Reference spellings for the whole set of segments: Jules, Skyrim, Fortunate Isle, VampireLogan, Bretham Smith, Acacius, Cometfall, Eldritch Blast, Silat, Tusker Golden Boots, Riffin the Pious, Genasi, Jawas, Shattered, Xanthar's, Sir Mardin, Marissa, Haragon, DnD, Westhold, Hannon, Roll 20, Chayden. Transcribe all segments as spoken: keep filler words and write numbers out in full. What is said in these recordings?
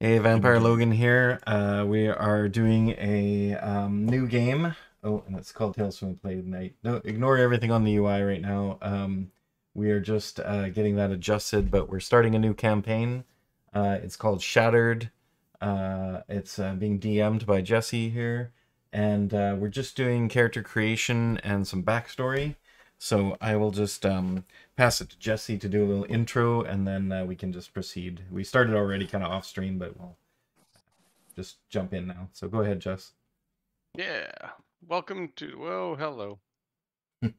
Hey, VampireLogan here. Uh, we are doing a um, new game. Oh, and it's called Tales from the Play Tonight. No, ignore everything on the U I right now. Um, we are just uh, getting that adjusted, but we're starting a new campaign. Uh, it's called Shattered. Uh, it's uh, being D M'd by Jesse here. And uh, we're just doing character creation and some backstory. So I will just um, pass it to Jesse to do a little intro, and then uh, we can just proceed. We started already kind of off stream, but we'll just jump in now. So go ahead, Jess. Yeah. Welcome to... Whoa, hello. There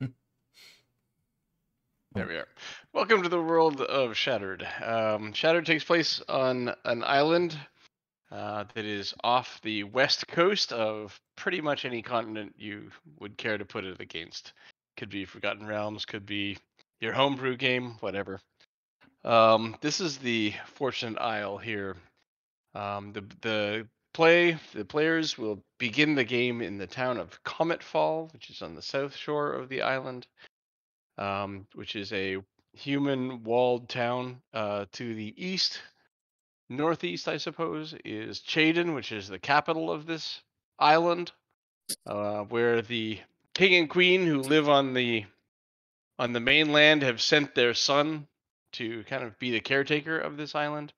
we are. Welcome to the world of Shattered. Um, Shattered takes place on an island uh, that is off the west coast of pretty much any continent you would care to put it against. Could be Forgotten Realms, could be your homebrew game, whatever. Um, this is the Fortunate Isle here. Um, the the play the players will begin the game in the town of Cometfall, which is on the south shore of the island, um, which is a human walled town. Uh, to the east, northeast, I suppose, is Chayden, which is the capital of this island, uh, where the King and Queen, who live on the on the mainland, have sent their son to kind of be the caretaker of this island.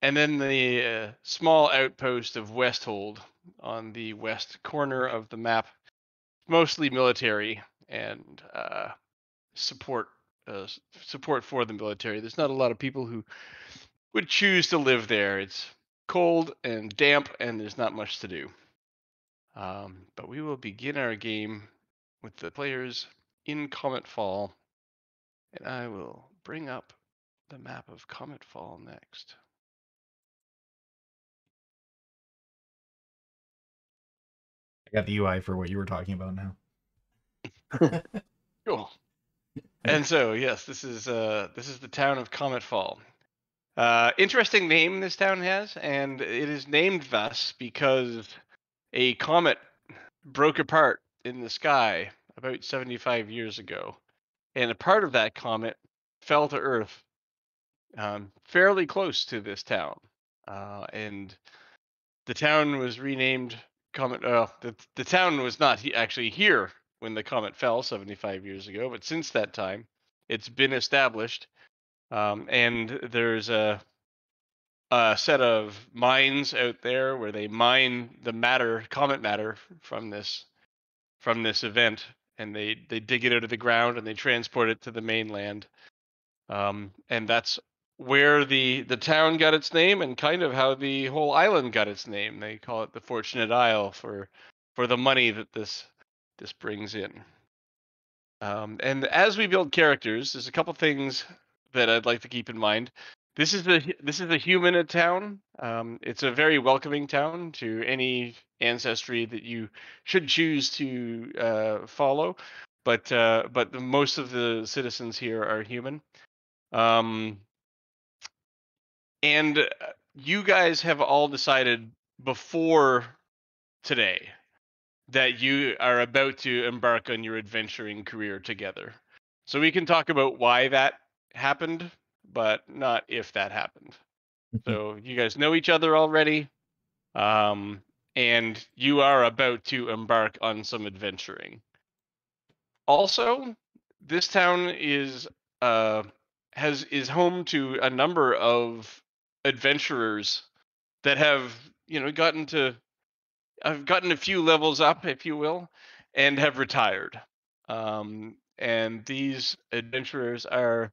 And then the uh, small outpost of Westhold on the west corner of the map, mostly military and uh, support uh, support for the military. There's not a lot of people who would choose to live there. It's cold and damp, and there's not much to do. Um, but we will begin our game with the players in Cometfall, and I will bring up the map of Cometfall next. I got the U I for what you were talking about now. Cool. And so, yes, this is uh, this is the town of Cometfall. Uh, interesting name this town has, and it is named thus because a comet broke apart in the sky about seventy-five years ago, and a part of that comet fell to Earth um, fairly close to this town. Uh, and the town was renamed Comet. Uh, the, the town was not he actually here when the comet fell seventy-five years ago, but since that time, it's been established. Um, and there's a A set of mines out there where they mine the matter, comet matter, from this from this event, and they they dig it out of the ground and they transport it to the mainland, um, and that's where the the town got its name and kind of how the whole island got its name. They call it the Fortunate Isle for for the money that this this brings in. Um, and as we build characters, there's a couple things that I'd like to keep in mind. This is the this is a human town. Um, it's a very welcoming town to any ancestry that you should choose to uh, follow, but uh, but most of the citizens here are human. Um, and you guys have all decided before today that you are about to embark on your adventuring career together. So we can talk about why that happened, but not if that happened. So you guys know each other already, um, and you are about to embark on some adventuring. Also, this town is uh, has is home to a number of adventurers that have, you know, gotten to I've gotten a few levels up, if you will, and have retired. Um, and these adventurers are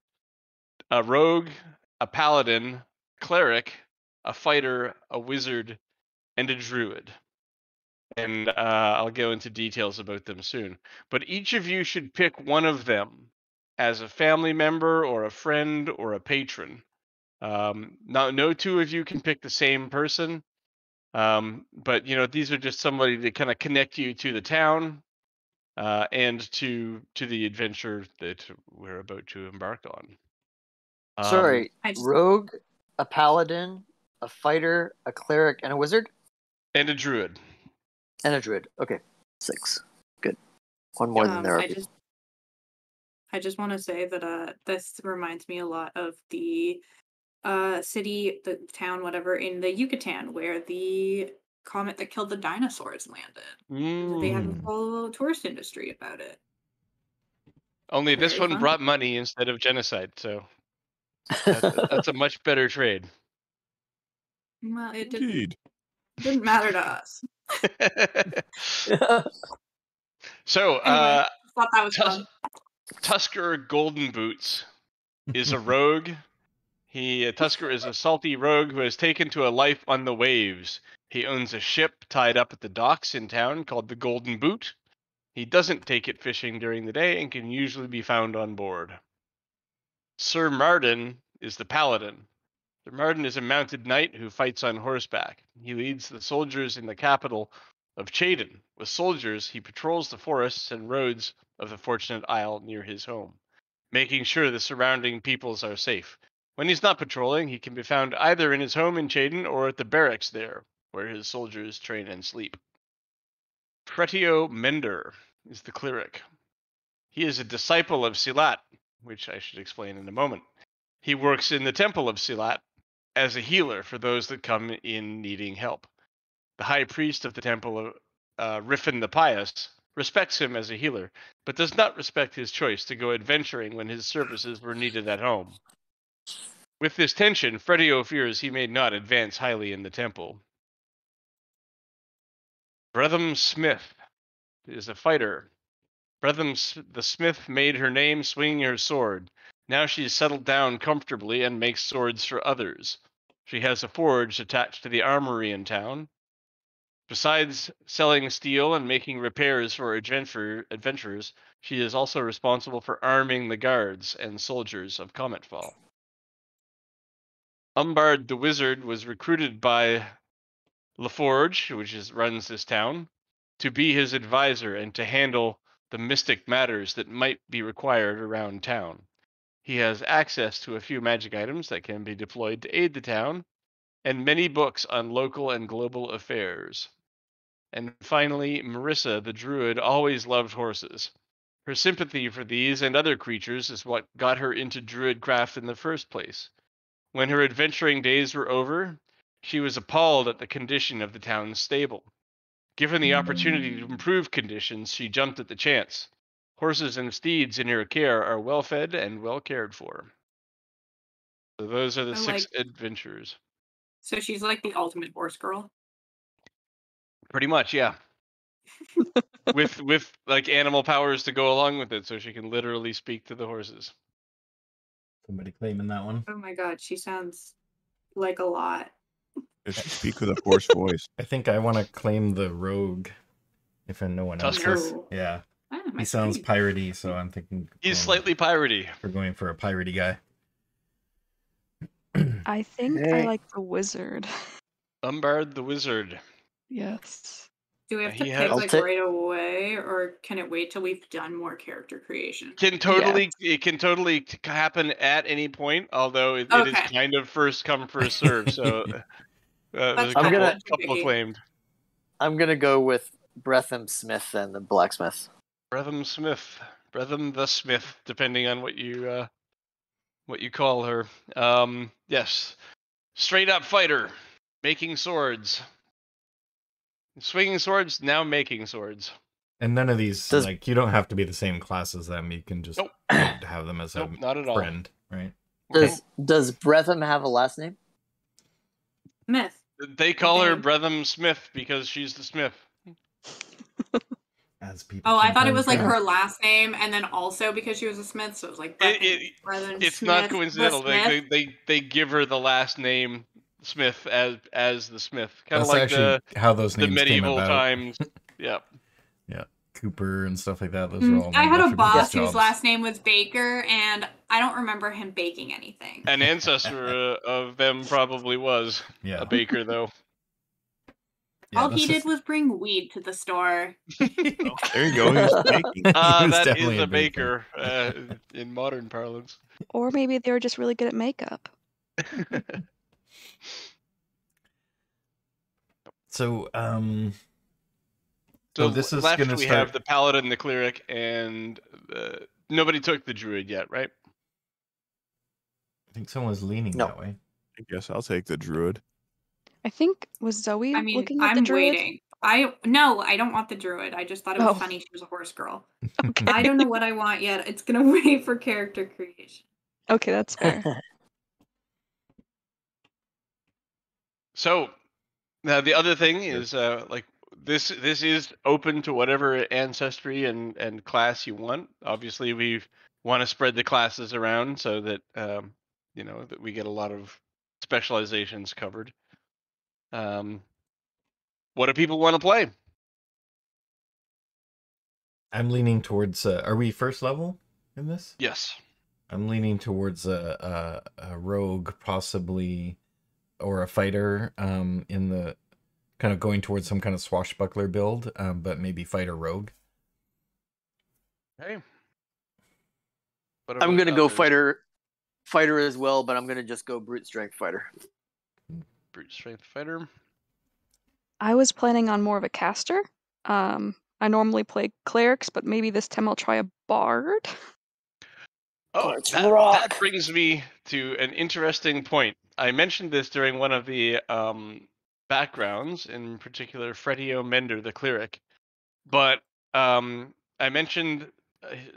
a rogue, a paladin, cleric, a fighter, a wizard, and a druid. And uh, I'll go into details about them soon. But each of you should pick one of them as a family member or a friend or a patron. Um, not, no two of you can pick the same person. Um, but, you know, these are just somebody to kind of connect you to the town uh, and to to the adventure that we're about to embark on. Sorry, um, just... rogue, a paladin, a fighter, a cleric, and a wizard? And a druid. And a druid. Okay, six. Good. One more um, than there are. I just, I just want to say that uh, this reminds me a lot of the uh, city, the town, whatever, in the Yucatan, where the comet that killed the dinosaurs landed. Mm. They had a whole tourist industry about it. Only Very this one fun. brought money instead of genocide, so that's, that's a much better trade. Well, it didn't, Indeed. didn't matter to us. So, anyway, uh, I thought that was Tus fun. Tusker Golden Boots is a rogue. He uh, Tusker is a salty rogue who has taken to a life on the waves. He owns a ship tied up at the docks in town called the Golden Boot. He doesn't take it fishing during the day and can usually be found on board. Sir Mardin is the paladin. Sir Mardin is a mounted knight who fights on horseback. He leads the soldiers in the capital of Chayden. With soldiers, he patrols the forests and roads of the Fortunate Isle near his home, making sure the surrounding peoples are safe. When he's not patrolling, he can be found either in his home in Chayden or at the barracks there, where his soldiers train and sleep. Pretio Mender is the cleric. He is a disciple of Silat, which I should explain in a moment. He works in the temple of Silat as a healer for those that come in needing help. The high priest of the temple of uh, Riffin the Pious respects him as a healer, but does not respect his choice to go adventuring when his services were needed at home. With this tension, Fredio fears he may not advance highly in the temple. Bretham Smith is a fighter. Bretham the Smith made her name swinging her sword. Now she's settled down comfortably and makes swords for others. She has a forge attached to the armory in town. Besides selling steel and making repairs for adventur adventurers, she is also responsible for arming the guards and soldiers of Cometfall. Umbard the Wizard was recruited by La Forge, which is, runs this town, to be his advisor and to handle the mystic matters that might be required around town. He has access to a few magic items that can be deployed to aid the town, and many books on local and global affairs. And finally, Marissa, the druid, always loved horses. Her sympathy for these and other creatures is what got her into druidcraft in the first place. When her adventuring days were over, she was appalled at the condition of the town's stable. Given the opportunity to improve conditions, she jumped at the chance. Horses and steeds in her care are well-fed and well-cared for. So those are the I six like... adventures. So she's like the ultimate horse girl? Pretty much, yeah. with with like animal powers to go along with it, so she can literally speak to the horses. Somebody claiming that one. Oh my god, she sounds like a lot. Does she speak with a hoarse voice? I think I want to claim the rogue, if no one else does. No. Yeah. Ah, he sounds feet. piratey, so I'm thinking... He's slightly piratey. We're going for a piratey guy. I think hey. I like the wizard. Umbard the Wizard. Yes. Do we have to he pick like right away, or can it wait till we've done more character creation? Can totally yeah. It can totally happen at any point, although it, okay. it is kind of first come first serve. So uh, there's a couple, gonna, couple claimed. I'm gonna go with Bretham Smith and the blacksmith. Bretham Smith, Bretham the Smith, depending on what you uh, what you call her. Um, yes, straight up fighter, making swords. Swinging swords, now making swords. And none of these, Does... like, you don't have to be the same class as them. You can just nope. have them as nope, a not at friend, all. right? Does okay. Does Bretham have a last name? Smith. They call okay. her Bretham Smith because she's the Smith. As people. Oh, I thought it was like yeah. her last name, and then also because she was a Smith, so it was like Bretham, it, it, Bretham It's Smith, not coincidental. The they, they they they give her the last name. Smith as as the Smith, kind of like the how those names the medieval came about. times, yeah, yeah, Cooper and stuff like that. Those mm, are all. I had a boss whose last name was Baker, and I don't remember him baking anything. An ancestor uh, of them probably was yeah. a baker, though. Yeah, all he just... did was bring weed to the store. Oh, there you go. He was baking. Uh, he was that is a baker, baker. Uh, in modern parlance. Or maybe they were just really good at makeup. So, um, so oh, this is left gonna we start... have the paladin, the cleric, and uh, nobody took the druid yet, right? I think someone was leaning no. that way. I guess I'll take the druid. I think, was Zoe I mean, looking at I'm the druid? Waiting. I no, I don't want the druid. I just thought it was oh. funny she was a horse girl. Okay. I don't know what I want yet. It's gonna wait for character creation. Okay, that's fair. So now the other thing is uh, like this. This is open to whatever ancestry and and class you want. Obviously, we want to spread the classes around so that um, you know that we get a lot of specializations covered. Um. What do people want to play? I'm leaning towards. Uh, are we first level in this? Yes. I'm leaning towards a, a, a rogue, possibly, or a fighter. Um, in the kind of going towards some kind of swashbuckler build, um, but maybe fighter rogue. Okay. What I'm gonna go others? fighter, fighter as well, but I'm gonna just go brute strength fighter. Brute strength fighter. I was planning on more of a caster. Um, I normally play clerics, but maybe this time I'll try a bard. Oh, that, that brings me to an interesting point. I mentioned this during one of the um, backgrounds, in particular Pretio Mender, the cleric. But um, I mentioned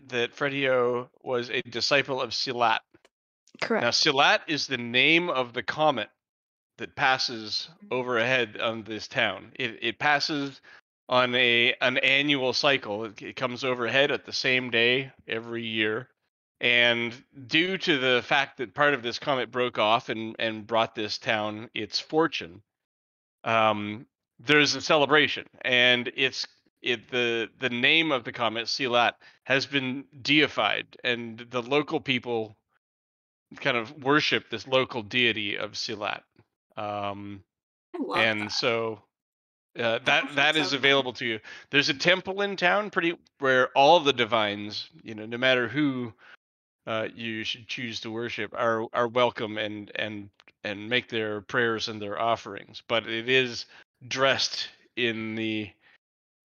that Pretio was a disciple of Silat. Correct. Now, Silat is the name of the comet that passes overhead on this town. It it passes on a an annual cycle. It, it comes overhead at the same day every year. And due to the fact that part of this comet broke off and, and brought this town its fortune, um, there's a celebration. And it's it the the name of the comet, Silat, has been deified, and the local people kind of worship this local deity of Silat. Um, and that. so uh, that that is available to you. There's a temple in town, pretty where all of the divines, you know, no matter who uh, you should choose to worship, are are welcome and and and make their prayers and their offerings. But it is dressed in the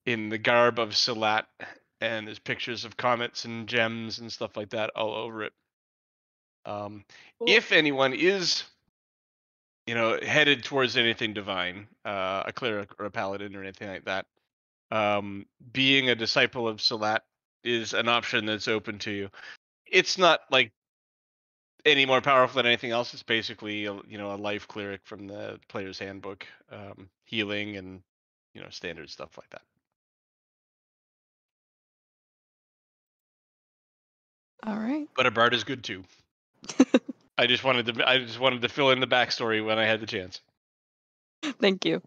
in the garb of Silat, and there's pictures of comets and gems and stuff like that all over it. Um, cool. If anyone is you know, headed towards anything divine, uh, a cleric or a paladin or anything like that. Um, being a disciple of Silat is an option that's open to you. It's not like any more powerful than anything else. It's basically, a, you know, a life cleric from the player's handbook, um, healing and, you know, standard stuff like that. All right. But a bard is good too. I just wanted to. I just wanted to fill in the backstory when I had the chance. Thank you.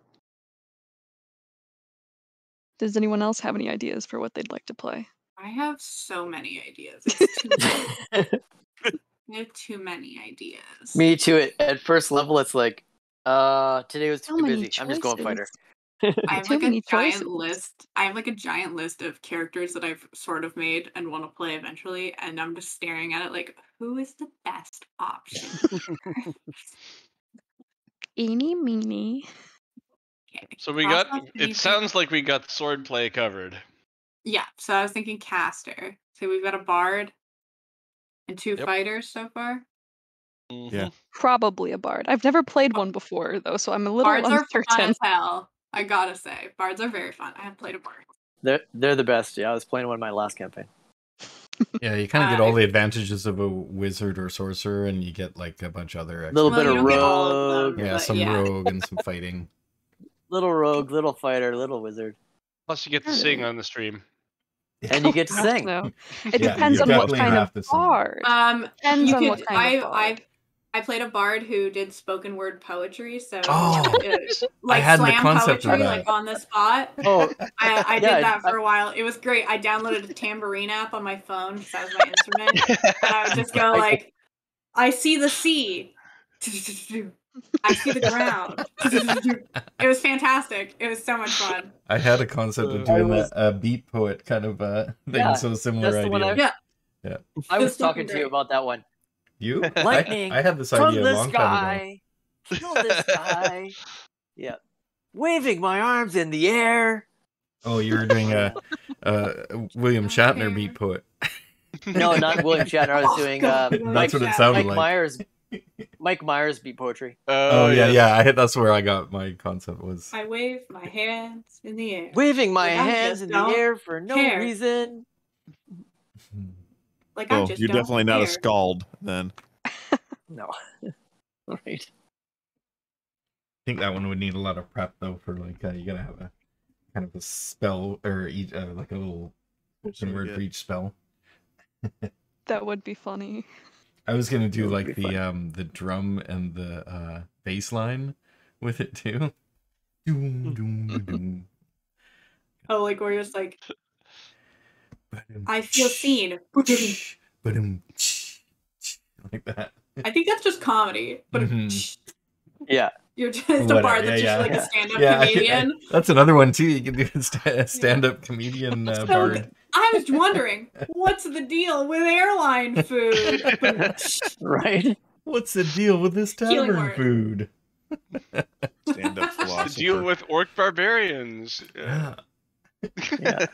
Does anyone else have any ideas for what they'd like to play? I have so many ideas. It's too many. I have too many ideas. Me too. At, at first level, it's like, uh, today was too so busy. Choices. I'm just going fighter. I have too like a choices. giant list. I have like a giant list of characters that I've sort of made and want to play eventually, and I'm just staring at it like, who is the best option? Eeny, meeny. Okay. So we got. It sounds like we got swordplay covered. Yeah. So I was thinking caster. So we've got a bard and two yep. fighters so far. Mm-hmm. Yeah. Probably a bard. I've never played one before though, so I'm a little bards uncertain. Are fun as hell. I gotta say, bards are very fun. I have played a bard. They're they're the best. Yeah, I was playing one in my last campaign. Yeah, you kind of get all uh, the advantages of a wizard or sorcerer, and you get like a bunch of other. A little bit of rogue. Them, yeah, some yeah. rogue and some fighting. Little rogue, little fighter, little wizard. Plus, you get to sing on the stream. And you get to sing. No. It yeah, depends on what kind of bard. Um, depends on could, what kind I, of bard. I've, I played a bard who did spoken word poetry, so oh, it, like I had slam the concept poetry, of that. Like on the spot. Oh, I, I yeah, did that I, for a while. It was great. I downloaded a tambourine app on my phone because that was my instrument. And I would just go like, "I see the sea, I see the ground." It was fantastic. It was so much fun. I had a concept of doing was, a, a beat poet kind of uh, thing, yeah, so similar idea. I, yeah, yeah. I was talking great. to you about that one. You lightning. I, I had this idea a long time ago. Kill this guy. Yeah, waving my arms in the air. Oh, you were doing a, a William Shatner beat poet. No, not William Shatner. I was doing. Uh, Mike, that's what it sounded Mike like. Myers Mike Myers beat poetry. Uh, oh yeah, yeah. I that's where I got my concept was. I wave my hands in the air. Waving my like hands in the air for no care. reason. Like oh, I just you're don't definitely care. not a scald then. No. All right. I think that one would need a lot of prep though. For like, uh, you gotta have a kind of a spell or each, uh, like a little some word for each spell. That would be funny. I was gonna do like the fun. um the drum and the uh bass line with it too. Doom, doom, doom. Oh, like where you're just like, I feel seen. Like that. I think that's just comedy. But mm-hmm. yeah, you're just Whatever. a bard that's yeah, just yeah. like a stand-up yeah, comedian. I, I, that's another one too. You can do a stand-up yeah. comedian uh, bard. I was wondering, what's the deal with airline food? Right? What's the deal with this tavern food? Stand up philosopher. Deal with orc barbarians. Yeah. Yeah.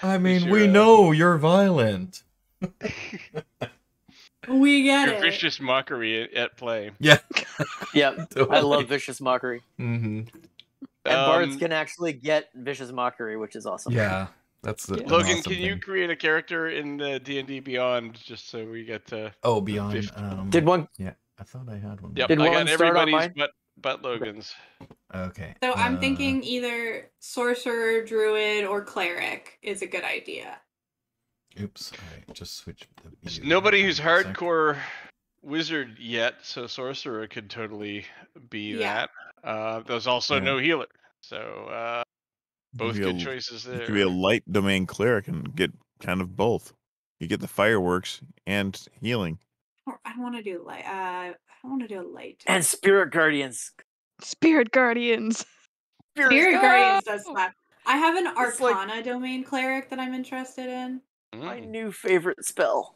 I mean, sure. we know you're violent. We get your it. Vicious mockery at play. Yeah. Yeah. Totally. I love vicious mockery. Mm-hmm. And um, bards can actually get vicious mockery, which is awesome. Yeah. That's the, yeah. Logan, awesome can you thing. create a character in the D and D Beyond just so we get to Oh Beyond um, did one Yeah, I thought I had one. Yep, did I one got everybody's but but Logan's. Okay. So uh, I'm thinking either sorcerer, druid, or cleric is a good idea. Oops, I just switched the There's nobody who's hardcore second. wizard yet, so sorcerer could totally be yeah. that. Uh there's also yeah. no healer. So uh both good a, choices there. You could be a light domain cleric and get kind of both. You get the fireworks and healing. I don't want to do light. Uh, I don't want to do a light. And spirit guardians. Spirit guardians. Spirit, spirit oh! guardians does slap. I have an it's arcana like... domain cleric that I'm interested in. My new favorite spell.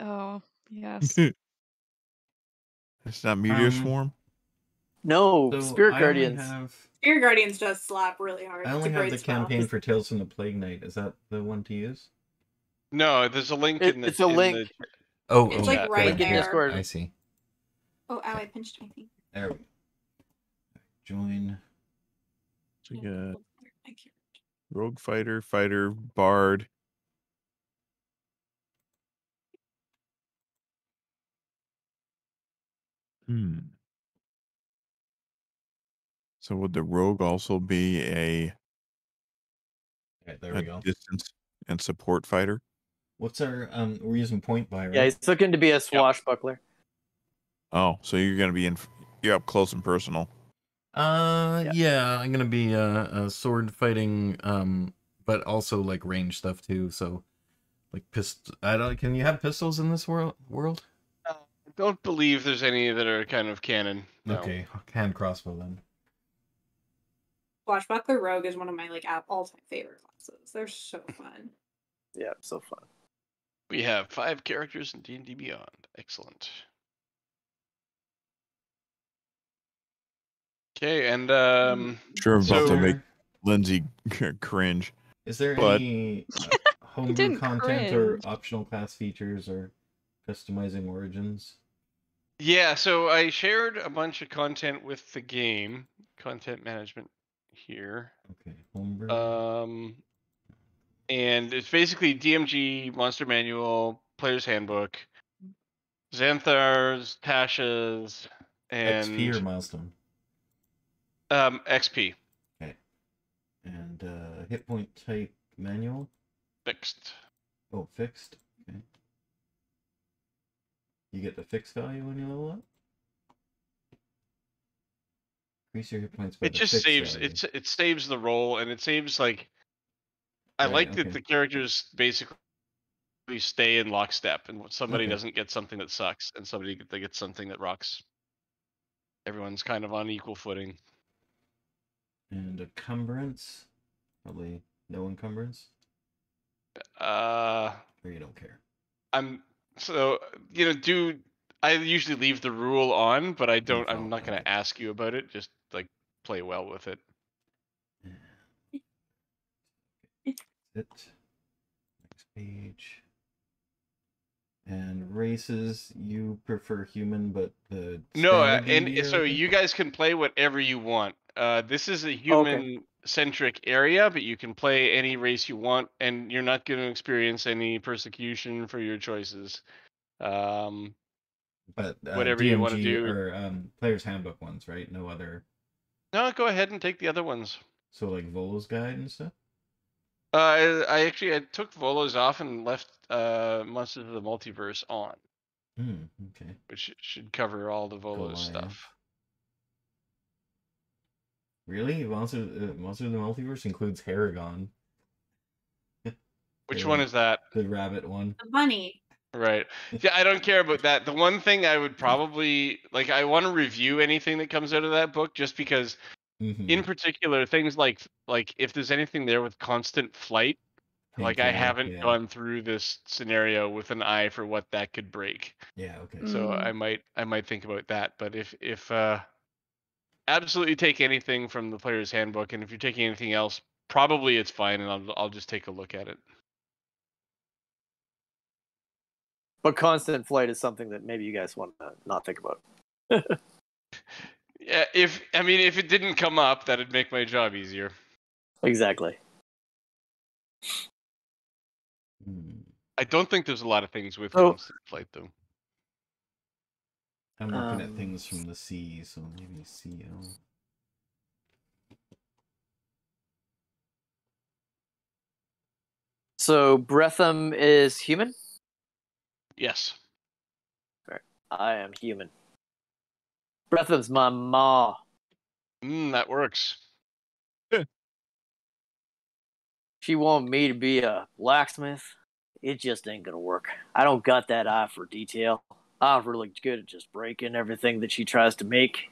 Oh yes. It's not meteor um, swarm. No, so spirit I guardians. Have... Spirit Guardians does slap really hard. I only have the spell. campaign for Tales from the Plague Knight. Is that the one to use? No, there's a link it, in the... It's a link. The... Oh, It's oh, like yeah, right link there. I see. Oh, ow, I pinched my thing. There we go. Join. So we got Rogue Fighter, Fighter, Bard. Hmm. So would the rogue also be a, right, there we a go. distance and support fighter? What's our, um, we're using point buy, right? Yeah, he's looking to be a swashbuckler. Yep. Oh, so you're going to be in, you're up close and personal. Uh, yeah, yeah I'm going to be a, a sword fighting, um, but also like range stuff too. So like pist. I don't, can you have pistols in this world? world? Uh, I don't believe there's any that are kind of canon. No. Okay, hand crossbow then. Swashbuckler Rogue is one of my like all-time favorite classes. They're so fun. Yeah, so fun. We have five characters in D and D Beyond. Excellent. Okay, and um, sure I'm about so... to make Lindsay cringe. Is there but... any uh, homebrew content cringe. or optional class features or customizing origins? Yeah, so I shared a bunch of content with the game, content management. Here, okay, homebrew. Um, and it's basically D M G, Monster Manual, Player's Handbook, Xanthar's, Tasha's, and X P or milestone. Um, X P. Okay. And uh, hit point type manual. Fixed. Oh, fixed. Okay. You get the fixed value when you level up. Your hit points it just saves it's it saves the roll and it saves like I right, like okay. that the characters basically stay in lockstep and somebody okay. doesn't get something that sucks and somebody they get something that rocks. Everyone's kind of on equal footing. And encumbrance, probably no encumbrance. Uh, or you don't care. I'm so you know do. I usually leave the rule on, but I don't. I'm not going to ask you about it. Just like play well with it. It. Next page. And races, you prefer human, but the... No, uh, and here, so you guys can play whatever you want. Uh, this is a human-centric okay. area, but you can play any race you want, and you're not going to experience any persecution for your choices. Um, but uh, whatever D M G you want to do. Or, um, Player's Handbook ones, right? No other... No, go ahead and take the other ones. So, like, Volo's Guide and stuff? Uh, I, I actually I took Volos off and left uh, Monsters of the Multiverse on. Mm, okay. Which should cover all the Volos stuff. Really? Monsters uh, Monster of the Multiverse includes Haragon. Which yeah. one is that? The rabbit one. The bunny. Right. Yeah, I don't care about that. The one thing I would probably... Like, I want to review anything that comes out of that book just because... Mm-hmm. In particular, things like like if there's anything there with constant flight, like I haven't yeah. gone through this scenario with an eye for what that could break. Yeah. Okay. So mm-hmm. I might I might think about that. But if if uh, absolutely take anything from the Player's Handbook, and if you're taking anything else, probably it's fine, and I'll I'll just take a look at it. But constant flight is something that maybe you guys want to not think about. Yeah, if I mean, if it didn't come up, that'd make my job easier. Exactly. I don't think there's a lot of things with oh. constant flight, though. I'm looking um, at things from the sea, so maybe C O. So Bretham is human? Yes. All right. I am human. Bretham's my ma. Mm, that works. She wanted me to be a blacksmith. It just ain't gonna work. I don't got that eye for detail. I'm really good at just breaking everything that she tries to make.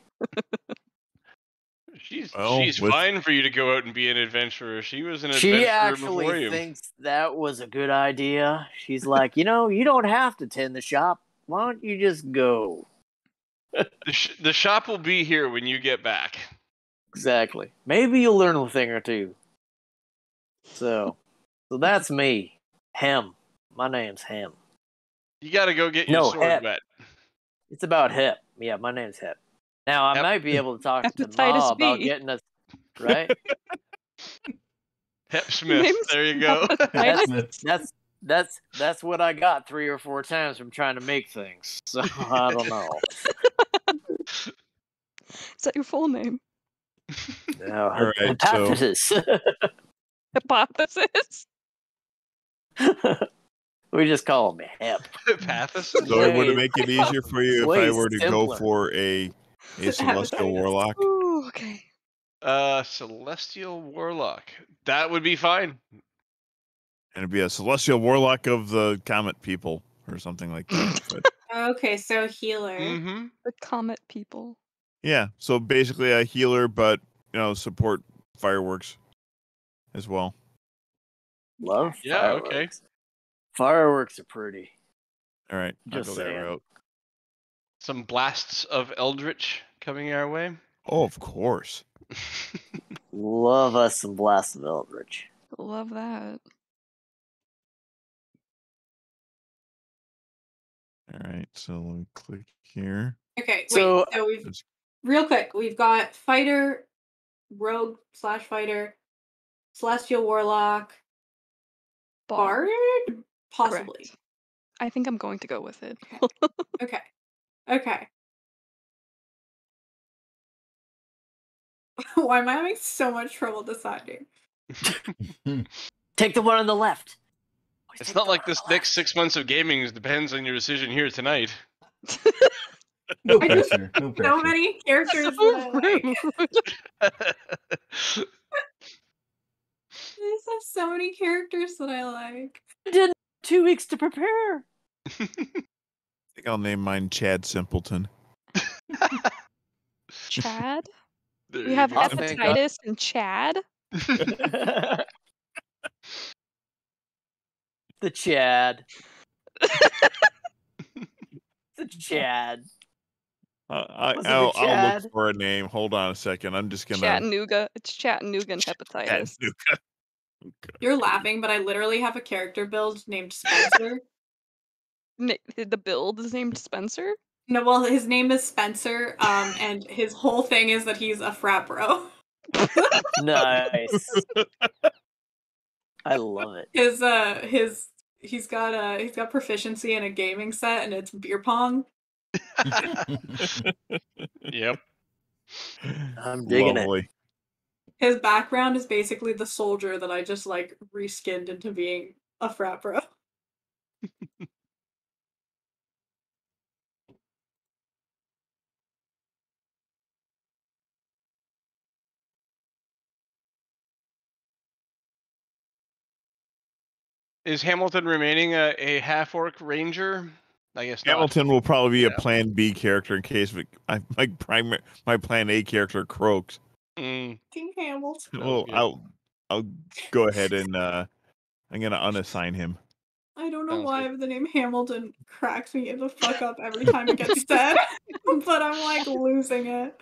she's well, she's with... fine for you to go out and be an adventurer. She was an adventurer before you. She actually thinks that was a good idea. She's like, you know, you don't have to tend the shop. Why don't you just go? The, sh the shop will be here when you get back. Exactly. Maybe you'll learn a thing or two. So, so that's me. Hem. My name's Hem. You gotta go get your no, sword Hep. wet. It's about Hep. Yeah, my name's Hep. Now, I Hep. might be able to talk to the Ma about getting us... Right? Hep Smith. There you go. That's, that's, that's, that's what I got three or four times from trying to make things. So, I don't know. Is that your full name? No, All right, hypothesis. So. Hypothesis? We just call him Hep. Hypothesis? So it would make it easier for you if I were to simpler. go for a, a Celestial Warlock? Ooh, okay. Uh, Celestial Warlock. That would be fine. And it'd be a Celestial Warlock of the Comet people or something like that. But... Okay, so healer. Mm-hmm. The Comet people. Yeah, so basically a healer, but, you know, support fireworks as well. Love Yeah, fireworks. okay. Fireworks are pretty. All right, Just I'll go saying. that route. Some blasts of Eldritch coming our way. Oh, of course. Love us some blasts of Eldritch. Love that. All right, so let me click here. Okay, so, wait, so we've, real quick, we've got fighter, rogue slash fighter, celestial warlock, bard, possibly. Correct. I think I'm going to go with it. Okay. okay, okay. Why am I having so much trouble deciding? Take the one on the left. It's not like this next six months of gaming depends on your decision here tonight. No pressure. No pressure. So many characters. There's so many characters that I like. I did two weeks to prepare. I think I'll name mine Chad Simpleton. Chad? There we have go. hepatitis and Chad. The Chad. The Chad. Uh, I, I'll, Chad. I'll look for a name. Hold on a second. I'm just going to... Chattanooga. It's Chattanooga and hepatitis. Chattanooga. Okay. You're laughing, but I literally have a character build named Spencer. the build is named Spencer? No, well, his name is Spencer, um, and his whole thing is that he's a frat bro. Nice. I love it. His uh, his he's got a he's got proficiency in a gaming set, and it's beer pong. Yep. I'm digging Lovely. it. His background is basically the soldier that I just like reskinned into being a frat bro. Is Hamilton remaining a, a half-orc ranger? I guess Hamilton not. will probably be yeah. a Plan B character in case of it, I, my primary, my Plan A character croaks. Mm. King Hamilton. Well, oh, I'll I'll go ahead and uh, I'm gonna unassign him. I don't know Sounds why good. the name Hamilton cracks me the fuck up every time it gets said, but I'm like losing it.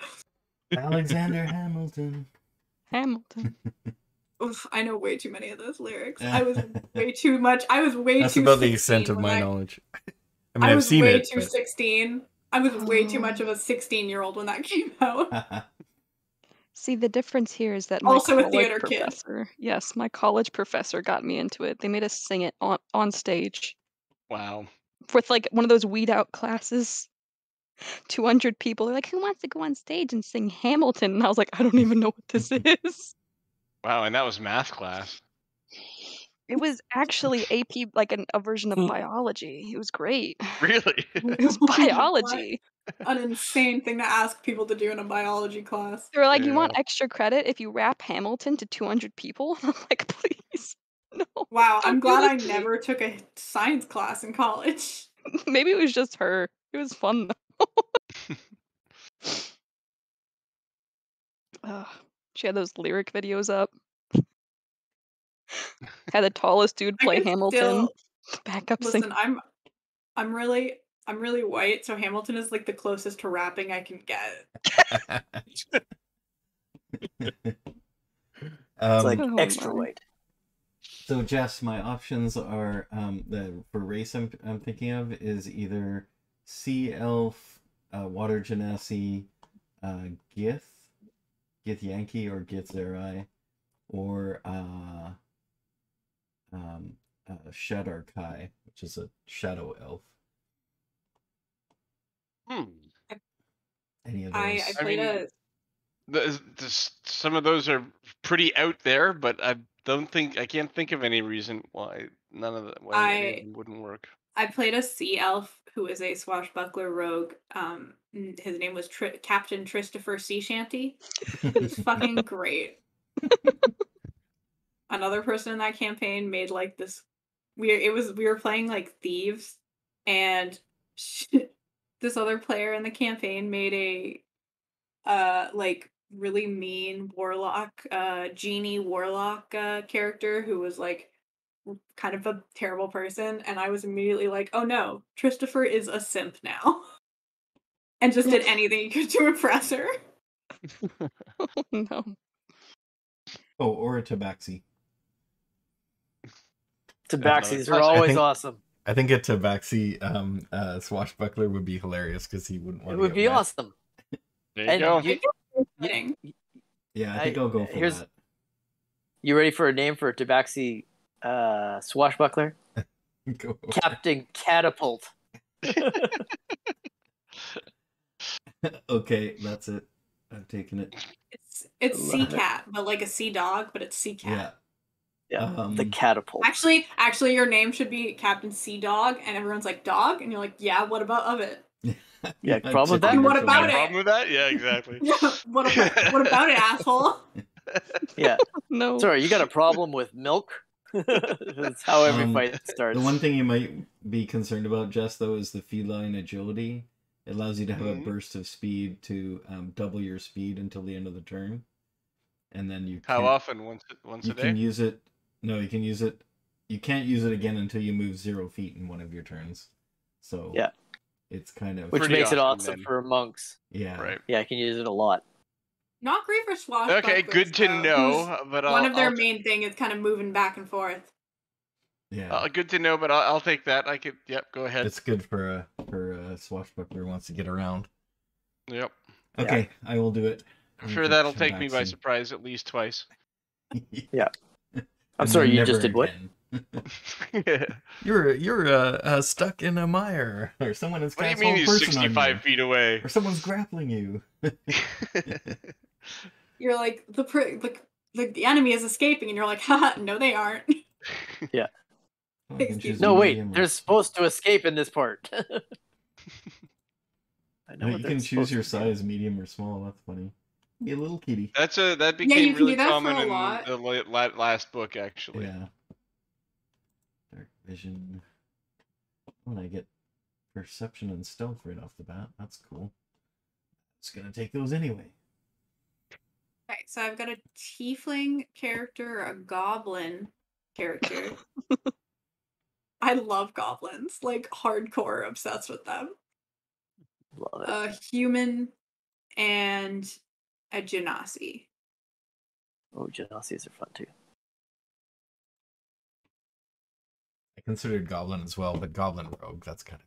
Alexander Hamilton. Hamilton. Oof, I know way too many of those lyrics. I was way too much. I was way That's too. That's about the extent of my I, knowledge. I mean, I I've was seen way it, too but... sixteen. I was oh. way too much of a sixteen-year-old when that came out. See, the difference here is that my also a theater professor, kid. Yes, my college professor got me into it. They made us sing it on on stage. Wow. With like one of those weed out classes. two hundred people. They're like, who wants to go on stage and sing Hamilton? And I was like, I don't even know what this is. Wow, and that was math class. It was actually A P, like an, a version of biology. It was great. Really? It was biology. An insane thing to ask people to do in a biology class. They were like, yeah. you want extra credit if you rap Hamilton to two hundred people? And I'm like, please, no. Wow, I'm glad I never took a science class in college. Maybe it was just her. It was fun, though. Ugh. She had those lyric videos up. Had the tallest dude play Hamilton. Still... Backup Listen, sing. I'm, I'm really, I'm really white, so Hamilton is like the closest to rapping I can get. um, it's like oh extra my. white. So, Jess, my options are um, the for race I'm, I'm thinking of is either sea elf, uh, water genasi, uh, gith. Gith Yankee or Gith Zerai, or uh, um, uh, Shadar Kai, which is a shadow elf. Hmm. Any of those? I, I played I mean, a. The, the, some of those are pretty out there, but I don't think I can't think of any reason why none of that why I, any wouldn't work. I played a sea elf who is a swashbuckler rogue. Um, his name was Tri Captain Christopher Sea Shanty. It was fucking great. Another person in that campaign made like this. We it was we were playing like thieves, and she, this other player in the campaign made a uh like really mean warlock, uh genie warlock uh, character who was like. kind of a terrible person, and I was immediately like, oh no, Christopher is a simp now. And just did anything he could to impress her. Oh no. Oh, or a Tabaxi. Tabaxis are always I think, awesome. I think a Tabaxi um, uh, swashbuckler would be hilarious because he wouldn't want it to It would be mad. awesome. There you and go. You, you, yeah, I think I, I'll go for here's, that. You ready for a name for a Tabaxi Uh, swashbuckler? Captain Catapult. Okay, that's it. I've taken it. It's it's sea cat, it. but like a sea dog, but it's sea cat. Yeah, yeah. Um, the catapult. Actually, actually, your name should be Captain Sea Dog, and everyone's like dog, and you're like, yeah. What about of it? Yeah, problem with that. What about it? Problem with that? Yeah, exactly. what about, what about it, asshole? Yeah. No. Sorry, you got a problem with milk? That's how every um, fight starts. The one thing you might be concerned about, Jess, though, is the feline agility. It allows you to have mm-hmm. a burst of speed to um, double your speed until the end of the turn, and then you. How often? Once once you a day. You can use it. No, you can use it. You can't use it again until you move zero feet in one of your turns. So yeah, it's kind of which Pretty makes awesome, it awesome then. for monks. Yeah, right. Yeah, I can use it a lot. Not great for swashbucklers. Okay, good to know. But one I'll, of their I'll... main thing is kind of moving back and forth. Yeah. Uh, good to know, but I'll, I'll take that. I could. Yep. Go ahead. It's good for a for a swashbuckler who wants to get around. Yep. Okay, yeah. I will do it. I'm, I'm sure that'll take me by surprise at least twice. Yeah. I'm sorry. You just did what? Yeah. You're you're uh, uh, stuck in a mire, or someone is. What do you mean he's sixty-five feet away? Or someone's grappling you. You're like the the like the enemy is escaping, and you're like, haha, no, they aren't. Yeah. No, wait, they're right. supposed to escape in this part. I know no, you can choose your size, medium or small. That's funny. Be a little kitty. That's a that became yeah, really common in the last book, actually. Yeah. Dark vision. When I get perception and stealth right off the bat, that's cool. It's gonna take those anyway. All right, so I've got a tiefling character, a goblin character. I love goblins, like hardcore obsessed with them. Love it. A human and a genasi. Oh, genasis are fun too. I considered goblin as well, but goblin rogue, that's kind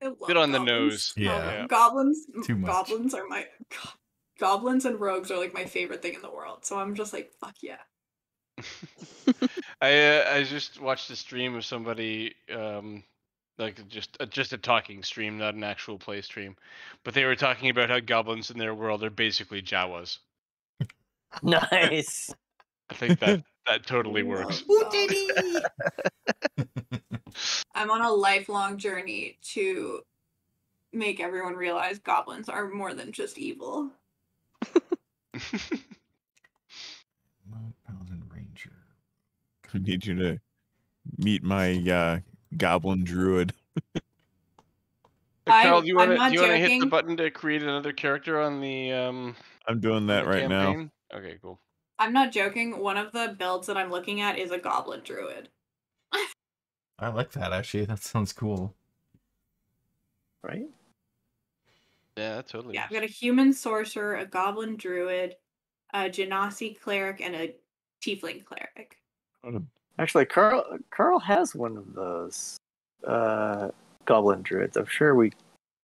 of good on goblins. The nose. Yeah. Um, goblins too much. Goblins are my go goblins and rogues are like my favorite thing in the world. So I'm just like, fuck yeah. I uh, I just watched a stream of somebody, um, like just uh, just a talking stream, not an actual play stream, but they were talking about how goblins in their world are basically Jawas. Nice. I think that that totally works. I'm on a lifelong journey to make everyone realize goblins are more than just evil. I need you to meet my uh, goblin druid. Kyle, do you want to hit the button to create another character on the um, I'm doing that right campaign? Now. Okay, cool. I'm not joking. One of the builds that I'm looking at is a goblin druid. I like that, actually. That sounds cool. Right? Yeah, that totally. Yeah, is. I've got a human sorcerer, a goblin druid, a genasi cleric, and a tiefling cleric. Actually, Carl Carl has one of those uh, goblin druids. I'm sure we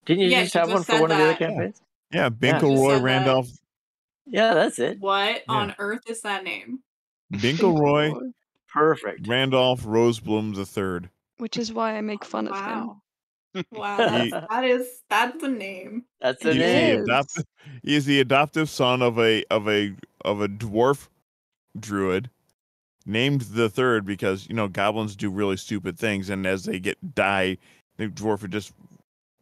didn't you yeah, just have just one for one that. Of the other campaigns. Yeah, yeah Binkelroy Randolph. That. Yeah, that's it. What yeah. on earth is that name? Binkelroy. Perfect. Randolph Rosebloom the third. Which is why I make fun oh, wow. of him. Wow, that's, that is that's the name. That's the name. He is the adoptive son of a of a of a dwarf druid. Named the third because, you know, goblins do really stupid things, and as they get die, the dwarf would just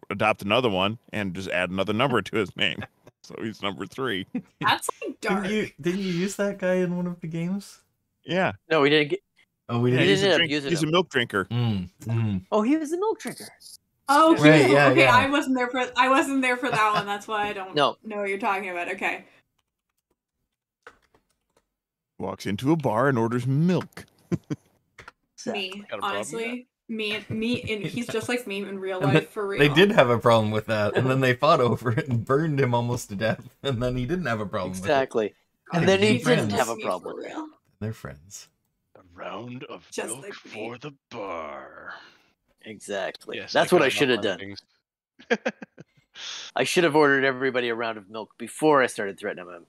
adopt another one and just add another number to his name. So he's number three. That's like dark. Didn't you, didn't you use that guy in one of the games? Yeah. No, we didn't get... Oh, we didn't, didn't drink, use it. He's him. A milk drinker. Mm, mm. Oh, he was a milk drinker. Oh, he, right, yeah, okay. Yeah. I wasn't there for I wasn't there for that one. That's why I don't no. know what you're talking about. Okay. Walks into a bar and orders milk. Me, honestly, me, me, and he's just like me in real life, for real. They did have a problem with that, and then they fought over it and burned him almost to death, and then he didn't have a problem exactly. with it. Exactly. And then he didn't have a problem with it. They're friends. A round of just milk like for the bar. Exactly. Yes, that's I what I should have done. I should have ordered everybody a round of milk before I started threatening him.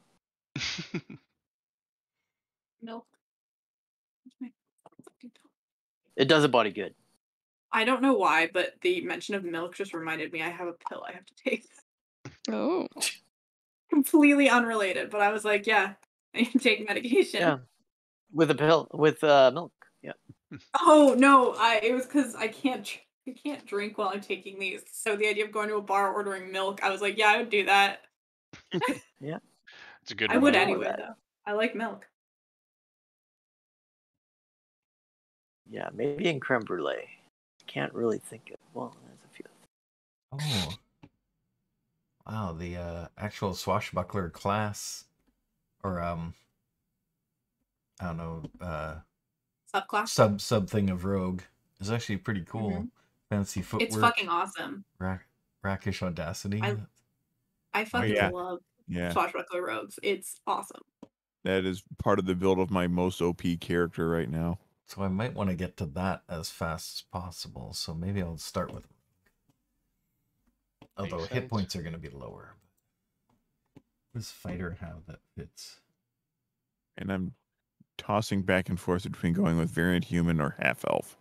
Milk. It does a body good. I don't know why, but the mention of milk just reminded me I have a pill I have to take. Oh. Completely unrelated, but I was like, yeah, I need to take medication. Yeah. With a pill, with uh, milk. Yeah. Oh, no. I It was because I can't, I can't drink while I'm taking these. So the idea of going to a bar ordering milk, I was like, yeah, I would do that. Yeah. It's a good I would anyway, though. I like milk. Yeah, maybe in creme brulee. Can't really think of. Well, there's a few. Oh, wow! The uh, actual swashbuckler class, or um, I don't know, uh, subclass, sub sub thing of rogue is actually pretty cool. Mm-hmm. Fancy footwork. It's fucking awesome. Rack, rackish audacity. I, I fucking oh, yeah. love yeah. swashbuckler rogues. It's awesome. That is part of the build of my most O P character right now. So I might want to get to that as fast as possible. So maybe I'll start with... Although hit sense. Points are going to be lower. What does fighter have that fits? And I'm tossing back and forth between going with variant human or half-elf.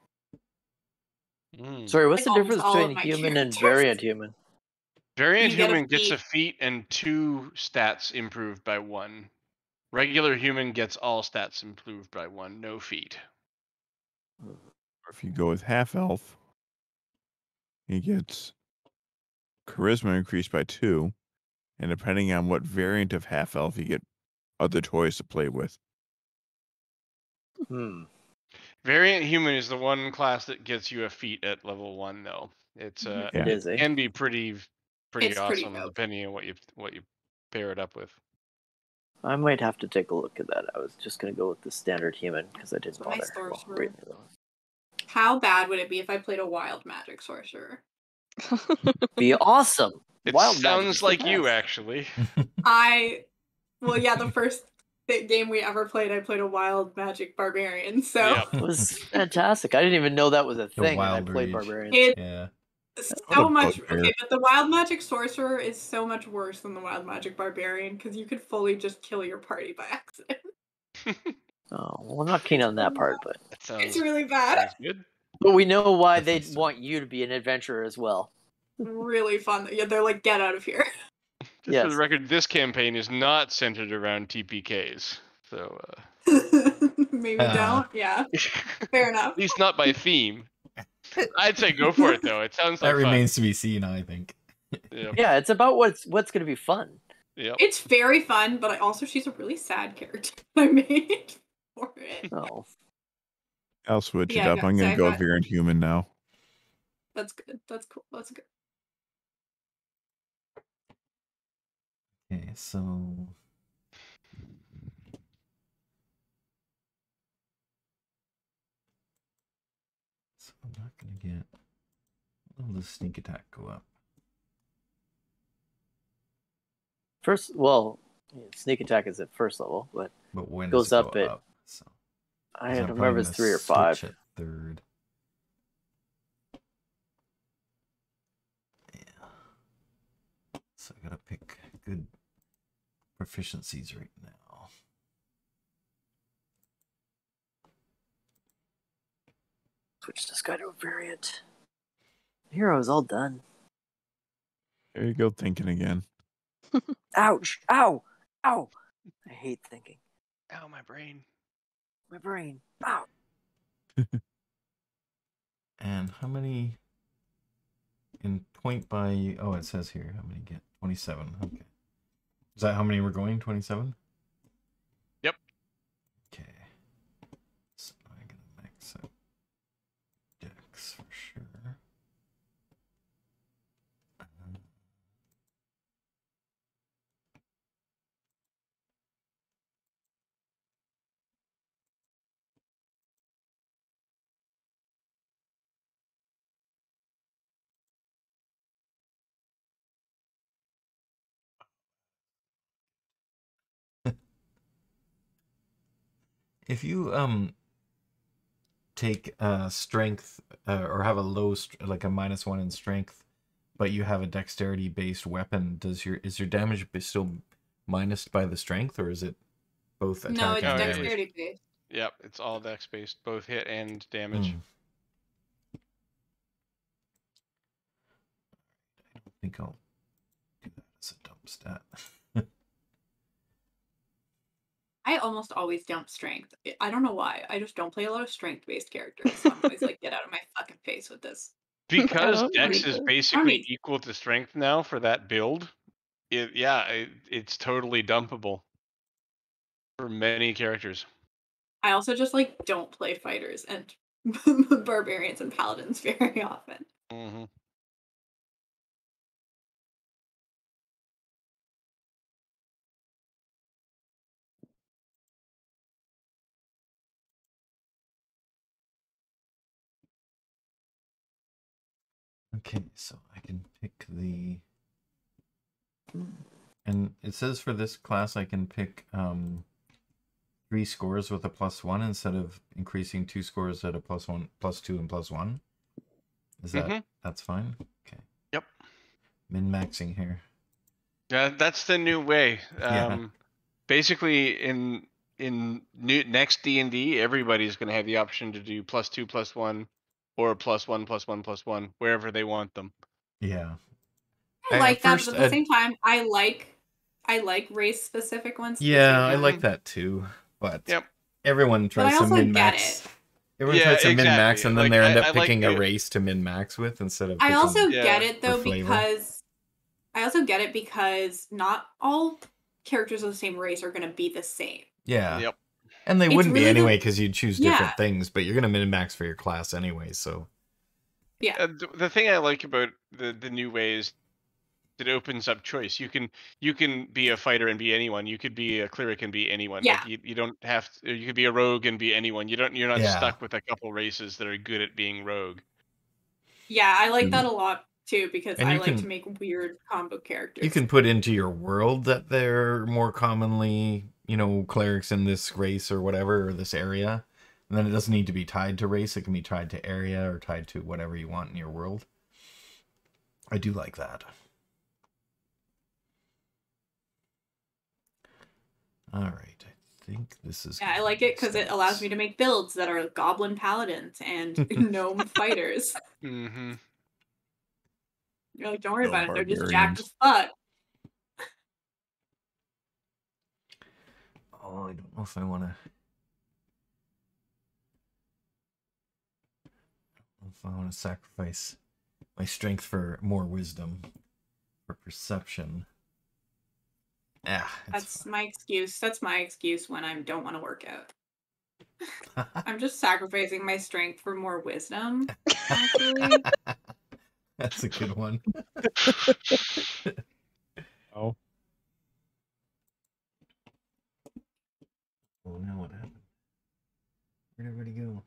Mm. Sorry, what's the difference between human and variant human? Variant human gets a feat and two stats improved by one. Regular human gets all stats improved by one, no feat. Or if you go with half-elf, he gets charisma increased by two, and depending on what variant of half-elf, you get other toys to play with. Hmm. Variant human is the one class that gets you a feat at level one, though. It's uh, yeah. it is, eh? Can be pretty, pretty it's awesome pretty depending on what you what you pair it up with. I might have to take a look at that. I was just gonna go with the standard human because I didn't bother. Well, how bad would it be if I played a wild magic sorcerer? Be awesome. It wild sounds like you actually. I, well, yeah, the first. game we ever played, I played a wild magic barbarian, so yep. It was fantastic. I didn't even know that was a thing. I played barbarians. It, yeah. So much bugbear. Okay, but the wild magic sorcerer is so much worse than the wild magic barbarian because you could fully just kill your party by accident. Oh, well, I'm not keen on that part, but that sounds, it's really bad. Good. But we know why they want you to be an adventurer as well. Really fun. Yeah, they're like, get out of here. Just yes. For the record, this campaign is not centered around T P Ks, so... Uh... Maybe uh. don't, yeah. Fair enough. At least not by theme. I'd say go for it, though. It sounds like That remains fun. to be seen, I think. Yep. Yeah, it's about what's what's going to be fun. Yep. It's very fun, but I also she's a really sad character I made for it. Oh. I'll switch yeah, it up. I'm going to go variant human now. That's good. That's cool. That's good. Okay, so so I'm not gonna get will the sneak attack go up first. Well, sneak attack is at first level, but but when it goes it up, go it up, so I don't remember it's three or five. At third. Yeah, so I gotta pick good proficiencies right now. Switch this guy to a variant. Hero's all done. There you go, thinking again. Ouch! Ow! Ow! I hate thinking. Ow, my brain. My brain. Ow! And how many in point by... Oh, it says here. How many get? twenty-seven. Okay. Is that how many we're going? twenty-seven? Yep. Okay. So I'm going to max out decks for sure. Uh, If you um take uh strength uh, or have a low like a minus one in strength, but you have a dexterity based weapon, does your is your damage still minused by the strength, or is it both? Attack no, it's and dexterity damage? Based. Yep, it's all dex based, both hit and damage. Mm. I don't think I'll do that as a dumb stat. I almost always dump strength. I don't know why. I just don't play a lot of strength-based characters. So I'm always like, get out of my fucking face with this. Because dex is basically equal to strength now for that build, it, yeah, it, it's totally dumpable for many characters. I also just like don't play fighters and barbarians and paladins very often. Mm-hmm. Okay, so I can pick the, and it says for this class I can pick um, three scores with a plus one instead of increasing two scores at a plus one, plus two, and plus one? Is that, mm-hmm. that's fine? Okay. Yep. Min-maxing here. Yeah, that's the new way. Yeah. Um, basically, in in new, next D and D, everybody's going to have the option to do plus two, plus one, or plus one, plus one, plus one, wherever they want them. Yeah. I like at that, first, but at the I'd... same time, I like... I like race-specific ones. Yeah, I like that too. But yep. everyone tries to min-max. Everyone yeah, tries to exactly. min-max, and then like, they end I, up I picking like a race to min-max with instead of. I also yeah. get it though because I also get it because not all characters of the same race are going to be the same. Yeah. Yep. And they it's wouldn't really be anyway because you'd choose different yeah. things, but you're going to min-max for your class anyway. So. Yeah. Uh, the thing I like about the the new ways. It opens up choice. You can you can be a fighter and be anyone. You could be a cleric and be anyone. Yeah. Like you, you don't have to, you could be a rogue and be anyone. You don't you're not yeah. stuck with a couple races that are good at being rogue. Yeah, I like mm. that a lot too because and I like can, to make weird combo characters. You can put into your world that they're more commonly, you know, clerics in this race or whatever or this area. And then it doesn't need to be tied to race. It can be tied to area or tied to whatever you want in your world. I do like that. All right, I think this is... Yeah, I like it because it allows me to make builds that are goblin paladins and gnome fighters. Mm-hmm. You're like, don't worry about it, they're just jacked as fuck. Oh, I don't know if I want to... I don't know if I want to sacrifice my strength for more wisdom, for perception. Yeah, that's fun. my excuse. That's my excuse when I don't want to work out. I'm just sacrificing my strength for more wisdom. Actually, that's a good one. Oh. Oh, now what happened? Where'd everybody go?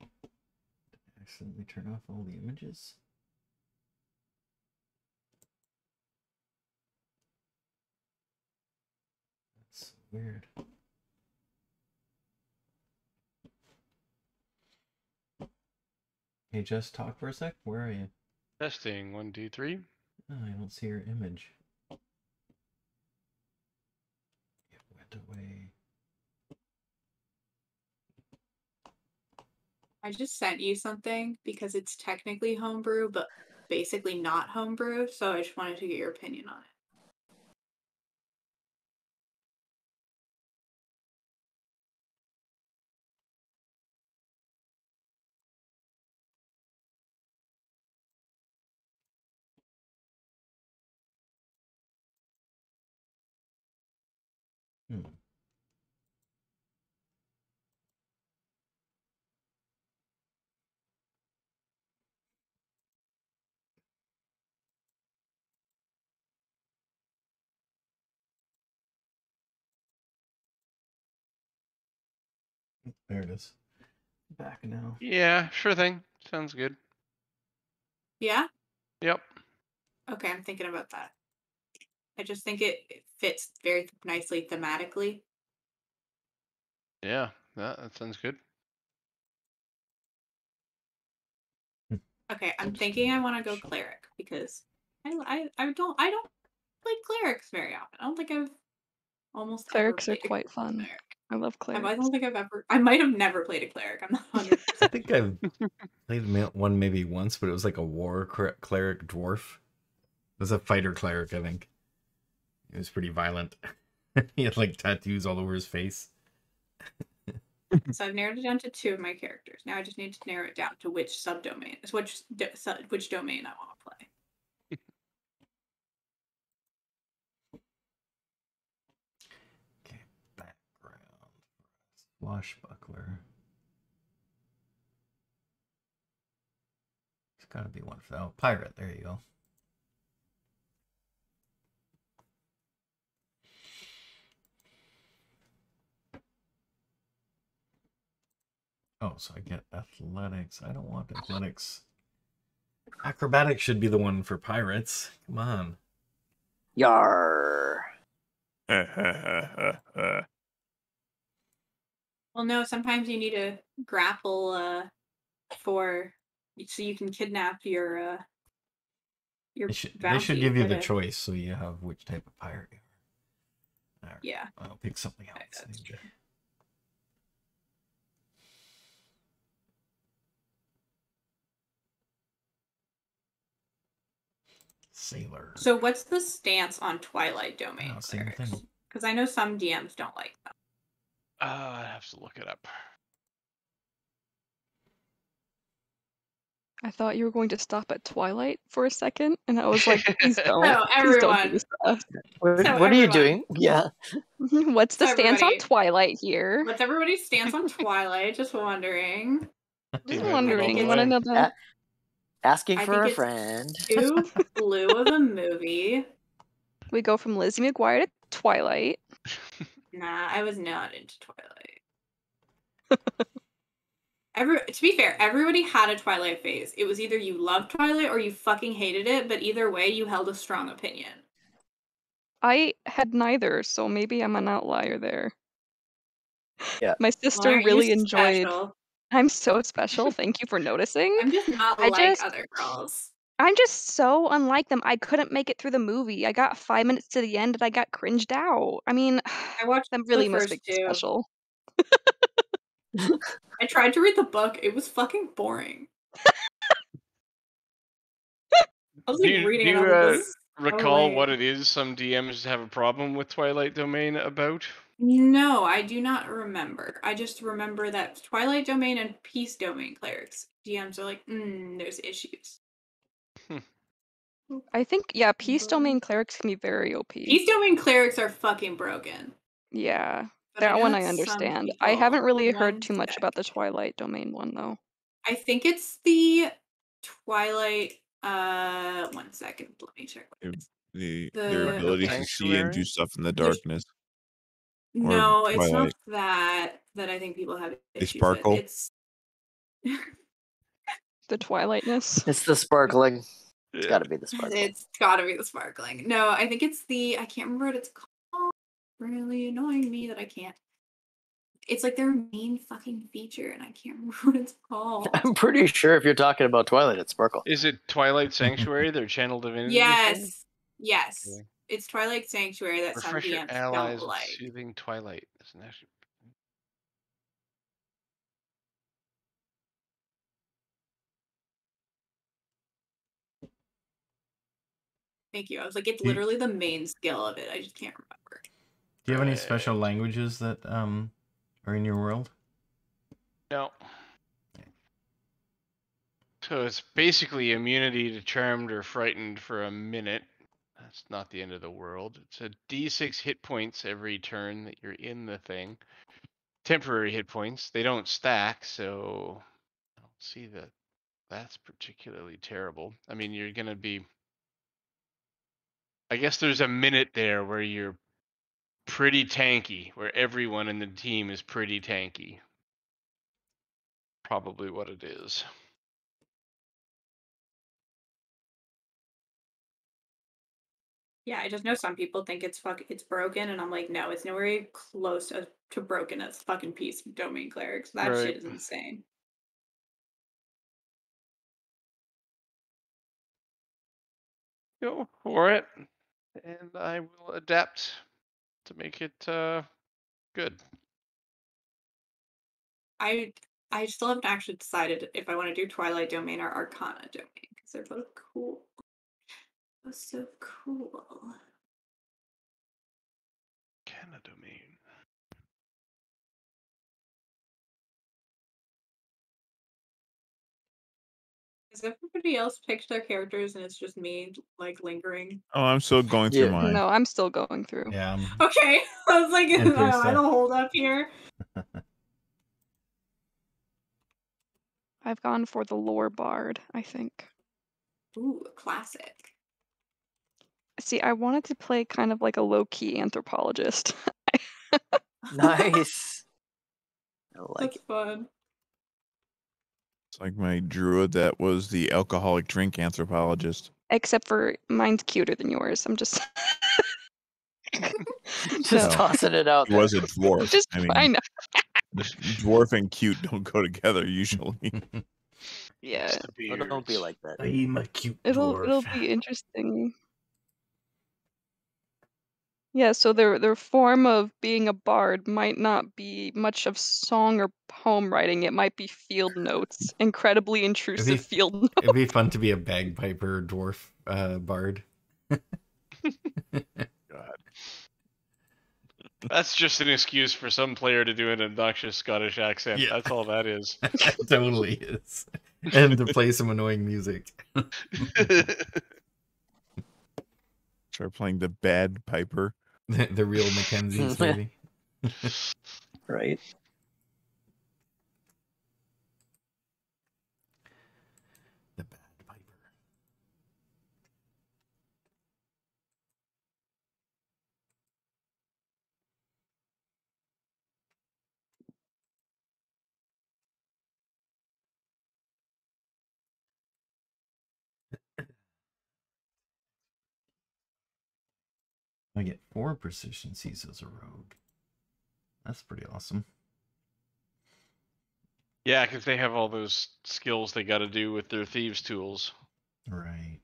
Did I accidentally turn off all the images? Weird. Hey, just talk for a sec. Where are you? Testing. One, two, three. Oh, I don't see your image. It went away. I just sent you something because it's technically homebrew, but basically not homebrew. So I just wanted to get your opinion on it. Hmm. There it is. Back now. Yeah, sure thing. Sounds good. Yeah? Yep. Okay, I'm thinking about that. I just think it, it fits very nicely thematically. Yeah, that, that sounds good. Okay, I'm thinking I want to go cleric because I, I I don't I don't play clerics very often. I don't think I've almost clerics ever are quite fun. Cleric. I love clerics. I don't think I've ever. I might have never played a cleric. I'm not one hundred percent. I think I've played one maybe once, but it was like a war cleric dwarf. It was a fighter cleric, I think. It was pretty violent. He had like tattoos all over his face. So I've narrowed it down to two of my characters. Now I just need to narrow it down to which subdomain, which do, sub, which domain I want to play. Okay, background. Swashbuckler. There's got to be one for that. Oh, pirate. There you go. Oh, so I get athletics. I don't want athletics. Acrobatics should be the one for pirates. Come on. Yar. Well, no, sometimes you need to grapple uh, for, so you can kidnap your uh, your they should, bounty. They should give you the it. choice so you have which type of pirate you are. Right, yeah. I'll pick something else. Sailor. So what's the stance on Twilight Domain clerics? Because I know some D Ms don't like them. Uh, I have to look it up. I thought you were going to stop at Twilight for a second, and I was like, please don't. No, everyone. Please don't do what what everyone. are you doing? Yeah. What's the so stance on Twilight here? What's everybody's stance on Twilight? Just wondering. Just wondering. You want to know that? Asking I for a friend. Too blue of a movie. We go from Lizzie McGuire to Twilight. Nah, I was not into Twilight. Every to be fair, everybody had a Twilight phase. It was either you loved Twilight or you fucking hated it, but either way, you held a strong opinion. I had neither, so maybe I'm an outlier there. Yeah. My sister well, really enjoyed. Special? I'm so special. Thank you for noticing. I'm just not I like just, other girls. I'm just so unlike them. I couldn't make it through the movie. I got five minutes to the end and I got cringed out. I mean, I watched them really the must be special. I tried to read the book. It was fucking boring. I was like do, reading do it. Do you uh, this. recall oh, what it is some D Ms have a problem with Twilight Domain about? No, I do not remember. I just remember that Twilight Domain and Peace Domain clerics D Ms are like, mm, there's issues. Hmm. I think, yeah, Peace Domain clerics can be very O P. Peace Domain clerics are fucking broken. Yeah, but that I one I understand. I haven't really heard too much about the Twilight Domain one, though. I think it's the Twilight... Uh, one second, let me check. The, the Their ability to see and do stuff in the darkness. No, it's Twilight. not that that I think people have issues. They sparkle. With. It's the Twilightness. It's the sparkling. It's gotta be the sparkling. It's gotta be the sparkling. No, I think it's the I can't remember what it's called. Really annoying me that I can't. It's like their main fucking feature, and I can't remember what it's called. I'm pretty sure if you're talking about Twilight, it's sparkle. Is it Twilight Sanctuary? Their channel divinity. Yes. Yes. Yeah. It's Twilight Sanctuary that some D Ms don't like. Soothing Twilight. Isn't that... Thank you. I was like, it's literally the main skill of it. I just can't remember. Do you have any special languages that um are in your world? No. Okay. So it's basically immunity to charmed or frightened for a minute. That's not the end of the world. It's a D six hit points every turn that you're in the thing. Temporary hit points. They don't stack, so I don't see that that's particularly terrible. I mean, you're going to be... I guess there's a minute there where you're pretty tanky, where everyone in the team is pretty tanky. Probably what it is. Yeah, I just know some people think it's fuck it's broken, and I'm like, no, it's nowhere close to broken as fucking Peace Domain clerics. That right. shit is insane. Go for it, and I will adapt to make it uh, good. I I still haven't actually decided if I want to do Twilight Domain or Arcana Domain because they're both cool. Oh, so cool. Arcana Domain. Has everybody else picked their characters and it's just me, like, lingering? Oh, I'm still going through yeah. mine. No, I'm still going through. Yeah. I'm... Okay. I was like, oh, I don't hold up here. I've gone for the Lore Bard, I think. Ooh, a classic. See, I wanted to play kind of like a low-key anthropologist. Nice. I like That's it. fun. It's like my druid that was the alcoholic drink anthropologist. Except for mine's cuter than yours. I'm just... just no. tossing it out there. It was a dwarf. Just, I mean... I know. Dwarf and cute don't go together usually. Yeah, it won't be like that. I'm a cute it'll dwarf. It'll be interesting. Yeah, so their their form of being a bard might not be much of song or poem writing. It might be field notes, incredibly intrusive it'd be, field notes. It'd be fun to be a bagpiper dwarf uh, bard. God. That's just an excuse for some player to do an obnoxious Scottish accent. Yeah. That's all that is. That totally is. And to play some annoying music. Start playing the bad piper. The, the real Mackenzie's movie. Right. The bad piper. I get four proficiencies as a rogue. That's pretty awesome. Yeah, because they have all those skills they got to do with their thieves' tools. Right.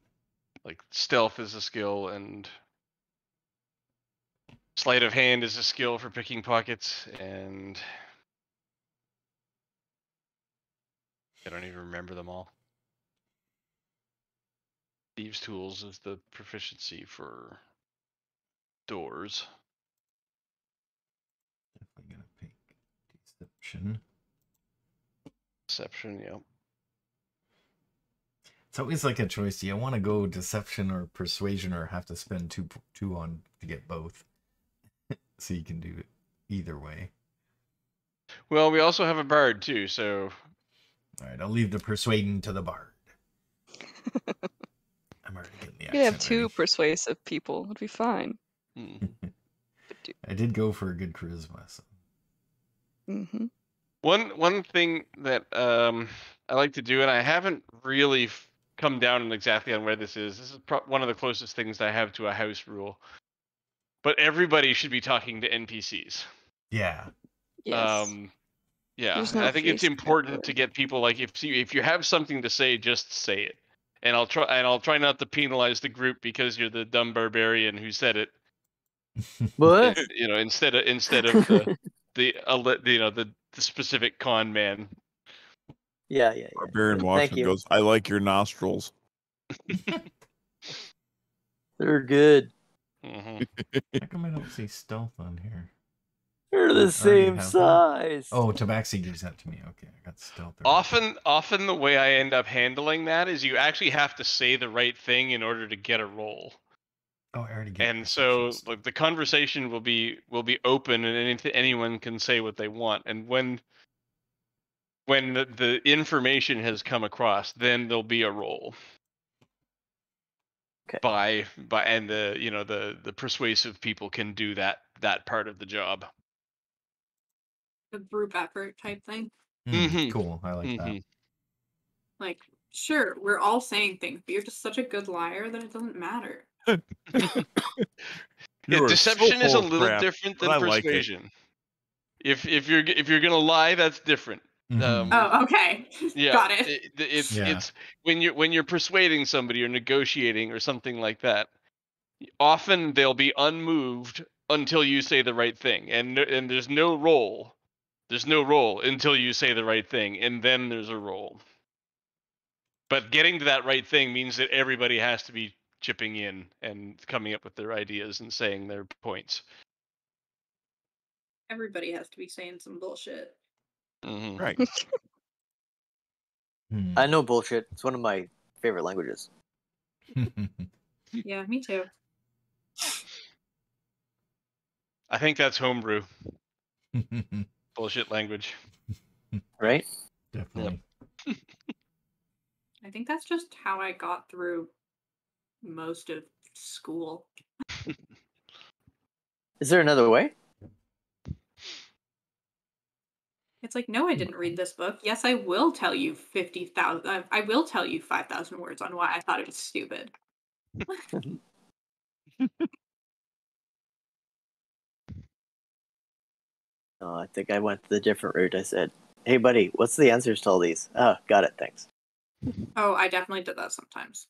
Like stealth is a skill, and sleight of hand is a skill for picking pockets, and I don't even remember them all. Thieves' tools is the proficiency for doors. Definitely gonna pick deception. Deception, yep. It's always like a choice. Do you want to go deception or persuasion, or have to spend two two on to get both? So you can do it either way. Well, we also have a bard too, so. All right, I'll leave the persuading to the bard. I'm already getting the accent. You could have two ready. Persuasive people. It would be fine. I did go for a good charisma. So. Mm-hmm. One one thing that um, I like to do, and I haven't really come down exactly on where this is. This is pro one of the closest things I have to a house rule. But everybody should be talking to N P Cs. Yeah. Yes. Um, yeah. No I think it's important to get people like if you, if you have something to say, just say it. And I'll try and I'll try not to penalize the group because you're the dumb barbarian who said it. What? You know, instead of instead of the the you know the, the specific con man. Yeah, yeah. yeah. Barbarian walks and goes, "I like your nostrils." They're good. Mm-hmm. How come I don't see stealth on here? They're the same size. One. Oh, Tabaxi gives that to me. Okay, I got stealth. Often, often the way I end up handling that is you actually have to say the right thing in order to get a roll. Oh, I already get. And so, like, the conversation will be will be open, and anything, anyone can say what they want. And when when the, the information has come across, then there'll be a roll. Okay. By by, and the you know the the persuasive people can do that that part of the job. A group effort type thing. Mm-hmm. Cool. I like mm-hmm. that. Like, sure, we're all saying things, but you're just such a good liar that it doesn't matter. Yeah, deception so is a little crap, different than persuasion. Like if if you're if you're gonna lie, that's different. Mm-hmm. um, oh, okay. Yeah, got it. it it's yeah. it's when you're when you're persuading somebody or negotiating or something like that. Often they'll be unmoved until you say the right thing, and and there's no roll. There's no roll until you say the right thing, and then there's a roll. But getting to that right thing means that everybody has to be chipping in and coming up with their ideas and saying their points. Everybody has to be saying some bullshit. Mm-hmm. Right. I know bullshit. It's one of my favorite languages. Yeah, me too. I think that's homebrew. Bullshit language. Right? Definitely. Yep. I think that's just how I got through most of school. Is there another way? It's like, no, I didn't read this book. Yes, I will tell you fifty thousand. Uh, I will tell you five thousand words on why I thought it was stupid. Oh, I think I went the different route. I said, hey, buddy, what's the answers to all these? Oh, got it. Thanks. Oh, I definitely did that sometimes.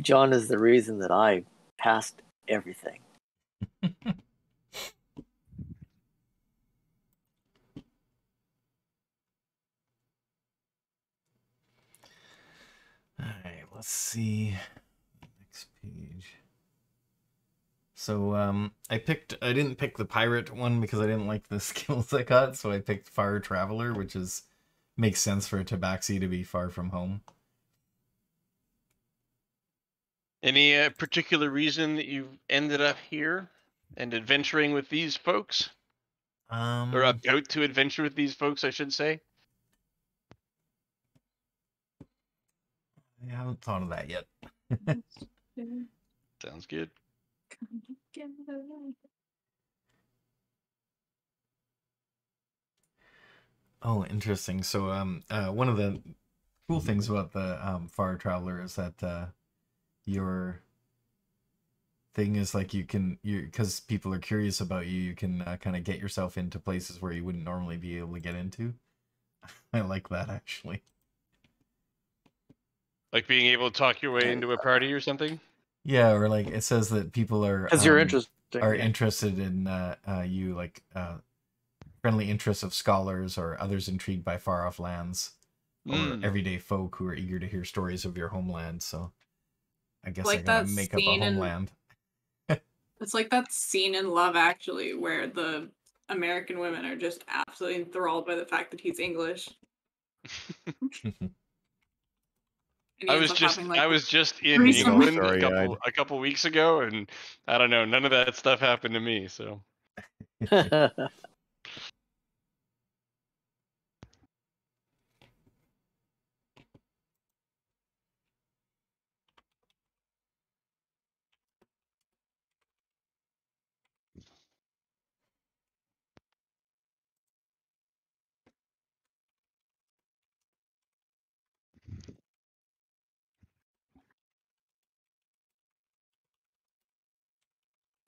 John is the reason that I passed everything. Alright, let's see. Next page. So, um, I picked, I didn't pick the pirate one because I didn't like the skills I got, so I picked Far Traveler, which is, makes sense for a tabaxi to be far from home. Any uh, particular reason that you've ended up here and adventuring with these folks? Um, or about to adventure with these folks, I should say? I haven't thought of that yet. Sounds good. Oh, interesting. So, um, uh, one of the cool things about the um, Far Traveler is that uh, your thing is like you can, you because people are curious about you, you can uh, kind of get yourself into places where you wouldn't normally be able to get into. I like that, actually. Like being able to talk your way into a party or something? Yeah, or like it says that people are um, you're are interested in uh, uh, you, like uh, friendly interests of scholars or others intrigued by far-off lands, mm. or everyday folk who are eager to hear stories of your homeland. So I guess like I gotta make up a homeland. In... It's like that scene in Love Actually where the American women are just absolutely enthralled by the fact that he's English. I was just having, like, I was just in England a couple, a couple weeks ago, and I don't know, none of that stuff happened to me, so.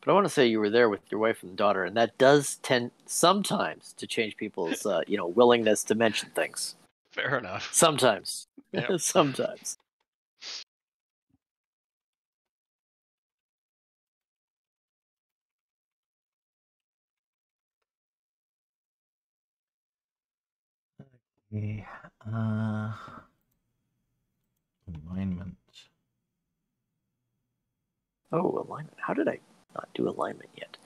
But I want to say you were there with your wife and daughter, and that does tend sometimes to change people's, uh, you know, willingness to mention things. Fair enough. Sometimes. Yep. Sometimes. Okay. Uh, alignment. Oh, alignment. How did I... not do alignment yet.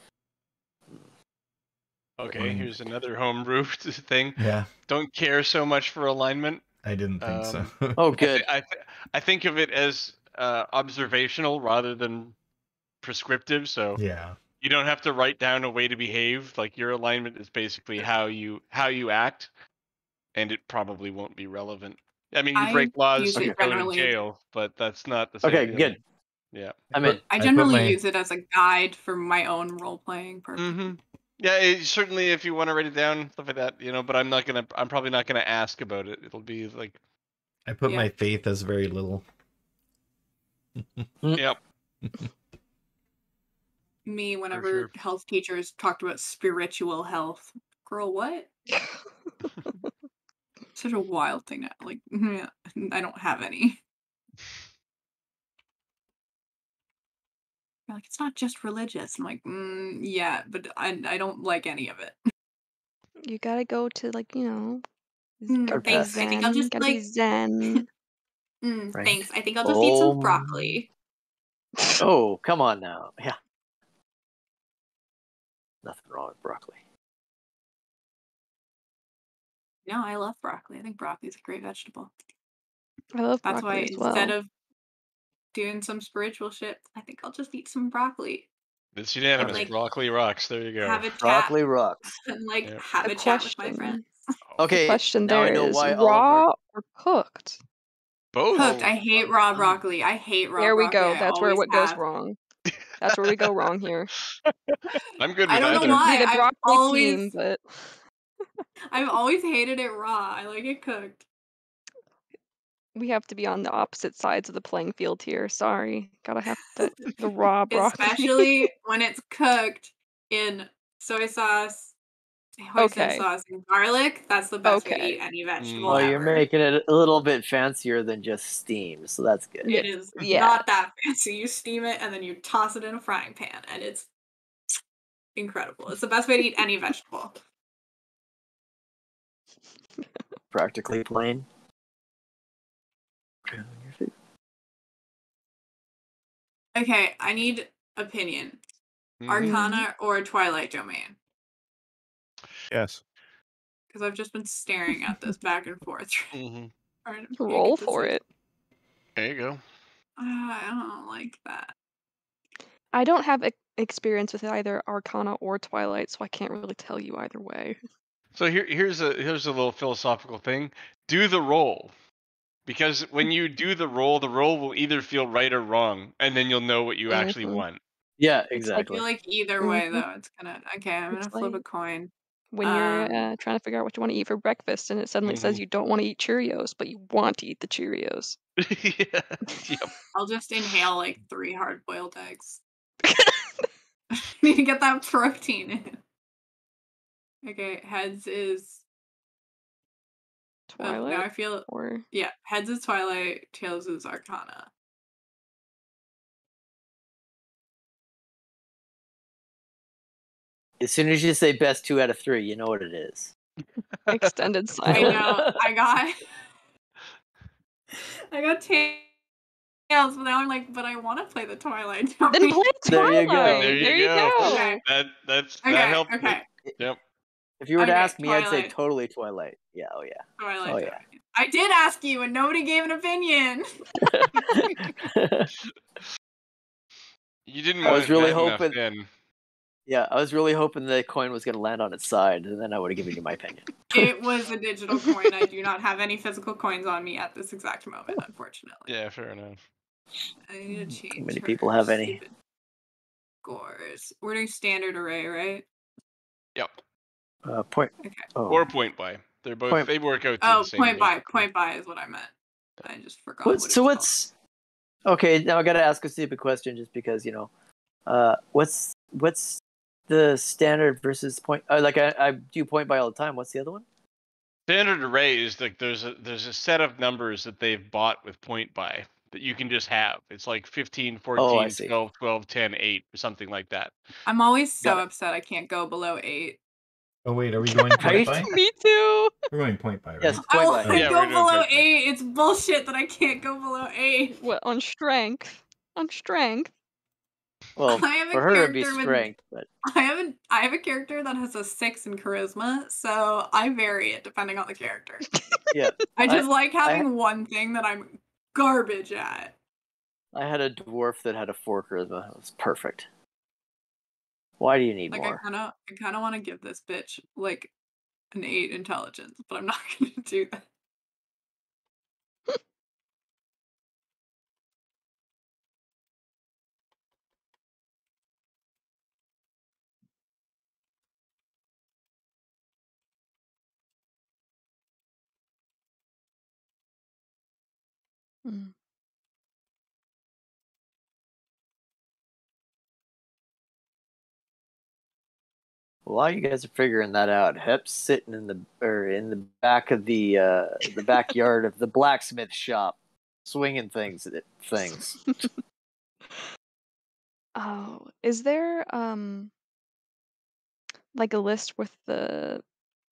Okay, alignment. Here's another homebrew thing. Yeah. Don't care so much for alignment. I didn't think um, so. Oh, good. I, th I, th I think of it as uh, observational rather than prescriptive. So yeah, you don't have to write down a way to behave. Like your alignment is basically how you how you act, and it probably won't be relevant. I mean, you I break laws, you go to jail, but that's not the same. Okay, thing. Good. Yeah, I mean, I generally I my... use it as a guide for my own role playing purpose. Mm-hmm. Yeah, it, certainly if you want to write it down, stuff like that, you know. But I'm not gonna, I'm probably not gonna ask about it. It'll be like, I put yeah. my faith as very little. Yep. Me, whenever sure. health teachers talked about spiritual health, girl, what? Such a wild thing. Now. Like, I don't have any. Like, it's not just religious. I'm like, mm, yeah, but I I don't like any of it. You gotta go to, like, you know. Mm, thanks. Zen. I think I'll just gotta like Zen. mm, right. Thanks. I think I'll just oh. eat some broccoli. Oh, come on now. Yeah. Nothing wrong with broccoli. No, I love broccoli. I think broccoli is a great vegetable. I love That's broccoli. That's why as instead well. of doing some spiritual shit, I think I'll just eat some broccoli. It's unanimous. Like, broccoli rocks. There you go. Have a broccoli rocks. And like yeah. have a, a chat with my friends. Okay. The question there I know is why raw Oliver... or cooked? Both. Cooked. I hate raw broccoli. I hate raw. There we broccoli. go. That's where what have. goes wrong. That's where we go wrong here. I'm good. With I don't either. know why. The I've always team, but... I've always hated it raw. I like it cooked. We have to be on the opposite sides of the playing field here. Sorry. Gotta have the, the raw broccoli. Especially when it's cooked in soy sauce, hoisin okay. sauce, and garlic. That's the best okay. way to eat any vegetable. Well, ever. You're making it a little bit fancier than just steam, so that's good. It is yeah. not that fancy. You steam it, and then you toss it in a frying pan, and it's incredible. It's the best way to eat any vegetable. Practically plain. Okay, I need opinion. Mm-hmm. Arcana or Twilight Domain? Yes. Because I've just been staring at this back and forth. Mm-hmm. Roll for it. There you go. Uh, I don't like that. I don't have a experience with either Arcana or Twilight, so I can't really tell you either way. So here, here's a here's a little philosophical thing. Do the roll. Because when you do the roll, the roll will either feel right or wrong, and then you'll know what you mm-hmm. actually want. Yeah, exactly. I feel like either way, though, it's gonna... Okay, I'm it's gonna like flip a coin. When um, you're uh, trying to figure out what you want to eat for breakfast, and it suddenly mm-hmm. says you don't want to eat Cheerios, but you want to eat the Cheerios. Yeah. Yep. I'll just inhale, like, three hard-boiled eggs. I need to get that protein in. Okay, heads is... Twilight. Um, now I feel or... yeah. Heads is Twilight. Tails is Arcana. As soon as you say best two out of three, you know what it is. Extended silence. I know. I got. I got tails, but now I'm like, but I want to play the Twilight. Then play Twilight. There you go. There you, there you go. go. Okay. That that's okay. that helped. Okay. Me. Yep. If you were okay, to ask me, Twilight. I'd say totally Twilight. Yeah, oh yeah. Twilight. Oh, yeah. I did ask you, and nobody gave an opinion. You didn't. I was really hoping. Then. Yeah, I was really hoping the coin was going to land on its side, and then I would have given you my opinion. It was a digital coin. I do not have any physical coins on me at this exact moment, unfortunately. Yeah, fair enough. I need to change. How many people have any? Scores. We're doing standard array, right? Yep. Uh, point okay. oh. or point by. They're both. Point. They work out. To oh, the same point by. Point by is what I meant. I just forgot. What's, what so what's? Called. Okay, now I gotta ask a stupid question, just because you know. Uh, what's what's the standard versus point? Uh, like I, I do point by all the time. What's the other one? Standard array is like there's a there's a set of numbers that they've bought with point by that you can just have. It's like fifteen, fourteen, oh, twelve, twelve, ten, eight, or something like that. I'm always so Got upset it. I can't go below eight. Oh wait, are we going point by? Me too. We're going point by, right? Yes, point I want to yeah, go below eight. By. It's bullshit that I can't go below eight. Well, on strength, on strength. Well, I have for a her it'd be strength, with, but I haven't. I have a character that has a six in charisma, so I vary it depending on the character. Yeah, I just I, like having I, one thing that I'm garbage at. I had a dwarf that had a four charisma. It was perfect. Why do you need like, more? I kind of I kind of want to give this bitch, like, an eight intelligence, but I'm not going to do that. mm. While you guys are figuring that out, Hep's sitting in the or in the back of the uh, the backyard of the blacksmith shop, swinging things at things. Oh, is there um like a list with the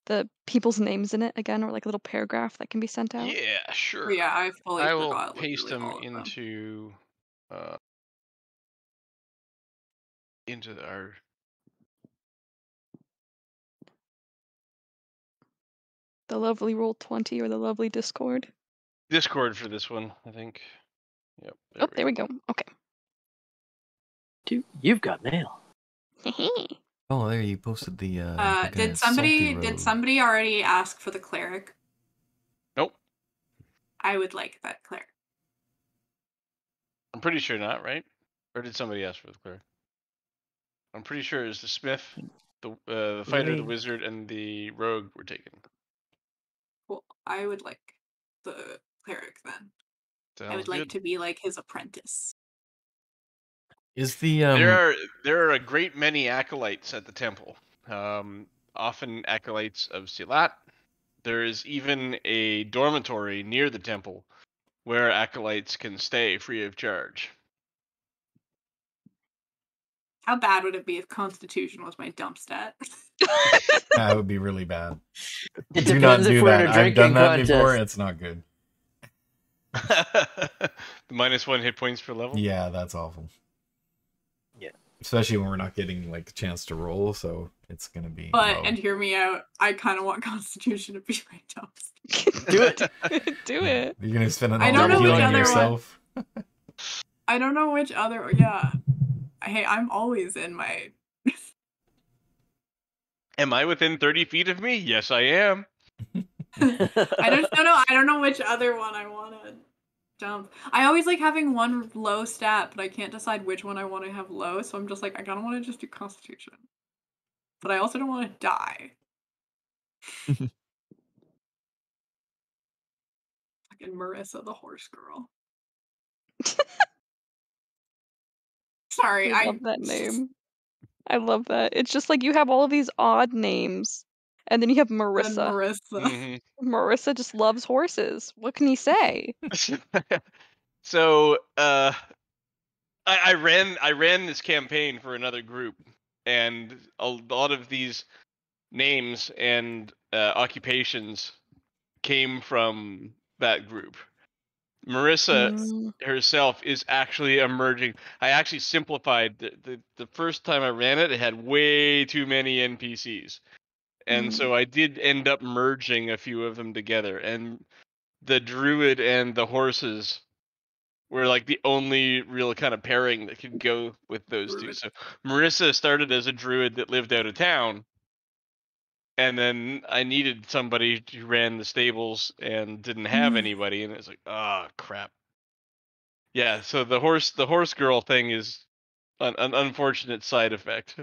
the people's names in it again, or like a little paragraph that can be sent out? Yeah, sure. Yeah, I fully I will paste them into them. uh into our. The lovely Roll twenty or the lovely Discord? Discord for this one, I think. Yep. There oh, we there we go. go. Okay. Dude, you've got mail. Oh, there you posted the. Uh, uh, did somebody did somebody already ask for the cleric? Nope. I would like that cleric. I'm pretty sure not, right? Or did somebody ask for the cleric? I'm pretty sure it was the smith, the uh, the fighter, really? The wizard, and the rogue were taken. Well, I would like the cleric then. Sounds I would like good. to be like his apprentice. Is the um... there are there are a great many acolytes at the temple. um, often acolytes of Silat. There is even a dormitory near the temple where acolytes can stay free of charge. How bad would it be if Constitution was my dump stat? That would be really bad. It do depends not do if we're in a drinking I've done that contest. Before. It's not good. Minus one hit points per level? Yeah, that's awful. Yeah. Especially when we're not getting like the chance to roll, so it's gonna be But low. And hear me out, I kinda want Constitution to be my dump stat. Do it. Do it. You're gonna spend an hour healing yourself. One. I don't know which other yeah. Hey, I'm always in my... Am I within thirty feet of me? Yes, I am. I don't know. I don't know which other one I want to dump. I always like having one low stat, but I can't decide which one I want to have low, so I'm just like, I kind of want to just do Constitution. But I also don't want to die. Fucking Marissa, the horse girl. Sorry, I love I... that name. I love that. It's just like you have all of these odd names, and then you have Marissa. And Marissa. Marissa just loves horses. What can you say? So, uh, I, I ran I ran this campaign for another group, and a lot of these names and uh, occupations came from that group. Marissa mm. herself is actually emerging. I actually simplified the, the the first time I ran it. It had way too many N P Cs, and mm. so I did end up merging a few of them together. And the druid and the horses were like the only real kind of pairing that could go with those druid. two. So Marissa started as a druid that lived out of town, and then I needed somebody who ran the stables and didn't have mm. anybody, and it was like, ah, oh, crap. Yeah, so the horse, the horse girl thing is an, an unfortunate side effect.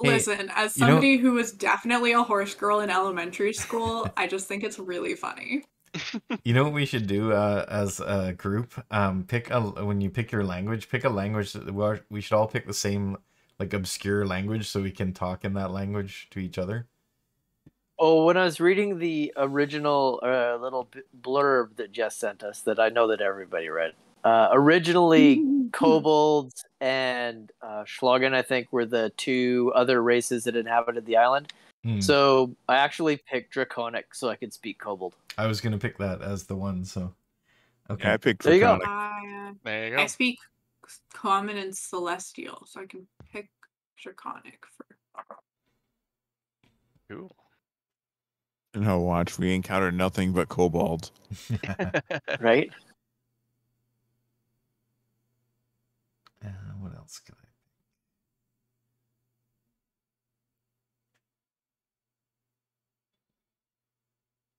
Listen, as somebody you know... who was definitely a horse girl in elementary school, I just think it's really funny. You know what we should do uh, as a group? Um, pick a when you pick your language, pick a language that we, are, we should all pick the same like obscure language, so we can talk in that language to each other. Oh, when I was reading the original uh, little blurb that Jess sent us, that I know that everybody read, uh, originally kobolds and uh, Schlagen, I think, were the two other races that inhabited the island. Mm. So I actually picked Draconic so I could speak kobold. I was going to pick that as the one, so... Okay, yeah, I picked Draconic. There you go. Uh, there you go. I speak Common and Celestial, so I can pick Draconic for... Cool. In our watch, we encounter nothing but kobolds. Right? Uh, what else can I?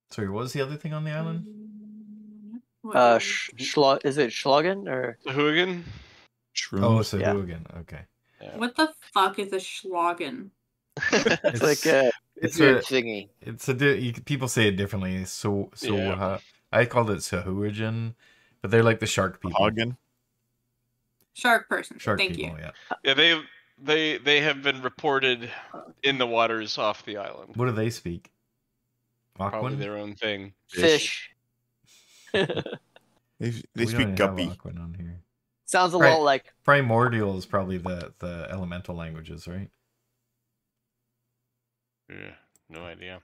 Sorry, what was the other thing on the island? Uh, sh shlo is it Schlagen or Sahuagin? Oh, Sahuagin. Yeah. Okay. Yeah. What the fuck is a Schlagen? It's like a. It's, it's a thingy. It's a you, people say it differently. So so yeah. uh, I called it Sahuagin, but they're like the shark people. Hagen. Shark person. Shark Thank people, you. Yeah. Yeah, they they they have been reported in the waters off the island. What do they speak? Aquan? Probably their own thing. Fish. Fish. they they speak guppy. On here. Sounds a Pri lot like primordial is probably the the elemental languages, right? Yeah, no idea.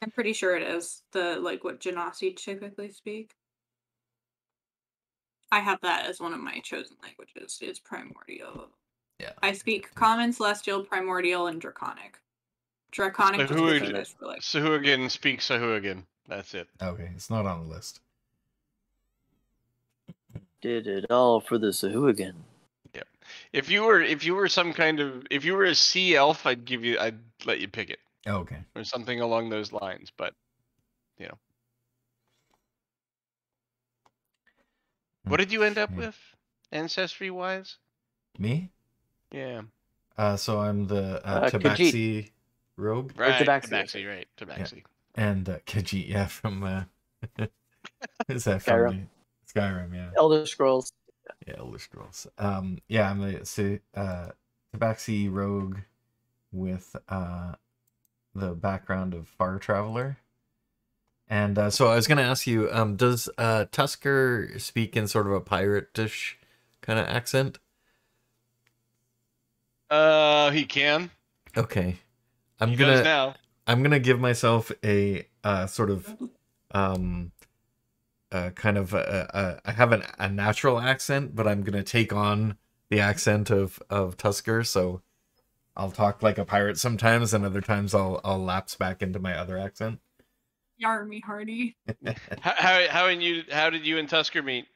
I'm pretty sure it is the like what Genasi typically speak. I have that as one of my chosen languages. It's primordial. Yeah. I speak Common, Celestial, Primordial, and Draconic. Draconic. Sahuagin speaks Sahuagin. That's it. Okay, it's not on the list. Did it all for the Sahuagin. If you were, if you were some kind of, if you were a sea elf, I'd give you, I'd let you pick it. Oh, okay. Or something along those lines, but, you know. What did you end up with, ancestry-wise? Me? Yeah. Uh, so I'm the uh, uh, Tabaxi rogue. Right, Tabaxi. Tabaxi, right, Tabaxi. Yeah. And uh, Khajiit, yeah, from, uh, is that Skyrim. From the... Skyrim, yeah. Elder Scrolls. Yeah, Elder Scrolls. Um, yeah, I'm a uh, Tabaxi rogue with uh, the background of Far Traveler. And uh, so I was going to ask you, um, does uh, Tusker speak in sort of a pirate-ish kind of accent? Uh, he can. Okay. I'm he gonna, now. I'm going to give myself a uh, sort of... Um, Uh, kind of, uh, uh, I have an, a natural accent, but I'm going to take on the accent of, of Tusker. So I'll talk like a pirate sometimes, and other times I'll I'll lapse back into my other accent. Yarn me hearty. how how how and you how did you and Tusker meet?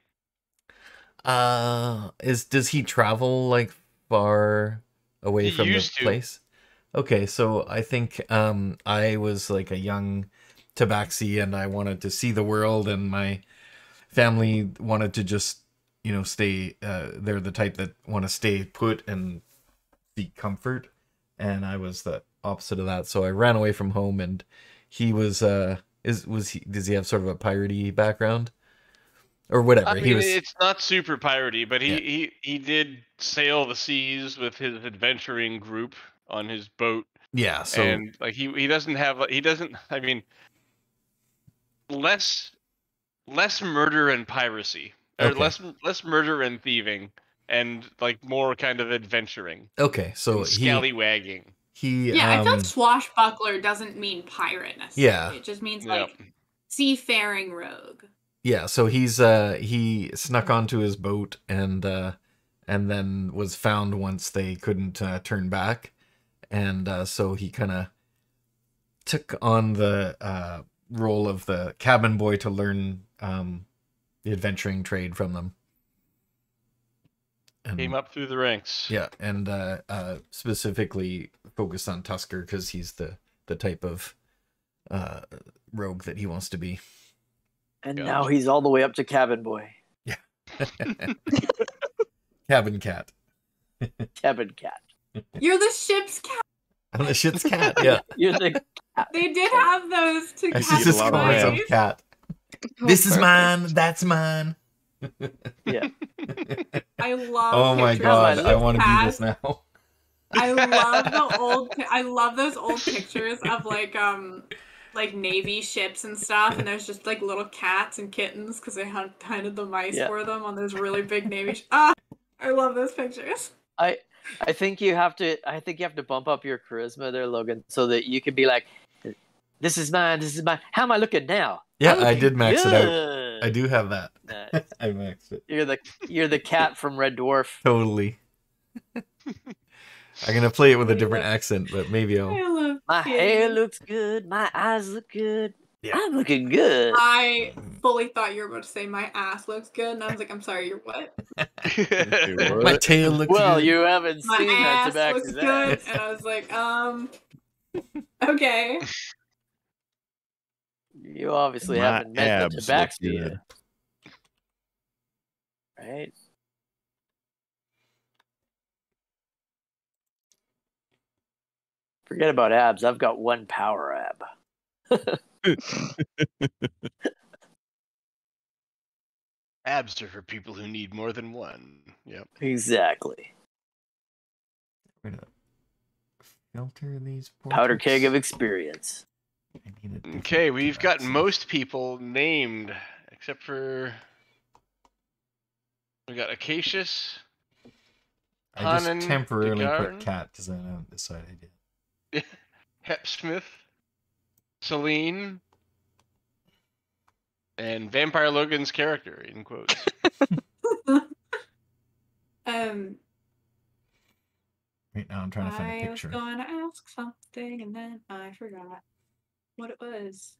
Uh, is does he travel like far away he from this to. place? Okay, so I think um I was like a young Tabaxi, and I wanted to see the world, and my family wanted to just, you know, stay, uh, they're the type that want to stay put and seek comfort, and I was the opposite of that, so I ran away from home. And he was, uh, is, was he, does he have sort of a piratey background? Or whatever. I mean, he was... It's not super piratey, but he, yeah. he, he did sail the seas with his adventuring group on his boat. Yeah, so... And, like, he, he doesn't have, he doesn't, I mean... less less murder and piracy, or okay. less less murder and thieving, and like more kind of adventuring. Okay, so scallywagging. He, he yeah um, I thought swashbuckler doesn't mean pirate necessarily. Yeah, it just means like yep. seafaring rogue. Yeah, so he's uh he snuck onto his boat, and uh and then was found once they couldn't uh, turn back, and uh so he kind of took on the uh role of the cabin boy to learn um the adventuring trade from them, and came up through the ranks. Yeah, and uh uh specifically focused on Tusker because he's the the type of uh rogue that he wants to be. And yeah. now he's all the way up to cabin boy. Yeah. Cabin cat. Cabin cat. You're the ship's cat. I'm the shit's cat, yeah. You're the cat. They did have those to catch cat. Oh, this perfect. Is mine, that's mine. Yeah. I love Oh my god, I want to do this now. I love the old I love those old pictures of like um like Navy ships and stuff, and there's just like little cats and kittens because they hunted the mice yeah. for them on those really big Navy ships. Ah, I love those pictures. I I think you have to. I think you have to bump up your charisma there, Logan, so that you can be like, "This is mine. This is mine. How am I looking now?" Yeah, I, I did max good. it out. I do have that. Nice. I maxed it. You're the you're the cat from Red Dwarf. Totally. I'm gonna play it with a different accent, but maybe I'll. My hair looks good. My eyes look good. Yeah. I'm looking good. I fully thought you were about to say my ass looks good, and I was like, I'm sorry, you're what? My tail looks well, good. Well, you haven't my seen that tobacco. My ass looks good, and I was like, um, okay. You obviously my haven't met the tobacco yet. Right? Forget about abs. I've got one power ab. Abs are for people who need more than one. Yep. Exactly. We're gonna filter these portraits. Powder keg of experience. I need a okay, we've got most people named, except for we got Acacius. I Hannon, just temporarily Degarn. put cat because I don't decide I did. Hep Smith. Celine and Vampire Logan's character in quotes. um right now I'm trying to find I a picture. I was going to ask something and then I forgot what it was.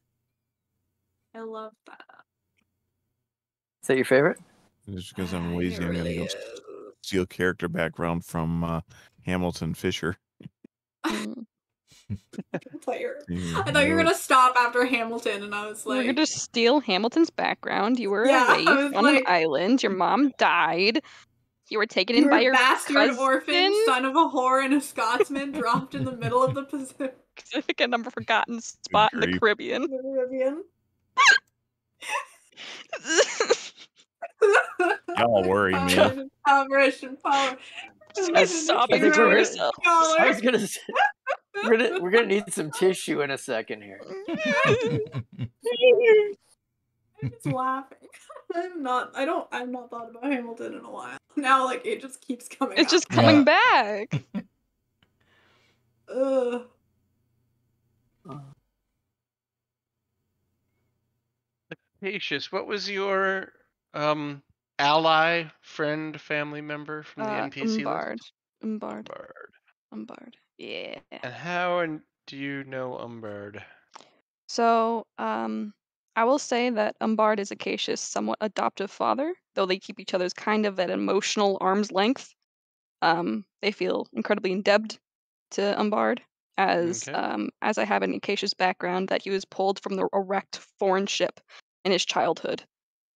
I love that. Is that your favorite? It's because I'm lazy. I'm really gonna go steal character background from uh, Hamilton Fisher. Player. I thought you were gonna stop after Hamilton, and I was like, "You're gonna steal Hamilton's background. You were yeah, away on like, an island. Your mom died. You were taken you in were by your bastard cousin. Orphan, son of a whore, and a Scotsman dropped in the middle of the Pacific. Pacific, a number forgotten spot in the Caribbean. The Caribbean. Y'all worry me. Power. I, I was gonna say. We're gonna, we're gonna need some tissue in a second here. I'm just laughing. I'm not. I don't. I've not thought about Hamilton in a while. Now, like it just keeps coming. It's out. just coming yeah. back. Ugh. Acacius, what was your um ally, friend, family member from the uh, N P C Umbard. list? Umbard. Umbard. Umbard. Yeah. And how do you know Umbard? So, um, I will say that Umbard is Acacius' somewhat adoptive father, though they keep each other's kind of at emotional arm's length. Um, they feel incredibly indebted to Umbard, as okay. um, as I have in Acacius' background, that he was pulled from the wrecked foreign ship in his childhood.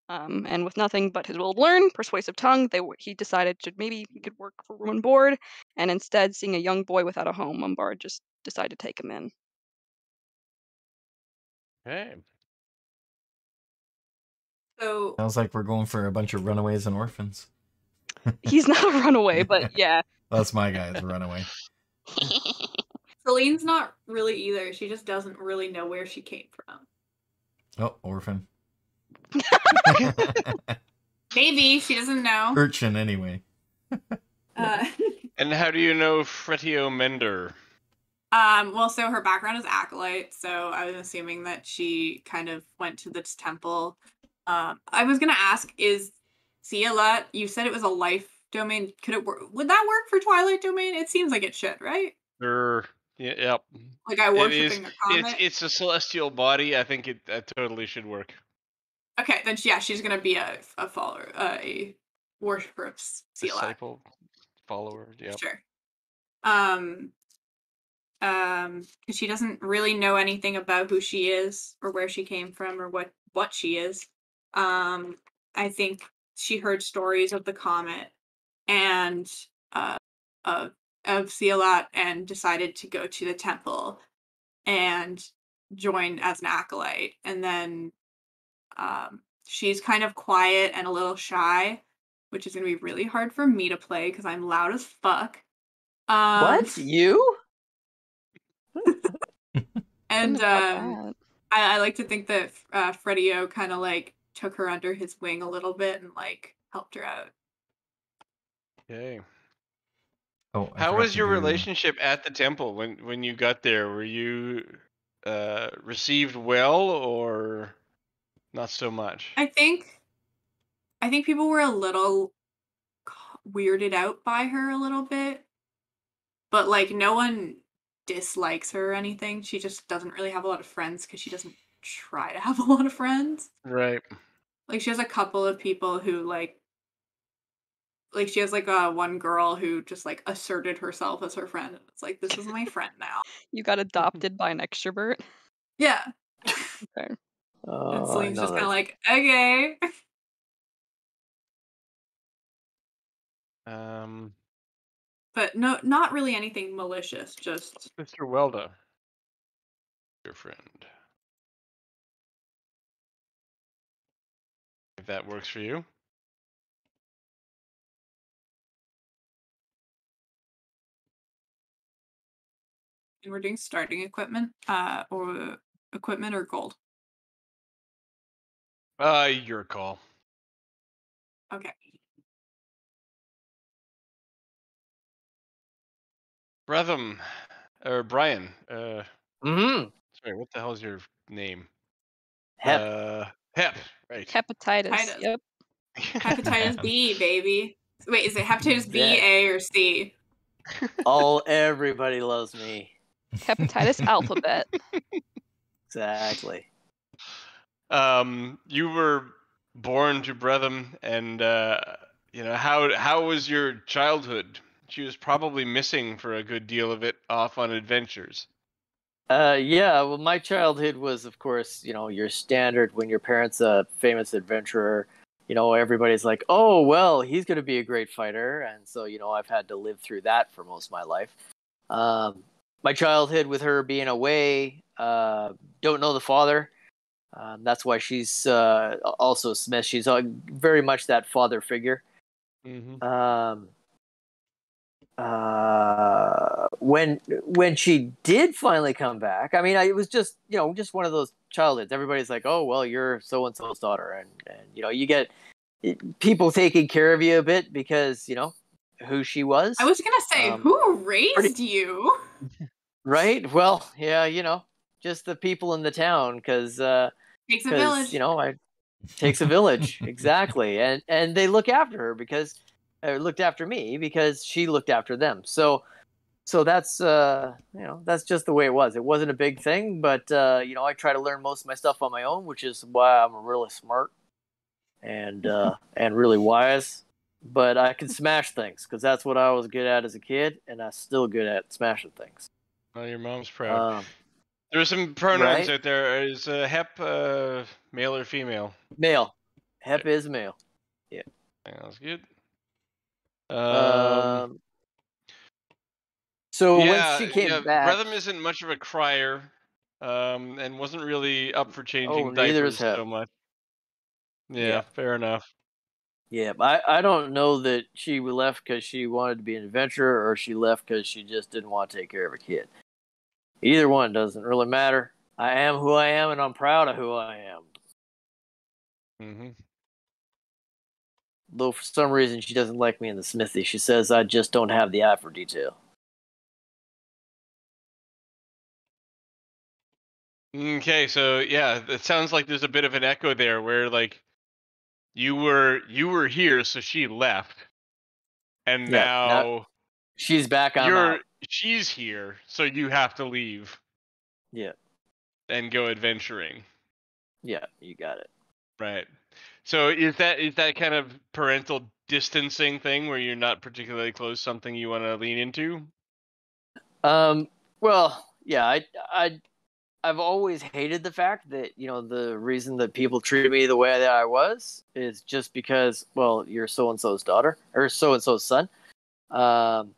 Um, and with nothing but his will to learn, persuasive tongue, they he decided to maybe he could work for room and board, and instead, seeing a young boy without a home, Umbard just decided to take him in. Okay. So sounds like we're going for a bunch of runaways and orphans. He's not a runaway, but yeah. That's my guy, is a runaway. Celine's not really either. She just doesn't really know where she came from. Oh, orphan. Maybe she doesn't know. Urchin, anyway. uh, and how do you know Pretio Mender? Um, well, so her background is acolyte, so I was assuming that she kind of went to this temple. Um, I was gonna ask: Is Silat? You said it was a life domain. Could it work? Would that work for Twilight Domain? It seems like it should, right? Sure. Yeah, yep. Like I worshiping a comet. It's, it's a celestial body. I think it that totally should work. Okay, then she, yeah, she's gonna be a a follower, uh, a worshiper of Silat. Disciple, follower, yeah. Sure. Um, um, because she doesn't really know anything about who she is or where she came from or what what she is. Um, I think she heard stories of the comet and uh of of Silat and decided to go to the temple and join as an acolyte, and then. Um, she's kind of quiet and a little shy, which is going to be really hard for me to play because I'm loud as fuck. Um, what? You? and uh, I, I like to think that uh, Fredio kind of like took her under his wing a little bit and like helped her out. Okay. Oh, how was your relationship at the temple when, when you got there? Were you uh, received well or... Not so much. I think, I think people were a little weirded out by her a little bit, but like no one dislikes her or anything. She just doesn't really have a lot of friends because she doesn't try to have a lot of friends. Right. Like she has a couple of people who like, like she has like a uh, one girl who just like asserted herself as her friend. And it's like, this is my friend now. You got adopted by an extrovert. Yeah. Okay. Oh, and Celine's just kind of like, okay. Um, but no, not really anything malicious. Just Mister Welda, your friend. If that works for you. And we're doing starting equipment, uh, or equipment or gold. Uh, your call. Okay. Bretham, or Brian, uh... Mm-hmm. Sorry, what the hell is your name? Hep. Uh, Hep, right. Hepatitis, Hepatitis. Yep. Hepatitis B, baby. Wait, is it hepatitis B, yeah. A, or C? All everybody loves me. Hepatitis alphabet. Exactly. Um, you were born to Bretham, and uh, you know how how was your childhood? She was probably missing for a good deal of it, off on adventures. Uh, yeah. Well, my childhood was, of course, you know, your standard when your parents a famous adventurer. You know, everybody's like, oh, well, he's going to be a great fighter, and so you know, I've had to live through that for most of my life. Um, my childhood with her being away, uh, don't know the father. Um, that's why she's uh, also Smith. She's uh, very much that father figure. Mm-hmm. Um, uh, when when she did finally come back, I mean, I, it was just, you know, just one of those childhoods. Everybody's like, oh, well, you're so-and-so's daughter. And, and, you know, you get people taking care of you a bit because, you know, who she was. I was going to say, um, who raised pretty, you? Right? Well, yeah, you know, just the people in the town because, uh, takes a village. You know, I, takes a village. Exactly. And, and they look after her because, or looked after me because she looked after them. So, So that's, uh, you know, that's just the way it was. It wasn't a big thing, but, uh, you know, I try to learn most of my stuff on my own, which is why I'm really smart and uh, and really wise. But I can smash things because that's what I was good at as a kid, and I'm still good at smashing things. Well, your mom's proud. Um, There's some pronouns right? out there. Is uh, Hep uh, male or female? Male. Hep is male. Yeah. Sounds good. Um... um So yeah, when she came yeah, back, Bretham isn't much of a crier, um, and wasn't really up for changing oh, diapers so much. Yeah, yeah, fair enough. Yeah, I I don't know that she left because she wanted to be an adventurer, or she left because she just didn't want to take care of a kid. Either one doesn't really matter. I am who I am, and I'm proud of who I am. Mm-hmm. Though for some reason she doesn't like me in the smithy. She says I just don't have the eye for detail. Okay, so yeah, it sounds like there's a bit of an echo there where like you were you were here, so she left, and yeah, now, now she's back on. You're, she's here, so you have to leave. Yeah, and go adventuring. Yeah, you got it. Right. So is that is that kind of parental distancing thing where you're not particularly close? Something you want to lean into? Um. Well, yeah. I. I. I've always hated the fact that, you know, the reason that people treated me the way that I was is just because, well, you're so-and-so's daughter or so-and-so's son. Um,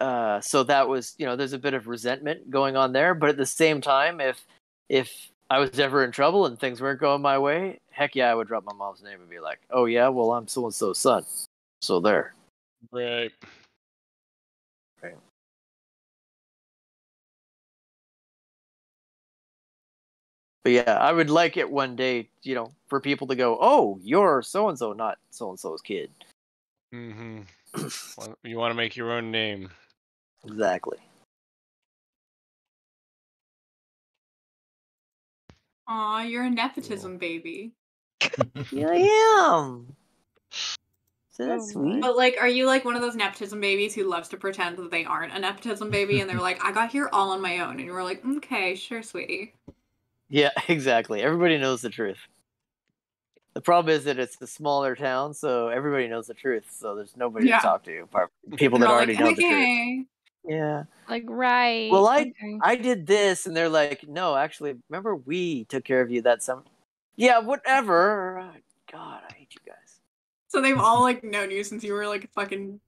uh, so that was, you know, there's a bit of resentment going on there. But at the same time, if if I was ever in trouble and things weren't going my way, heck yeah, I would drop my mom's name and be like, oh yeah, well, I'm so-and-so's son. So there. Right. Right. But yeah, I would like it one day, you know, for people to go, oh, you're so-and-so, not so-and-so's kid. Mm-hmm. You want to make your own name. Exactly. Aw, you're a nepotism yeah. baby. Yeah, I am. So that's sweet. But like, are you like one of those nepotism babies who loves to pretend that they aren't a nepotism baby and they're like, I got here all on my own. And we're like, okay, sure, sweetie. Yeah, exactly. Everybody knows the truth. The problem is that it's a smaller town, so everybody knows the truth. So there's nobody yeah. to talk to, apart from people that already like, know okay. the truth. Yeah. Like, right. Well, I okay. I did this, and they're like, no, actually, remember we took care of you that summer? Yeah, whatever. God, I hate you guys. So they've all, like, known you since you were, like, a fucking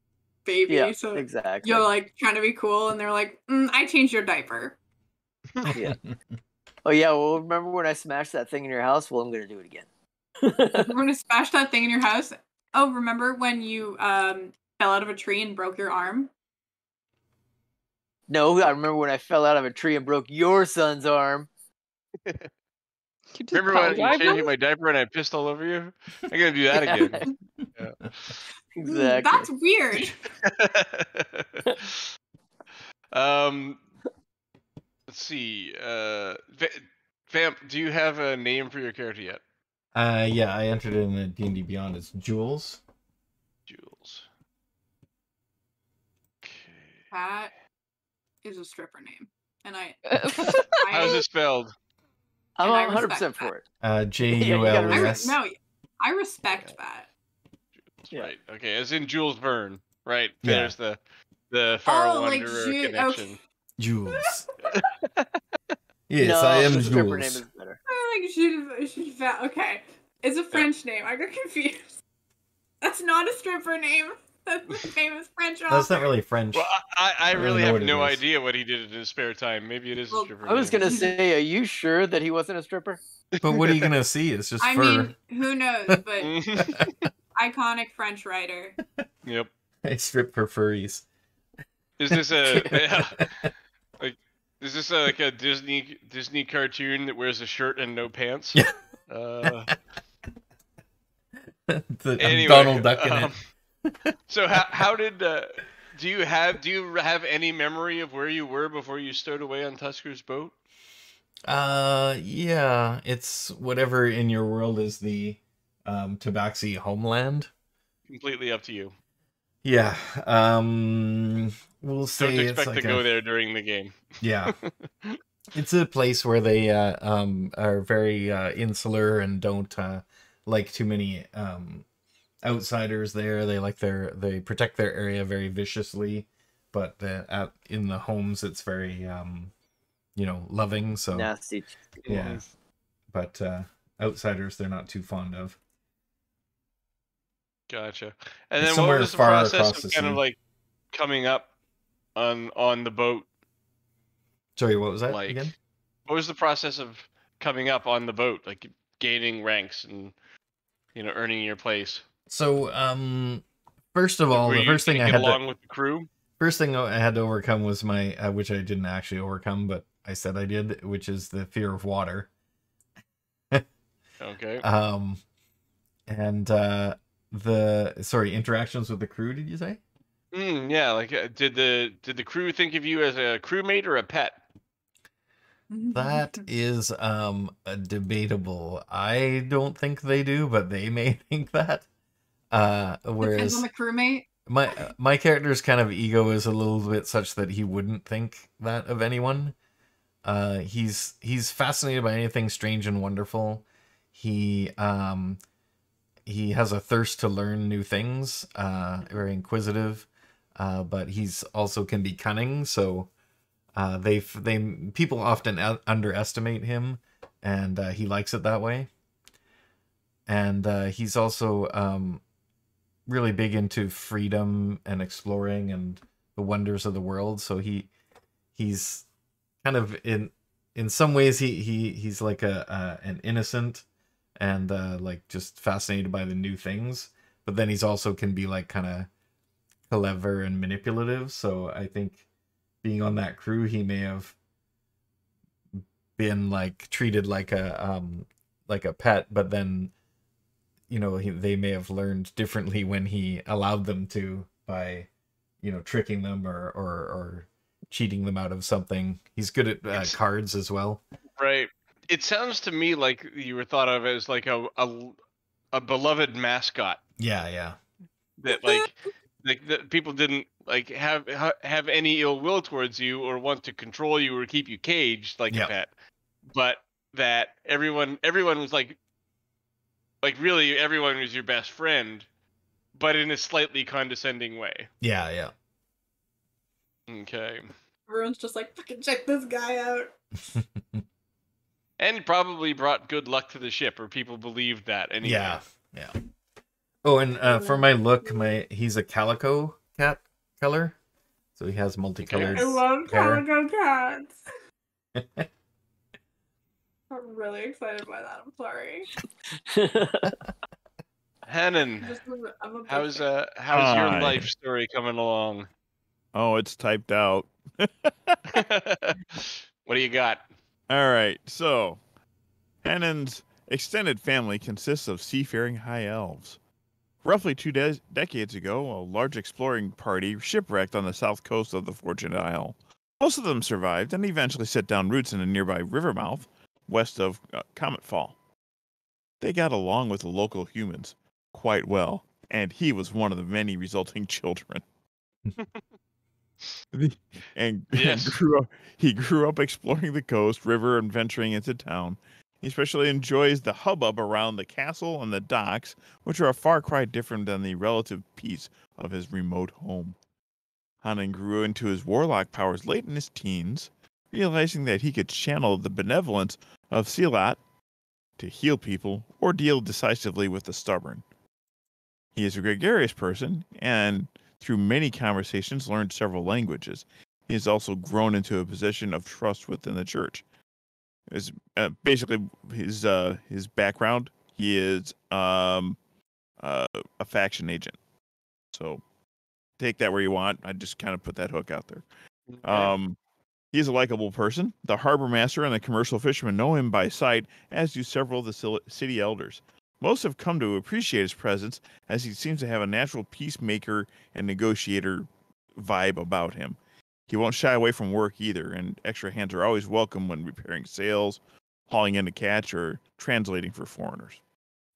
baby. Yeah, so exactly. You're, like, trying to be cool, and they're like, mm, I changed your diaper. Yeah. Oh, yeah, well, remember when I smashed that thing in your house? Well, I'm going to do it again. We're going to smash that thing in your house? Oh, remember when you um, fell out of a tree and broke your arm? No, I remember when I fell out of a tree and broke your son's arm. Remember when I changed my diaper and I pissed all over you? I'm going to do that yeah. again. Yeah. Exactly. That's weird. um... Let's see, uh, Vamp, do you have a name for your character yet? Uh, yeah, I entered it in the D and D Beyond. It's Jules. Jules. Okay. That is a stripper name, and I... How's it spelled? I'm one hundred percent for it. Uh, J U L E S. No, I respect that. Right, okay, as in Jules Verne, right? There's the the Far Wanderer connection. Jules. Yes, no, I am Jules. Name is better. I like Jules. Okay, it's a French yeah. name. I got confused. That's not a stripper name. That's a famous French author. That's not really French. Well, I, I, I really have no is. idea what he did in his spare time. Maybe it is well, a stripper. I was name. gonna say, are you sure that he wasn't a stripper? But what are you gonna see? It's just. I fur. mean, who knows? But iconic French writer. Yep. I strip for furries. Is this a yeah, like? Is this a, like a Disney Disney cartoon that wears a shirt and no pants? uh, the, anyway, Donald Duck in um, it. So how how did uh, do you have do you have any memory of where you were before you stowed away on Tusker's boat? Uh, yeah, it's whatever in your world is the um, Tabaxi homeland. Completely up to you. Yeah, um, we'll see. Don't expect it's like to go a, there during the game. Yeah, it's a place where they uh, um, are very uh, insular and don't uh, like too many um, outsiders there. They like their they protect their area very viciously, but the, at in the homes it's very um, you know loving. So nasty. Yeah, yeah. But uh, outsiders they're not too fond of. Gotcha. And then what was the process of kind of like coming up on on the boat? Sorry, what was that like, again? What was the process of coming up on the boat, like gaining ranks and you know earning your place? So, um, first of all, the first thing I had along with the crew. First thing I had to overcome was my, uh, which I didn't actually overcome, but I said I did, which is the fear of water. Okay. Um, and uh. The sorry interactions with the crew, did you say? Mm, yeah, like uh, did the did the crew think of you as a crewmate or a pet? That is um debatable. I don't think they do, but they may think that. Uh, whereas depends on the crewmate. My uh, my character's kind of ego is a little bit such that he wouldn't think that of anyone. Uh, he's he's fascinated by anything strange and wonderful. He um. He has a thirst to learn new things, uh, very inquisitive, uh, but he's also can be cunning. So uh, they they people often underestimate him, and uh, he likes it that way. And uh, he's also um, really big into freedom and exploring and the wonders of the world. So he he's kind of in in some ways he he he's like a uh, an innocent. And uh, like just fascinated by the new things, but then he's also can be like kind of clever and manipulative. So I think being on that crew, he may have been like treated like a um, like a pet, but then you know he, they may have learned differently when he allowed them to by you know tricking them or or, or cheating them out of something. He's good at uh, cards as well, right? It sounds to me like you were thought of as like a a, a beloved mascot. Yeah, yeah. That like, like that people didn't like have have any ill will towards you or want to control you or keep you caged like yep. a pet, but that everyone everyone was like, like really everyone was your best friend, but in a slightly condescending way. Yeah, yeah. Okay. Everyone's just like, fucking check this guy out. And probably brought good luck to the ship, or people believed that anyway. Yeah, yeah. Oh, and uh, for my look, my he's a calico cat color, so he has multicolored. I love calico hair. Cats. I'm really excited by that. I'm sorry. Hannon, I'm how's uh how's Hi. your life story coming along? Oh, it's typed out. What do you got? All right, so Hannon's extended family consists of seafaring high elves. Roughly two de decades ago, a large exploring party shipwrecked on the south coast of the Fortunate Isle. Most of them survived and eventually set down roots in a nearby river mouth, west of uh, Cometfall. They got along with the local humans quite well, and he was one of the many resulting children. and, yes. and grew up, he grew up exploring the coast, river, and venturing into town. He especially enjoys the hubbub around the castle and the docks, which are a far cry different than the relative peace of his remote home. Hannon grew into his warlock powers late in his teens, realizing that he could channel the benevolence of Silat to heal people or deal decisively with the stubborn. He is a gregarious person, and through many conversations, learned several languages. He has also grown into a position of trust within the church. Is uh, basically his uh, his background. He is um, uh, a faction agent, so take that where you want. I just kind of put that hook out there. Okay. Um, he's a likable person. The harbor master and the commercial fishermen know him by sight, as do several of the city elders. Most have come to appreciate his presence, as he seems to have a natural peacemaker and negotiator vibe about him. He won't shy away from work either, and extra hands are always welcome when repairing sails, hauling in a catch, or translating for foreigners.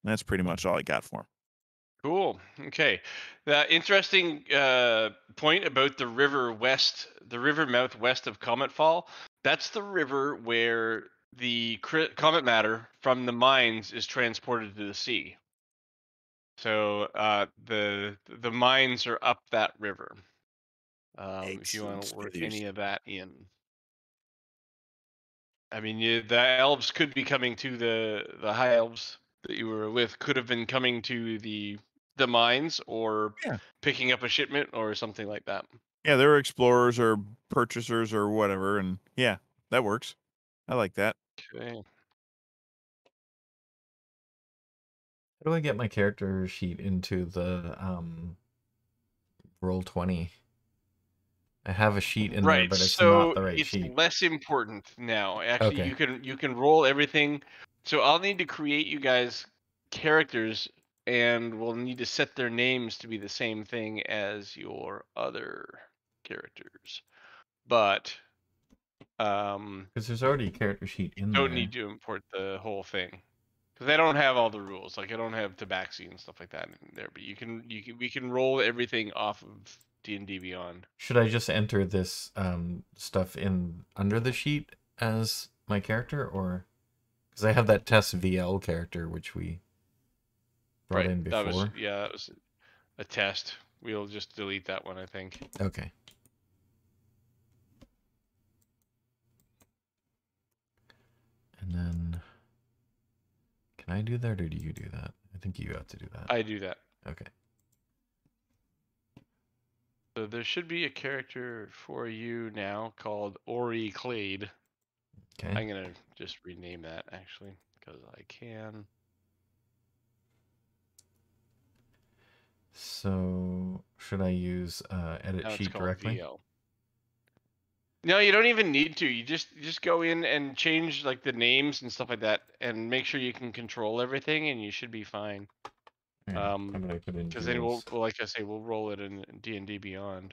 And that's pretty much all I got for him. Cool. Okay. Uh, interesting uh, point about the river west, the river mouth west of Cometfall. That's the river where the comet matter from the mines is transported to the sea. So uh, the the mines are up that river. Um, if you want to work any of that in. I mean, you, the elves could be coming to the the high elves that you were with could have been coming to the the mines or yeah. picking up a shipment or something like that. Yeah, there were explorers or purchasers or whatever, and yeah, that works. I like that. Okay. How do I get my character sheet into the um, Roll twenty? I have a sheet in right, there, but it's so not the right it's sheet. It's less important now. Actually, okay. you can you can roll everything. So I'll need to create you guys characters, and we'll need to set their names to be the same thing as your other characters. But um, because there's already a character sheet in there. Don't need to import the whole thing because I don't have all the rules. Like I don't have Tabaxi and stuff like that in there. But you can you can we can roll everything off of D and D Beyond. Should I just enter this um, stuff in under the sheet as my character, or because I have that test V L character which we brought right. in before? That was, yeah, that was a test. We'll just delete that one, I think. Okay. And then, can I do that, or do you do that? I think you have to do that. I do that. Okay. So there should be a character for you now called Ori Clade. Okay. I'm going to just rename that, actually, because I can. So should I use uh, edit now sheet directly? V L. No, you don't even need to. You just you just go in and change like the names and stuff like that, and make sure you can control everything, and you should be fine. Um, because then we'll, we'll, like I say, we'll roll it in D and D Beyond.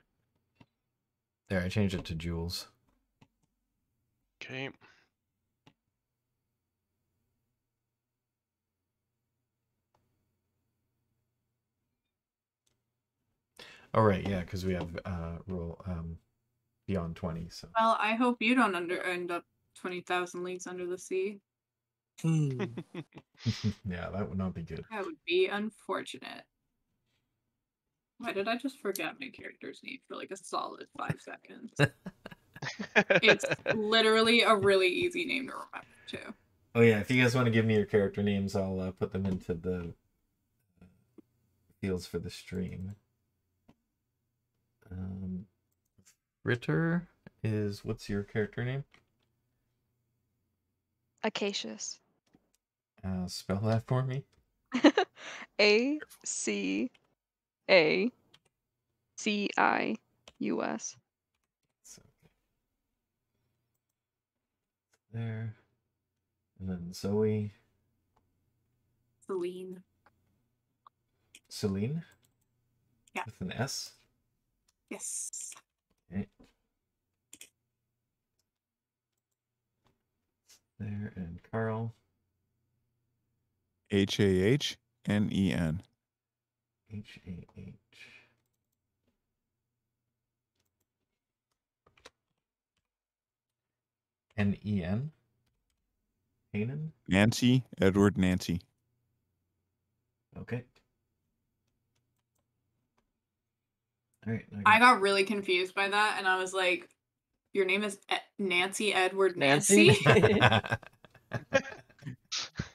There, I changed it to Jules. Okay. All right, yeah, because we have uh, roll um, Beyond twenty. So. Well, I hope you don't under end up twenty thousand leagues under the sea. Yeah, that would not be good. That would be unfortunate. Why did I just forget my character's name for like a solid five seconds? It's literally a really easy name to remember too. Oh yeah, if you guys want to give me your character names, I'll uh, put them into the fields for the stream. Um, Ritter is, what's your character name? Acacius. Uh, spell that for me. A C A C I U S. There. And then Zoe. Celine. Celine? Yeah. With an S? Yes. Okay. There, and Carl. H A H N E N. H A H. N E N? Hannon? Nancy, Edward Nancy. Okay. All right. I got, I got really confused by that, and I was like, your name is Nancy Edward Nancy. Nancy?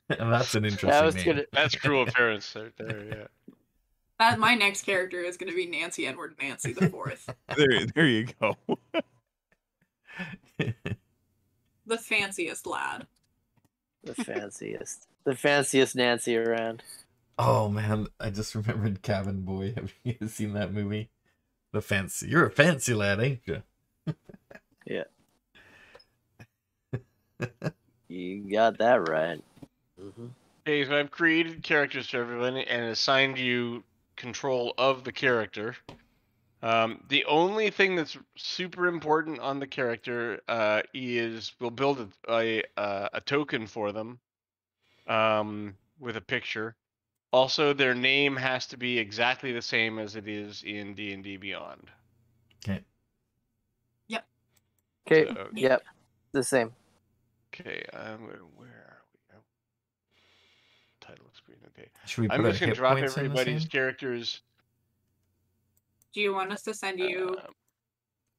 That's an interesting that was name. Gonna... That's cruel parents right there. Yeah. That my next character is going to be Nancy Edward Nancy the Fourth. There, there you go. The fanciest lad. The fanciest, the fanciest Nancy around. Oh man, I just remembered Cabin Boy. Have you seen that movie? The fancy. You're a fancy lad, ain't you? Yeah. You got that right. Mm-hmm. Okay, so I've created characters for everyone and assigned you control of the character. Um, the only thing that's super important on the character uh, is we'll build a, a, a token for them um, with a picture. Also, their name has to be exactly the same as it is in D and D Beyond. Okay. Yep. Okay. So, okay. Yep. The same. Okay. Um, where are we? Oh. Title screen. Okay. Should we I'm just gonna drop everybody's characters. Do you want us to send you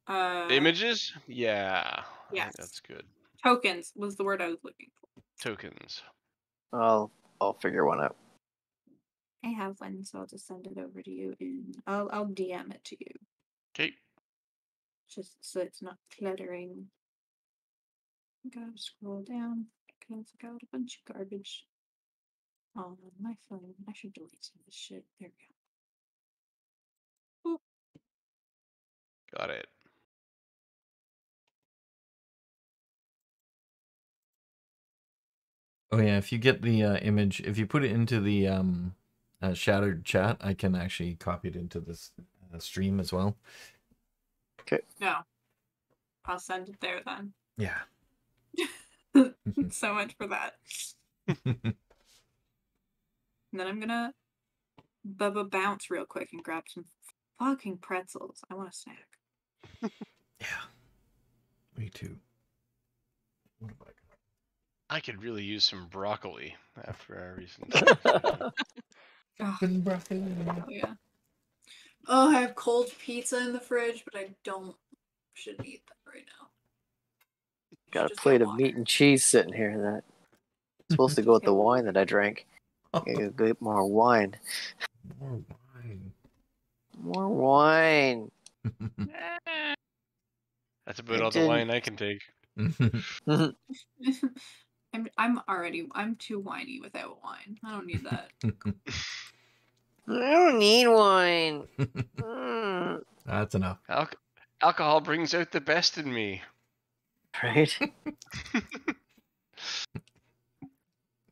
um, uh, images? Yeah. Yes. That's good. Tokens was the word I was looking for. Tokens. I'll I'll figure one out. I have one, so I'll just send it over to you, and I'll I'll D M it to you. Okay. Just so it's not cluttering. Gotta scroll down because I got a bunch of garbage on my phone. I should delete some of this shit. There we go. Ooh. Got it. Oh yeah, if you get the uh, image, if you put it into the um. Uh, Shattered chat, I can actually copy it into this uh, stream as well. Okay. No. I'll send it there then. Yeah. So much for that. And then I'm gonna Bubba bounce real quick and grab some fucking pretzels. I want a snack. Yeah. Me too. What have I got? I could really use some broccoli after our recent... Oh. Oh, yeah. Oh, I have cold pizza in the fridge, but I don't should eat that right now. Got a plate of meat and cheese sitting here. That it's supposed to go with the wine that I drank. I get more wine. More wine. More wine. That's about I all didn't... the wine I can take. I'm I'm already I'm too whiny without wine. I don't need that. I don't need wine. Mm. That's enough. Al alcohol brings out the best in me. Right?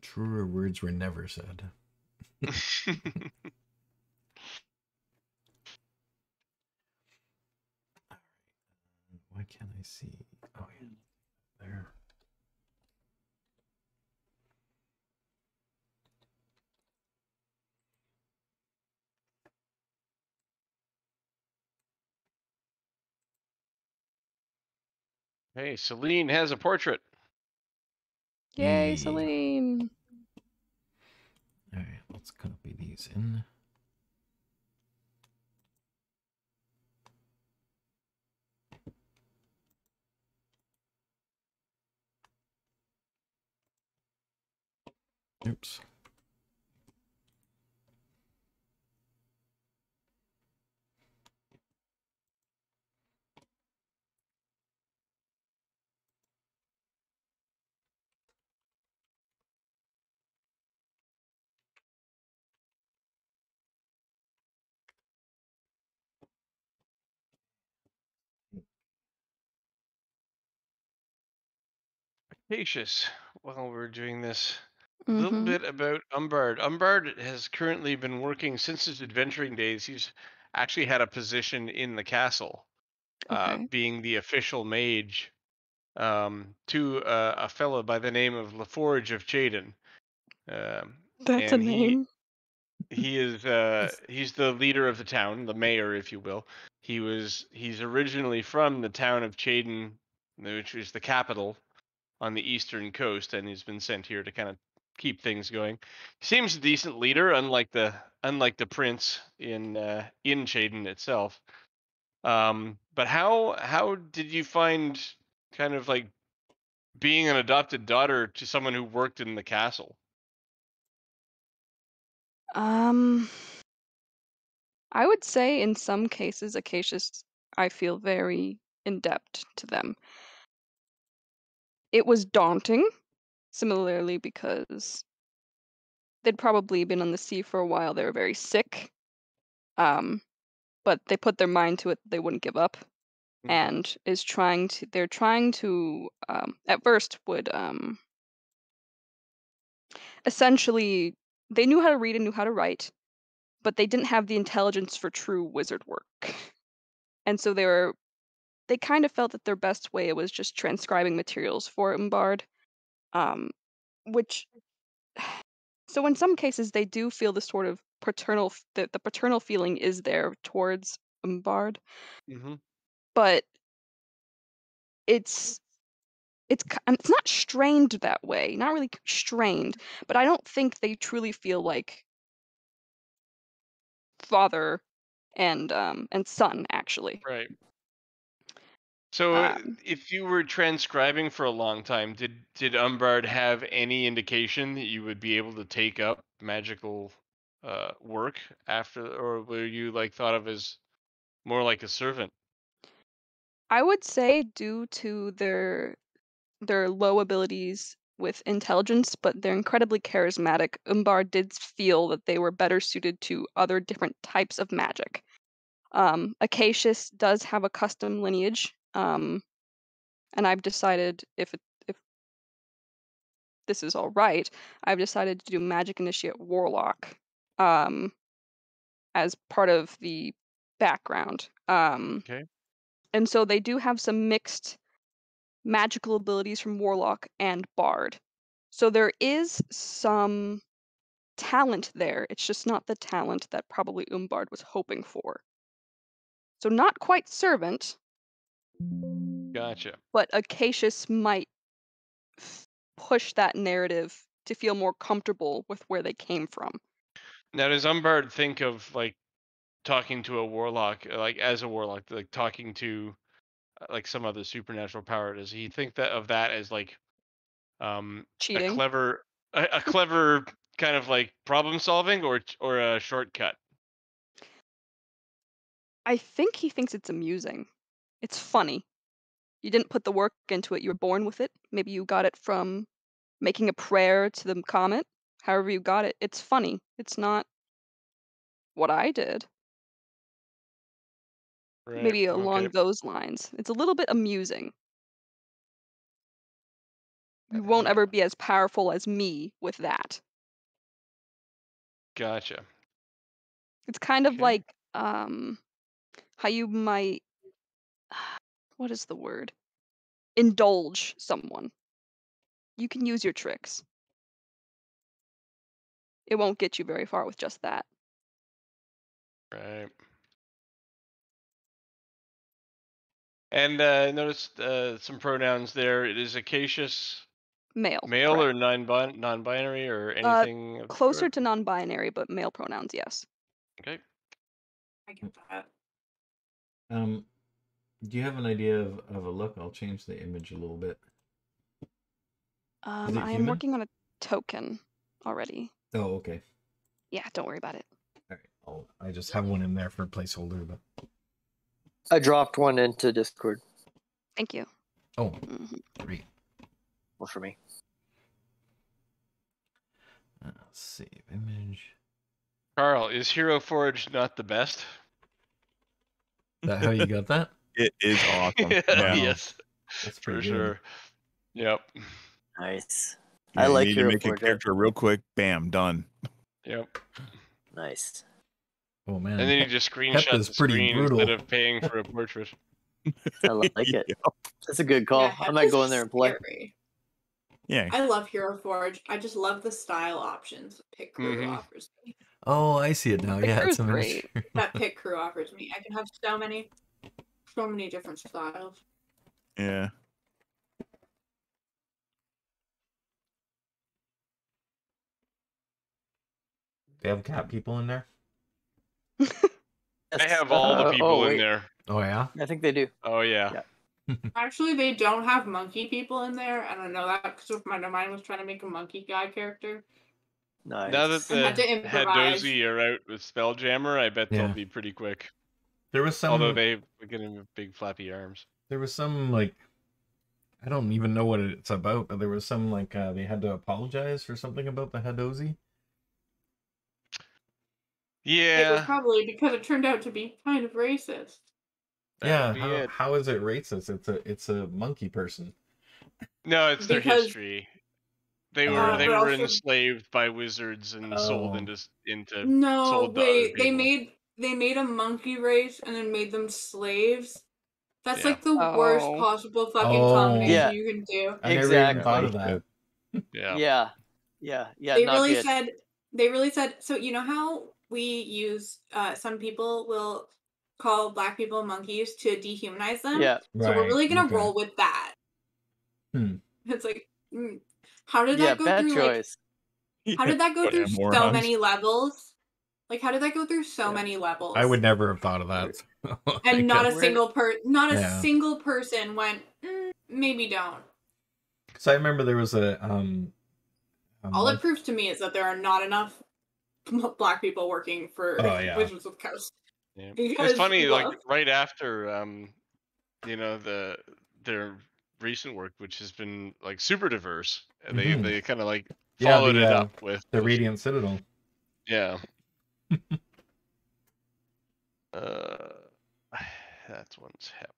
Truer words were never said. Why can't I see? Oh yeah. There. Hey, Celine has a portrait. Yay, Yay. Celine. All right, let's copy these in. Oops. Acacius, while we're doing this, a mm-hmm. little bit about Umbard. Umbard has currently been working since his adventuring days. He's actually had a position in the castle, okay. uh, being the official mage um, to uh, a fellow by the name of La Forge of Chayden. Um, That's a name. He, he is uh, he's the leader of the town, the mayor, if you will. He was he's originally from the town of Chayden, which is the capital on the eastern coast, and he's been sent here to kind of keep things going. He seems a decent leader, unlike the unlike the prince in uh, in Chayden itself. Um, but how how did you find kind of like being an adopted daughter to someone who worked in the castle? Um, I would say in some cases, Acacius, I feel very in debt to them. It was daunting, similarly, because they'd probably been on the sea for a while. They were very sick. Um, but they put their mind to it, they wouldn't give up, mm-hmm. and is trying to, they're trying to, um, at first would, um, essentially, they knew how to read and knew how to write, but they didn't have the intelligence for true wizard work. And so they were, they kind of felt that their best way was just transcribing materials for Umbard, um, which, so in some cases they do feel the sort of paternal, the, the paternal feeling is there towards Umbard, mm-hmm. but it's, it's, it's not strained that way, not really strained, but I don't think they truly feel like father and um and son, actually. Right. So um, if you were transcribing for a long time, did did Umbard have any indication that you would be able to take up magical uh work after, or were you like thought of as more like a servant? I would say due to their their low abilities with intelligence, but they're incredibly charismatic, Umbard did feel that they were better suited to other different types of magic. Um, Acacius does have a custom lineage, um, and I've decided, if, it, if this is all right, I've decided to do Magic Initiate Warlock um, as part of the background. Um, okay. And so they do have some mixed magical abilities from Warlock and Bard. So there is some talent there. It's just not the talent that probably Umbard was hoping for. So not quite servant. Gotcha. But Acacius might push that narrative to feel more comfortable with where they came from. Now, does Umbard think of, like, talking to a Warlock, like, as a Warlock, like, talking to like some other supernatural power? Does he think that of that as like um cheating, a clever a, a clever kind of like problem solving, or or a shortcut? I think he thinks it's amusing. It's funny. You didn't put the work into it. You were born with it. Maybe you got it from making a prayer to the comet. However you got it, it's funny. It's not what I did. Right, Maybe along okay. those lines. It's a little bit amusing. You won't ever be as powerful as me with that. Gotcha. It's kind of okay. like um, how you might... What is the word? Indulge someone. You can use your tricks. It won't get you very far with just that. Right. And I uh, noticed uh, some pronouns there. It is Acacius. Male. Male correct. Or non-bi- non-binary or anything? Uh, closer to non-binary, but male pronouns, yes. Okay. I get that. Um, do you have an idea of, of a look? I'll change the image a little bit. Um, I am working on a token already. Oh, okay. Yeah, don't worry about it. All right. I'll, I just have one in there for a placeholder, but... I dropped one into Discord. Thank you. Oh, mm-hmm. Great. Well, for me. Uh, save image. Carl, is Hero Forge not the best? Is that how you got that? It is awesome. Yeah, wow. Yes. That's pretty for good. Sure. Yep. Nice. Yeah, I like you need Hero to make Forge. A character real quick. Bam, done. Yep. Nice. Oh, man. And then you just screenshot the screen brutal. Instead of paying for a portrait. I like it. Yeah. That's a good call. Yeah, I might go in there and play. Scary. Yeah. I love Hero Forge. I just love the style options Pit Crew mm-hmm. offers me. Oh, I see it now. Pit yeah, it's amazing. That Pit Crew offers me. I can have so many, so many different styles. Yeah. They have cat people in there. They have all uh, the people oh, in there. Oh, yeah? I think they do. Oh, yeah. yeah. Actually, they don't have monkey people in there. I don't know that because my mind was trying to make a monkey guy character. Nice. Now that the Hadozi are out with Spelljammer, I bet yeah. they'll be pretty quick. There was some... Although they get him with big flappy arms. There was some, like... I don't even know what it's about, but there was some, like, uh, they had to apologize for something about the Hadozi. Yeah. It was probably because it turned out to be kind of racist. That yeah. How, how is it racist? It's a it's a monkey person. No, it's because, their history. They were uh, they were also, enslaved by wizards and oh. sold into into no. Sold they they made they made a monkey race and then made them slaves. That's yeah. like the oh. worst possible fucking oh. combination yeah. you can do. I exactly. never even thought of that. Yeah. Yeah. Yeah. Yeah. They not really good. said. They really said. So you know how we use uh, some people will call black people monkeys to dehumanize them. Yeah. So right. we're really gonna okay. roll with that. Hmm. It's like, mm, how did yeah, that go bad through? Choice. Like, how did that go yeah, through morons. so many levels? Like, how did that go through so yeah. many levels? I would never have thought of that. So. And not a single per, not a yeah. single person went. Mm, maybe don't. Because I remember there was a. Um, um, All it proves to me is that there are not enough black people working for oh, yeah. Wizards of the Coast. Yeah. It's funny, like love. right after, um, you know, the their recent work, which has been like super diverse, and they mm-hmm. they kind of like yeah, followed the, it uh, up with the Radiant Citadel. Yeah. uh, that one's hep.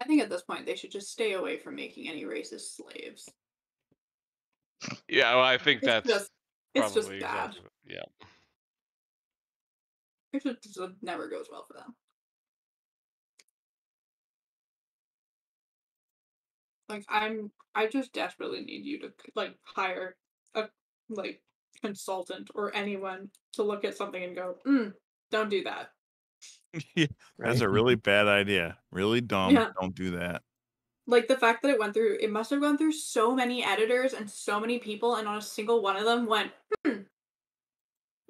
I think at this point they should just stay away from making any racist slaves. Yeah, well, I think it's that's just, it's just bad. Exactly, yeah, it just, just never goes well for them. Like I'm, I just desperately need you to like hire a like consultant or anyone to look at something and go, mm, "Don't do that." Yeah, that's a really bad idea. Really dumb. Yeah. Don't do that. Like the fact that it went through, it must have gone through so many editors and so many people, and not a single one of them went. Hmm.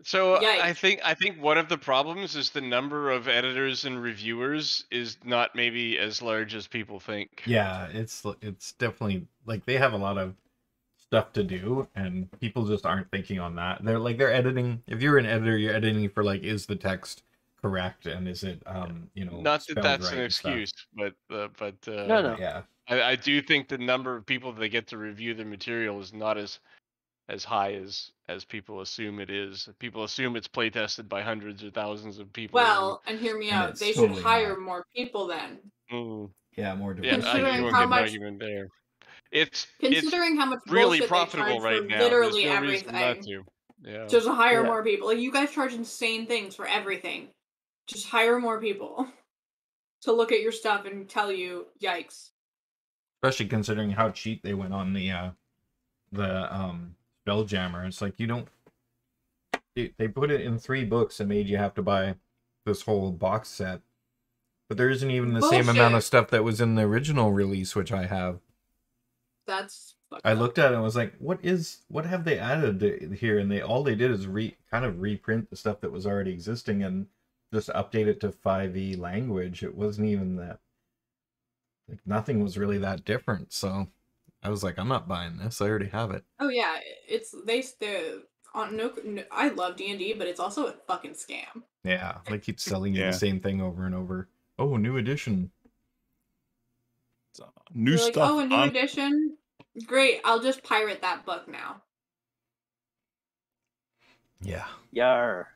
So Yikes. I think I think one of the problems is the number of editors and reviewers is not maybe as large as people think. Yeah, it's it's definitely like they have a lot of stuff to do, and people just aren't thinking on that. They're like they're editing. If you're an editor, you're editing for like, is the text correct and is it um you know not that that's right an excuse but uh, but uh no, no. yeah I, I do think the number of people that get to review the material is not as as high as as people assume it is. People assume it's play tested by hundreds or thousands of people. Well, and, and hear me and out, they totally should hire not. more people then. Mm. Yeah, more diverse. Yeah, considering how much there. It's considering it's how much really profitable right now. Literally no everything. Not to. Yeah. Just hire yeah. more people. Like, you guys charge insane things for everything. Just hire more people to look at your stuff and tell you, yikes. Especially considering how cheap they went on the uh, the um, Spelljammer. It's like, you don't... They put it in three books and made you have to buy this whole box set. But there isn't even the Bullshit. same amount of stuff that was in the original release, which I have. That's... I looked at it and was like, what is... What have they added here? And they all they did is re kind of reprint the stuff that was already existing and just update it to five E language. It wasn't even that, like, nothing was really that different. So I was like, I'm not buying this. I already have it. Oh yeah, it's they the on no, no. I love D and D, but it's also a fucking scam. Yeah, they keep selling you yeah. the same thing over and over. Oh, new edition. So, new You're stuff. Like, oh, a new on... edition. Great. I'll just pirate that book now. Yeah. Yar.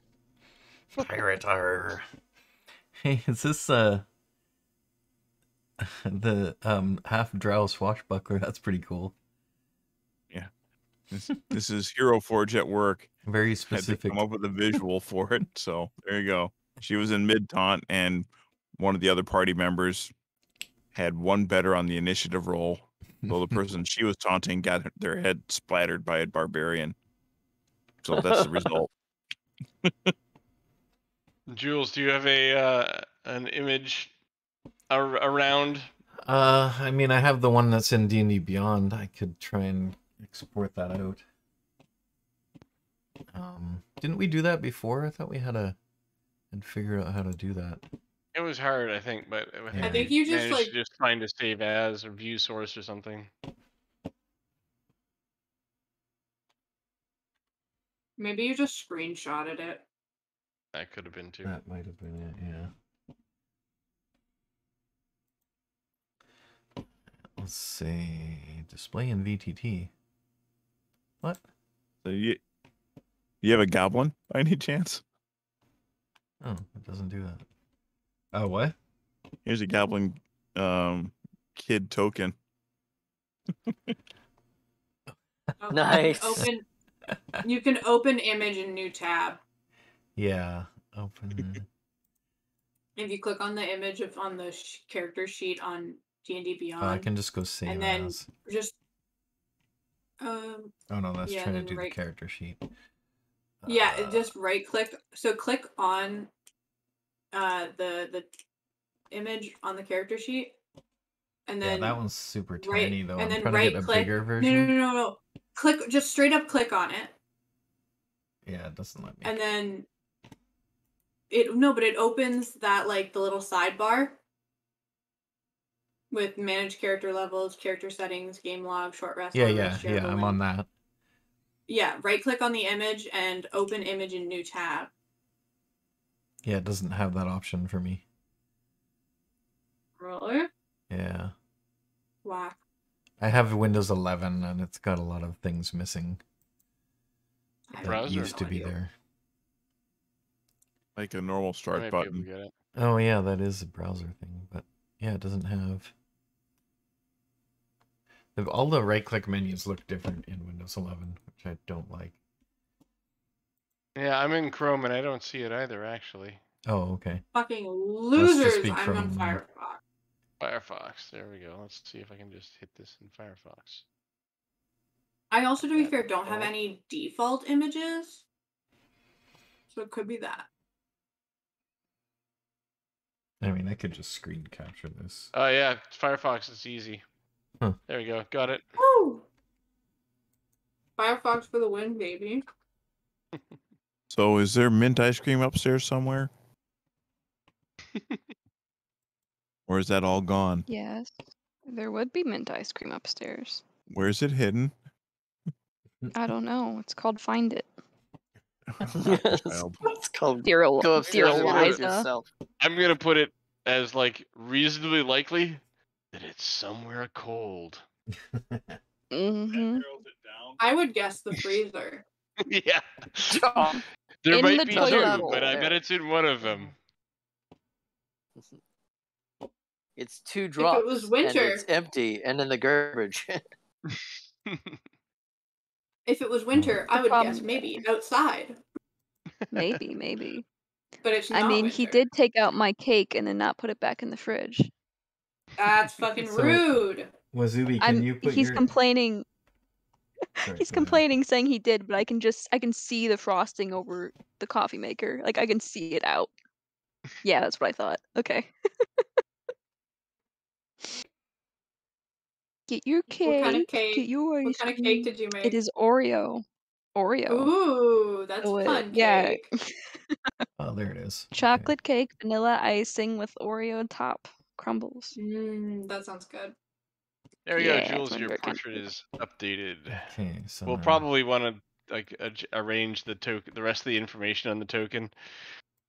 Pirater. Hey, is this uh the um half drow swashbuckler? That's pretty cool. Yeah, this, this is Hero Forge at work. Very specific. Come up with a visual for it. So there you go. She was in mid taunt, and one of the other party members had one better on the initiative roll. So the person she was taunting got their head splattered by a barbarian. So that's the result. Jules, do you have a uh, an image ar around? Uh, I mean, I have the one that's in D and D Beyond. I could try and export that out. Um, didn't we do that before? I thought we had a and figured out how to do that. It was hard, I think, but I think, yeah. I think you just like just trying to save as or view source or something. Maybe you just screenshotted it. That could have been too. That might have been it, yeah. Let's see. Display in V T T. What? So you, you have a goblin by any chance? Oh, it doesn't do that. Oh, what? Here's a goblin um, kid token. Nice. Open, you can open image in new tab. Yeah, open. If you click on the image of on the sh character sheet on D and D Beyond, oh, I can just go save and then as. Just. Um, oh no, that's yeah, trying to do right the character sheet. Yeah, uh, just right click. So click on uh, the the image on the character sheet, and then yeah, that one's super tiny right, though. And I'm then right to get click. A bigger version. No, no, no, no. Click just straight up. Click on it. Yeah, it doesn't let me. And then. It no, but it opens that like the little sidebar with manage character levels, character settings, game log, short rest. Yeah, yeah, yeah. Link. I'm on that. Yeah, right click on the image and open image in new tab. Yeah, it doesn't have that option for me. Really? Yeah. Wow. I have Windows eleven and it's got a lot of things missing. That used to be there. Like a normal start Maybe button. Oh yeah, that is a browser thing, but yeah, it doesn't have. All the right-click menus look different in Windows eleven, which I don't like. Yeah, I'm in Chrome and I don't see it either, actually. Oh, okay. Fucking losers! I'm Chrome. On Firefox. Firefox. There we go. Let's see if I can just hit this in Firefox. I also, to be fair, don't have any default images, so it could be that. I mean, I could just screen capture this. Oh, uh, yeah. Firefox is easy. Huh. There we go. Got it. Woo! Firefox for the win, baby. So, is there mint ice cream upstairs somewhere? Or is that all gone? Yes. There would be mint ice cream upstairs. Where is it hidden? I don't know. It's called Find It. Yes. It's called Dear, Go Dear Eliza. I'm gonna put it as like reasonably likely that it's somewhere cold. Mm-hmm. I would guess the freezer. Yeah, oh, there in might the be two, but I bet it's in one of them. It's two drops. If it was winter, and it's empty, and in the garbage. If it was winter, I would um, guess maybe outside. Maybe, maybe. But it's not I mean, winter. He did take out my cake and then not put it back in the fridge. That's fucking so, rude. Wazubi, can I'm, you put He's your... complaining. Sorry, he's complaining, ahead. Saying he did, but I can just I can see the frosting over the coffee maker. Like I can see it out. Yeah, that's what I thought. Okay. Get your cake. What kind of cake? Get yours. What kind of cake did you make? It is Oreo. Oreo. Ooh, that's so fun. It, yeah. Oh, there it is. Chocolate okay. cake, vanilla icing with Oreo top crumbles. Mm, that sounds good. There we yeah, go, Jules. Your portrait is updated. Okay, so we'll probably want to like arrange the token, the rest of the information on the token.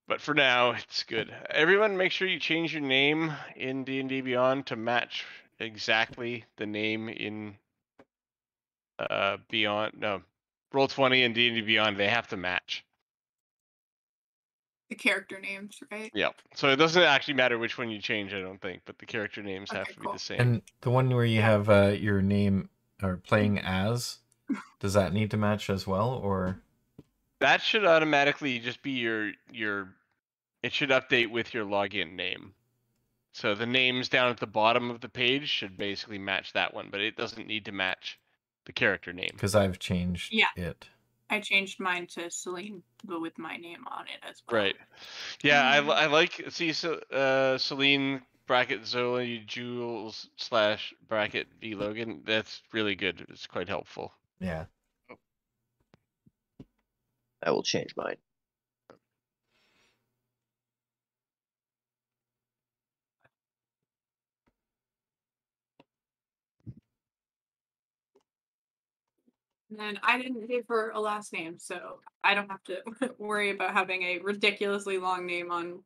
But for now, it's good. Everyone, make sure you change your name in D and D Beyond to match. Exactly the name in uh Beyond no Roll twenty and D and D Beyond, they have to match the character names, right? Yeah, so it doesn't actually matter which one you change, I don't think, but the character names okay, have to cool. be the same. And the one where you have uh your name or playing as, does that need to match as well, or that should automatically just be your your it should update with your login name. So the names down at the bottom of the page should basically match that one, but it doesn't need to match the character name. Because I've changed yeah. it. I changed mine to Celine, but with my name on it as well. Right. Yeah, mm-hmm. I, I like, see, so, uh, Celine, bracket Zoe, Jules, slash, bracket V Logan. That's really good. It's quite helpful. Yeah. I will change mine. And then I didn't pay for a last name, so I don't have to worry about having a ridiculously long name on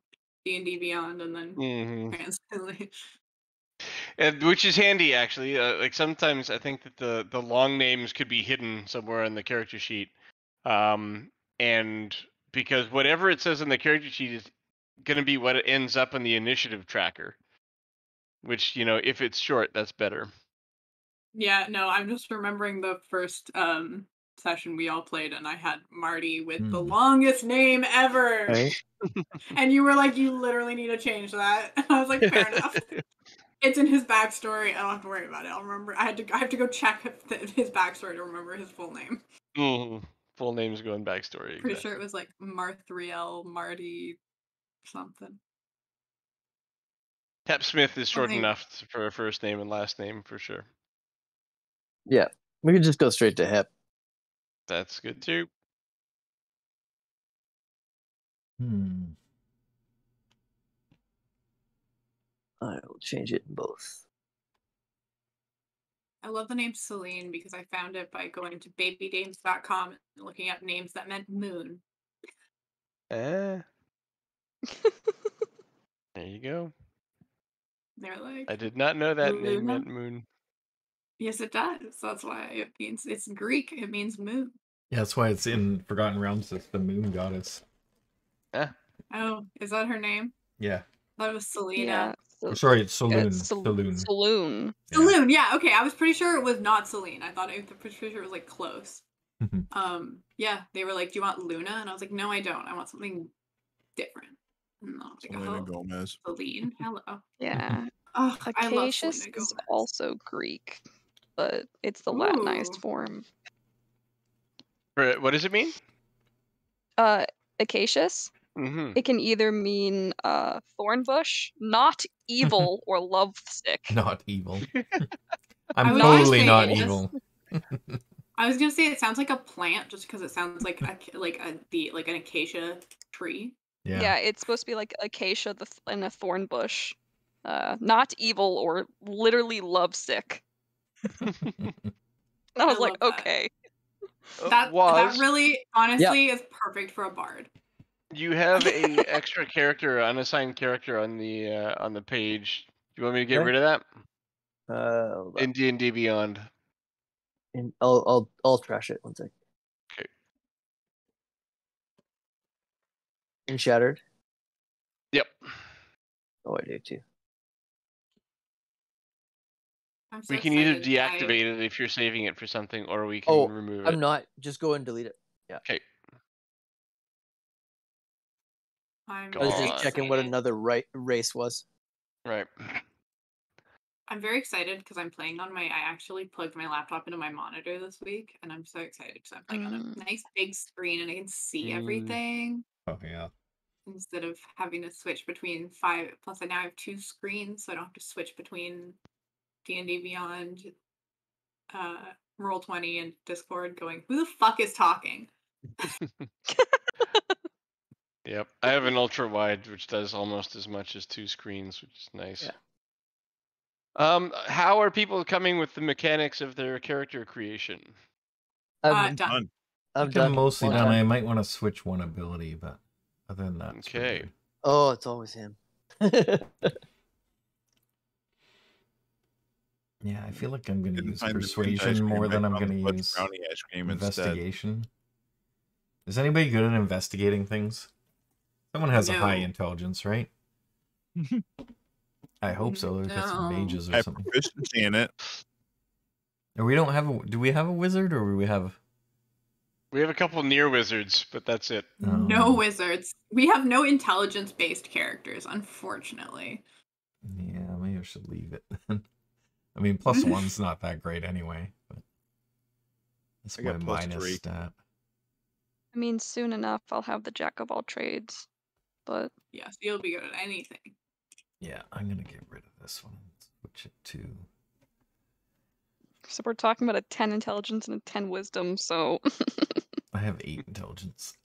D and D Beyond, and then mm-hmm. translate. And, which is handy, actually. Uh, like sometimes I think that the the long names could be hidden somewhere on the character sheet, Um, and because whatever it says in the character sheet is going to be what it ends up in the initiative tracker. Which, you know, if it's short, that's better. Yeah, no, I'm just remembering the first um, session we all played, and I had Marty with mm. the longest name ever. Right? And you were like, you literally need to change that. And I was like, fair enough. It's in his backstory. I don't have to worry about it. I'll remember. I had to. I have to go check his backstory to remember his full name. Mm, full name's going backstory. Exactly. Pretty sure it was like Marthriel Marty something. Hep Smith is short enough for a first name and last name for sure. Yeah, we could just go straight to Hep. That's good too. Hmm. I will change it in both. I love the name Celine because I found it by going to baby names dot com and looking up names that meant moon. Eh. There you go. They're like, I did not know that Luna name meant moon. Yes, it does. That's why it means, it's Greek. It means moon. Yeah, that's why it's in Forgotten Realms. It's the moon goddess. Eh. Oh, is that her name? Yeah. That was Selena. Yeah. I'm sorry, it's Saloon. It's Sal Saloon. Saloon. Yeah. Saloon, yeah, okay. I was pretty sure it was not Celine. I thought it was pretty sure it was like close. um, yeah, they were like, do you want Luna? And I was like, no, I don't. I want something different. And I was like, Selena oh, Gomez. Celine, hello. Yeah. Oh, Acacius is also Greek, but it's the Ooh. Latinized form. What does it mean? Uh, Acacius? Mm-hmm. It can either mean uh, thorn bush, not evil, or love sick. Not evil. I'm totally not evil. I was gonna say it sounds like a plant, just because it sounds like a, like a the like an acacia tree. Yeah, yeah, it's supposed to be like acacia the and a thorn bush, uh, not evil or literally love sick. And I was I like, okay, that that, was... that really honestly yeah. is perfect for a bard. You have an extra character, unassigned character on the uh, on the page. Do you want me to get okay. rid of that? Uh, in D and D Beyond. And I'll I'll I'll trash it one sec. Okay. In Shattered. Yep. Oh, I do too. So we can either deactivate I... it if you're saving it for something, or we can oh, remove it. I'm not. Just go and delete it. Yeah. Okay. I'm I was just excited. Checking what another right race was. Right. I'm very excited because I'm playing on my. I actually plugged my laptop into my monitor this week, and I'm so excited because I'm playing mm. on a nice big screen and I can see mm. everything. Oh yeah. Instead of having to switch between five, plus I now have two screens, so I don't have to switch between D and D Beyond, uh, Roll twenty, and Discord. Going, who the fuck is talking? Yep, I have an ultra wide, which does almost as much as two screens, which is nice. Yeah. Um, how are people coming with the mechanics of their character creation? I'm uh, done. I'm done. Mostly done. I might want to switch one ability, but other than that, okay. It's oh, it's always him. Yeah, I feel like I'm going to use persuasion more than I'm going to use investigation. Instead. Is anybody good at investigating things? Someone has no. a high intelligence, right? I hope so. They've no. got some mages or I something. I proficiency in it. And we don't have a. Do we have a wizard, or do we have? We have a couple near wizards, but that's it. Oh. No wizards. We have no intelligence-based characters, unfortunately. Yeah, maybe I should leave it then. I mean, plus one's not that great anyway. But that's I my got plus minus three. Stat. I mean, soon enough, I'll have the jack of all trades, but... Yes, you'll be good at anything. Yeah, I'm going to get rid of this one. Switch it to... So we're talking about a ten intelligence and a ten wisdom, so... I have eight intelligence.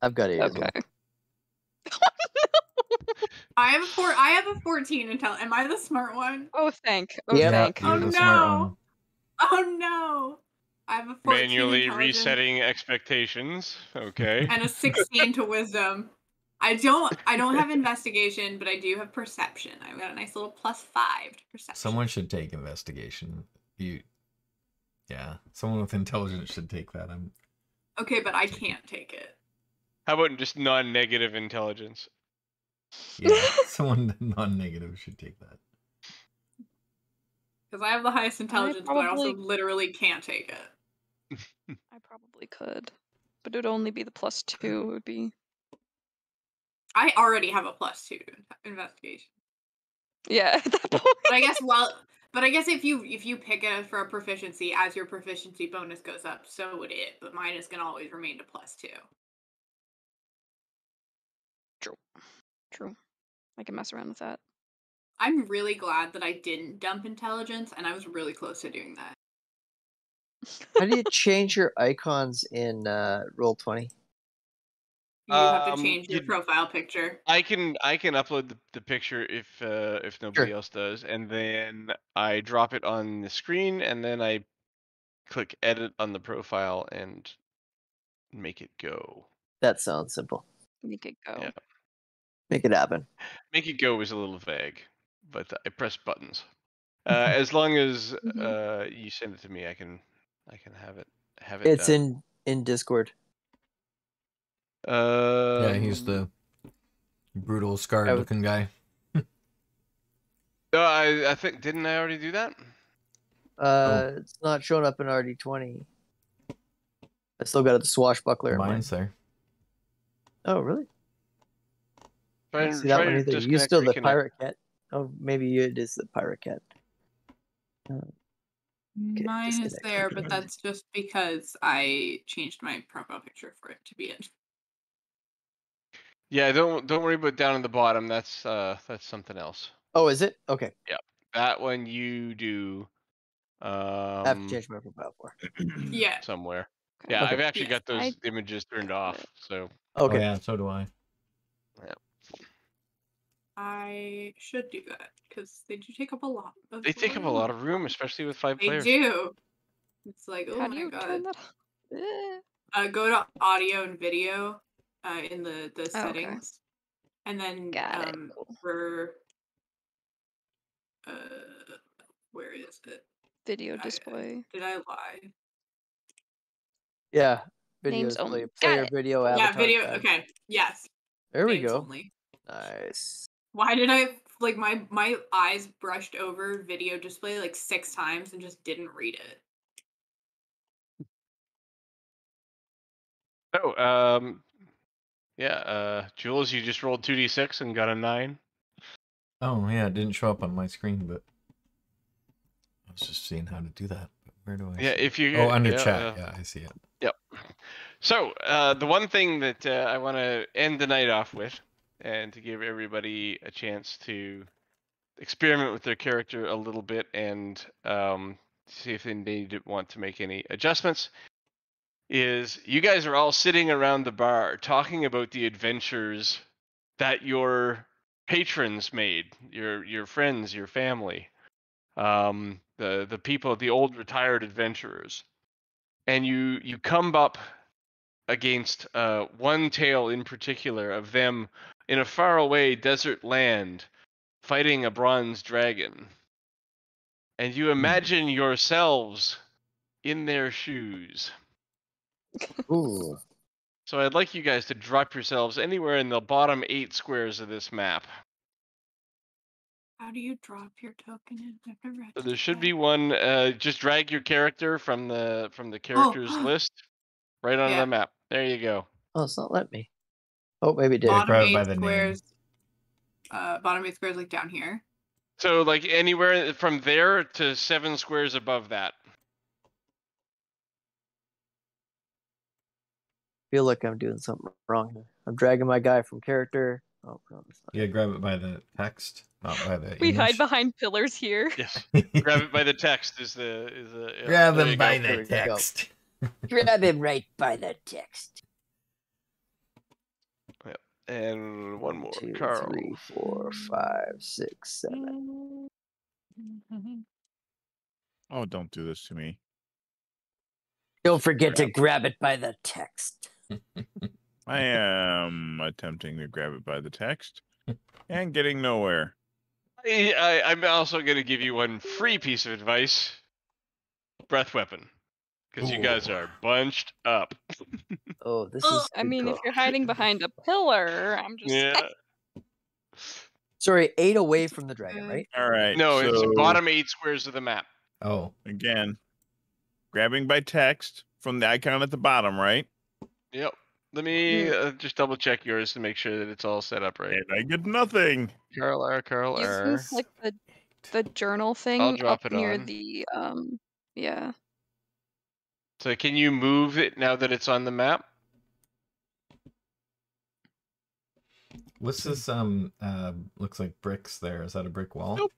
I've got eight. Okay. I have a four. I have a fourteen intelligence. Am I the smart one? Oh, thank. Oh, yeah, thank. Oh, no. Oh, no. I have a manually resetting expectations. Okay. And a sixteen to wisdom. I don't I don't have investigation, but I do have perception. I've got a nice little plus five to perception. Someone should take investigation. You Yeah. Someone with intelligence should take that. I'm Okay, but I can't take it. How about just non-negative intelligence? Yeah, someone non-negative should take that. Because I have the highest intelligence, I probably... but I also literally can't take it. I probably could. But it would only be the plus two, it would be... I already have a plus two investigation. Yeah, at that point. But I guess while... But I guess if you if you pick it for a proficiency, as your proficiency bonus goes up, so would it. But mine is gonna always remain to plus two. True, true. I can mess around with that. I'm really glad that I didn't dump intelligence, and I was really close to doing that. How do you change your icons in uh, Roll twenty? You um, have to change your profile picture. I can I can upload the, the picture if uh, if nobody sure. else does, and then I drop it on the screen, and then I click edit on the profile and make it go. That sounds simple. Make it go. Yeah. Make it happen. Make it go is a little vague, but I press buttons. Uh, as long as uh, you send it to me, I can I can have it have it. It's done. in in Discord. Uh, yeah, he's the brutal, scarred-looking guy. No, I, I think didn't I already do that? Uh, oh. It's not showing up in R D twenty. I still got the swashbuckler. Mine's in mine. there. Oh, really? Try, see that one either. You still the pirate cat? Oh, maybe it is the pirate cat. Uh, Mine is there, but that's just because I changed my profile picture for it to be it. Yeah, don't don't worry about down at the bottom. That's uh, that's something else. Oh, is it? Okay. Yeah, that one you do. Um, I have to change my profile for. Yeah. Somewhere. Yeah, okay. I've actually yes, got those I... images turned off. So. Okay. Oh, yeah, so do I. Yeah. I should do that because they do take up a lot. Of they room. take up a lot of room, especially with five they players. They do. It's like, oh How my do you god. Turn that off? Uh, go to audio and video, uh, in the the oh, settings, okay. and then Got um it. for uh, where is it? Video did display. I, did I lie? Yeah, video display. Player video. Yeah, video. Guy. Okay. Yes. There Names we go. Only. Nice. Why did I, like, my, my eyes brushed over video display, like, six times and just didn't read it. Oh, um, yeah, uh, Jules, you just rolled two d six and got a nine. Oh, yeah, it didn't show up on my screen, but I was just seeing how to do that. But where do I Yeah, if you... Oh, under yeah, chat, uh, yeah, I see it. Yep. So, uh, the one thing that uh, I want to end the night off with, and to give everybody a chance to experiment with their character a little bit and um, see if they need to want to make any adjustments, is you guys are all sitting around the bar talking about the adventures that your patrons made, your your friends, your family, um, the the people, the old retired adventurers, and you you come up against uh, one tale in particular of them. In a faraway desert land, fighting a bronze dragon. And you imagine yourselves in their shoes. Ooh. So I'd like you guys to drop yourselves anywhere in the bottom eight squares of this map. How do you drop your token in? I've never had so there should that. be one. Uh, just drag your character from the from the characters oh. list right onto yeah. the map. There you go. Oh, it's not let me. Oh, maybe it did. Bottom eight by the squares. Name. Uh, bottom eight squares, like down here. So, like anywhere from there to seven squares above that. I feel like I'm doing something wrong here. I'm dragging my guy from character. Oh, no, yeah, grab it by the text, not by the. We English. hide behind pillars here. Yes, grab it by the text is the is the. Grab him by go. the there text. Grab him right by the text. And one more. Two, Carl. Three, four, five, six, seven. Oh, don't do this to me. Don't forget grab. to grab it by the text. I am attempting to grab it by the text and getting nowhere. I, I, I'm also going to give you one free piece of advice. Breath weapon. Because you guys are bunched up. Oh, this is. I mean, if you're hiding behind a pillar, I'm just. Yeah. Sorry, eight away from the dragon, right? All right. No, so... it's the bottom eight squares of the map. Oh. Again, grabbing by text from the icon at the bottom, right? Yep. Let me uh, just double check yours to make sure that it's all set up right. And I get nothing. Curl R, curl R. It's like the the journal thing. I'll drop up it near on. the um. Yeah. So can you move it now that it's on the map? What's this? Um, uh, looks like bricks there. Is that a brick wall? Nope.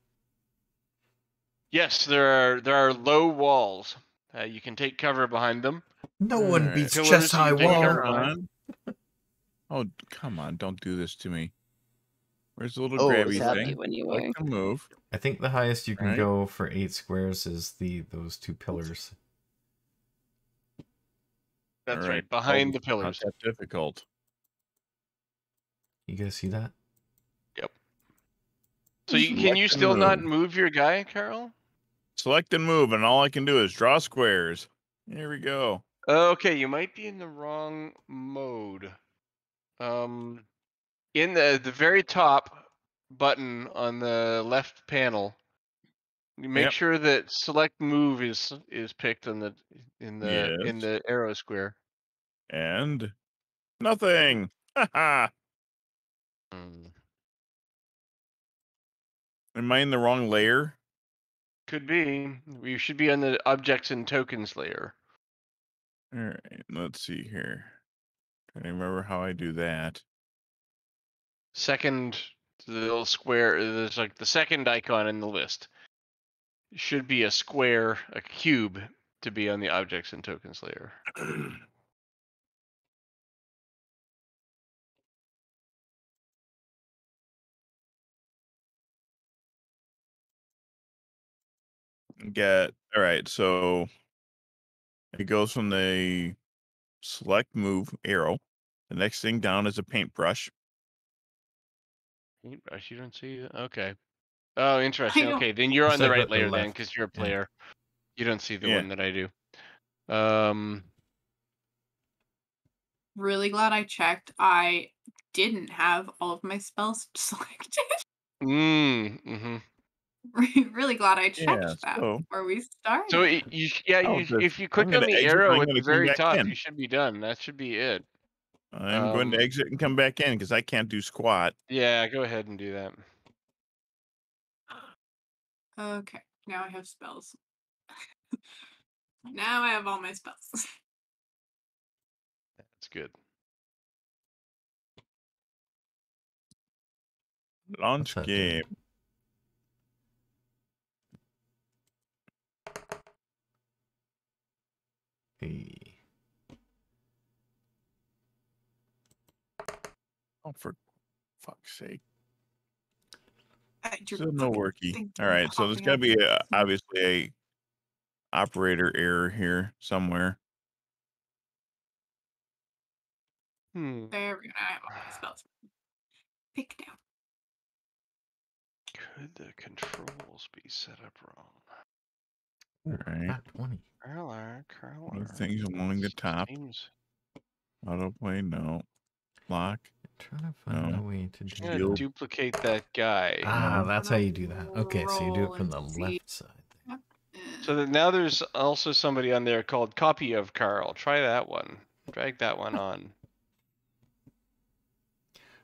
Yes, there are there are low walls. Uh, you can take cover behind them. No All one beats right. chest high wall. Oh, come on! Don't do this to me. Where's the little oh, grabby thing? When you like to move. I think the highest you can right. go for eight squares is the those two pillars. That's right. right, behind oh, the pillars. That's difficult. You guys see that? Yep. So you, can you still move. not move your guy, Carl? Select and move, and all I can do is draw squares. Here we go. Okay, you might be in the wrong mode. Um, in the the very top button on the left panel, you make yep. sure that select move is is picked on the in the yes. in the arrow square. And nothing. Haha. Am I in the wrong layer? Could be. We should be on the objects and tokens layer. All right. Let's see here. Trying to remember how I do that. Second, the little square. There's like the second icon in the list. Should be a square, a cube, to be on the objects and tokens layer. Get all right, so it goes from the select move arrow. The next thing down is a paintbrush. Paintbrush, you don't see that? Okay. Oh, interesting. Okay, then you're on the right layer then, because you're a player. You don't see the yeah. one that I do. Um, really glad I checked. I didn't have all of my spells selected. Mm, mm-hmm. Really glad I checked yeah, that so, before we started. So it, you, yeah, oh, you, if you click on the arrow at the very top, in. you should be done. That should be it. I'm um, going to exit and come back in because I can't do squat. Yeah, go ahead and do that. Okay, now I have spells. Now I have all my spells. That's good. Launch game. Oh, for fuck's sake. Still no worky. All right, so there's got to be a, obviously a operator error here somewhere. Hmm. There we go. I have all my spells. Pick down. Could the controls be set up wrong? All right. Curler, curler. Things along the top. Autoplay, no. Lock. I'm trying to find no. a way to do duplicate that guy. Ah, that's how you do that. Okay, so you do it from the left side. There. So that now there's also somebody on there called Copy of Carl. Try that one. Drag that one on.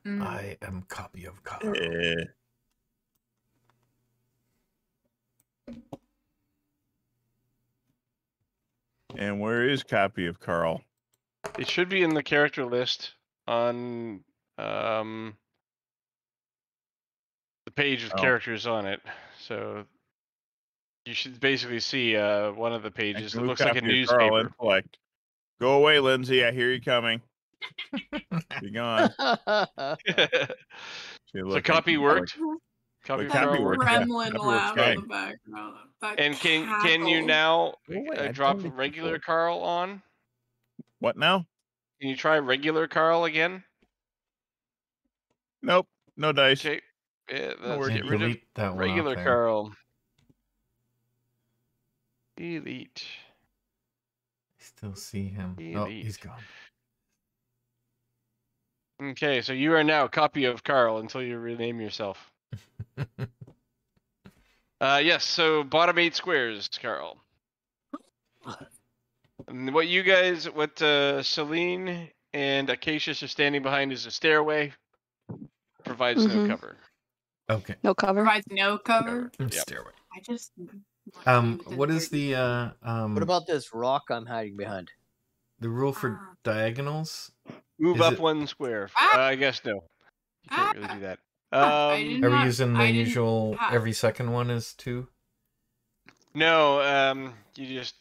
Mm. I am Copy of Carl. Yeah. And where is Copy of Carl? It should be in the character list on um, the page with oh. characters on it. So you should basically see uh, one of the pages. It looks like a newspaper. Go away, Lindsay. I hear you coming. Be gone. So copy worked? Copy worked. Gremlin laugh in the background. And can cow. can you now uh, drop regular Carl on? What now? Can you try regular Carl again? Nope, no dice. Okay, yeah, that's get rid of that regular Carl. Elite. Still see him. Indeed. Oh, he's gone. Okay, so you are now a copy of Carl until you rename yourself. uh, yes, so bottom eight squares, Carl. And what you guys, what uh, Celine and Acacius are standing behind is a stairway. Provides mm-hmm. no cover. Okay. No cover? Provides no cover? No cover. Yep. Stairway. I just... Um, what is the, uh, um... What about this rock I'm hiding behind? The rule for ah. diagonals? Move is up it... one square. Ah. Uh, I guess no. You can't ah. really do that. Um, Are we using the usual every second one is two? No, um, you just...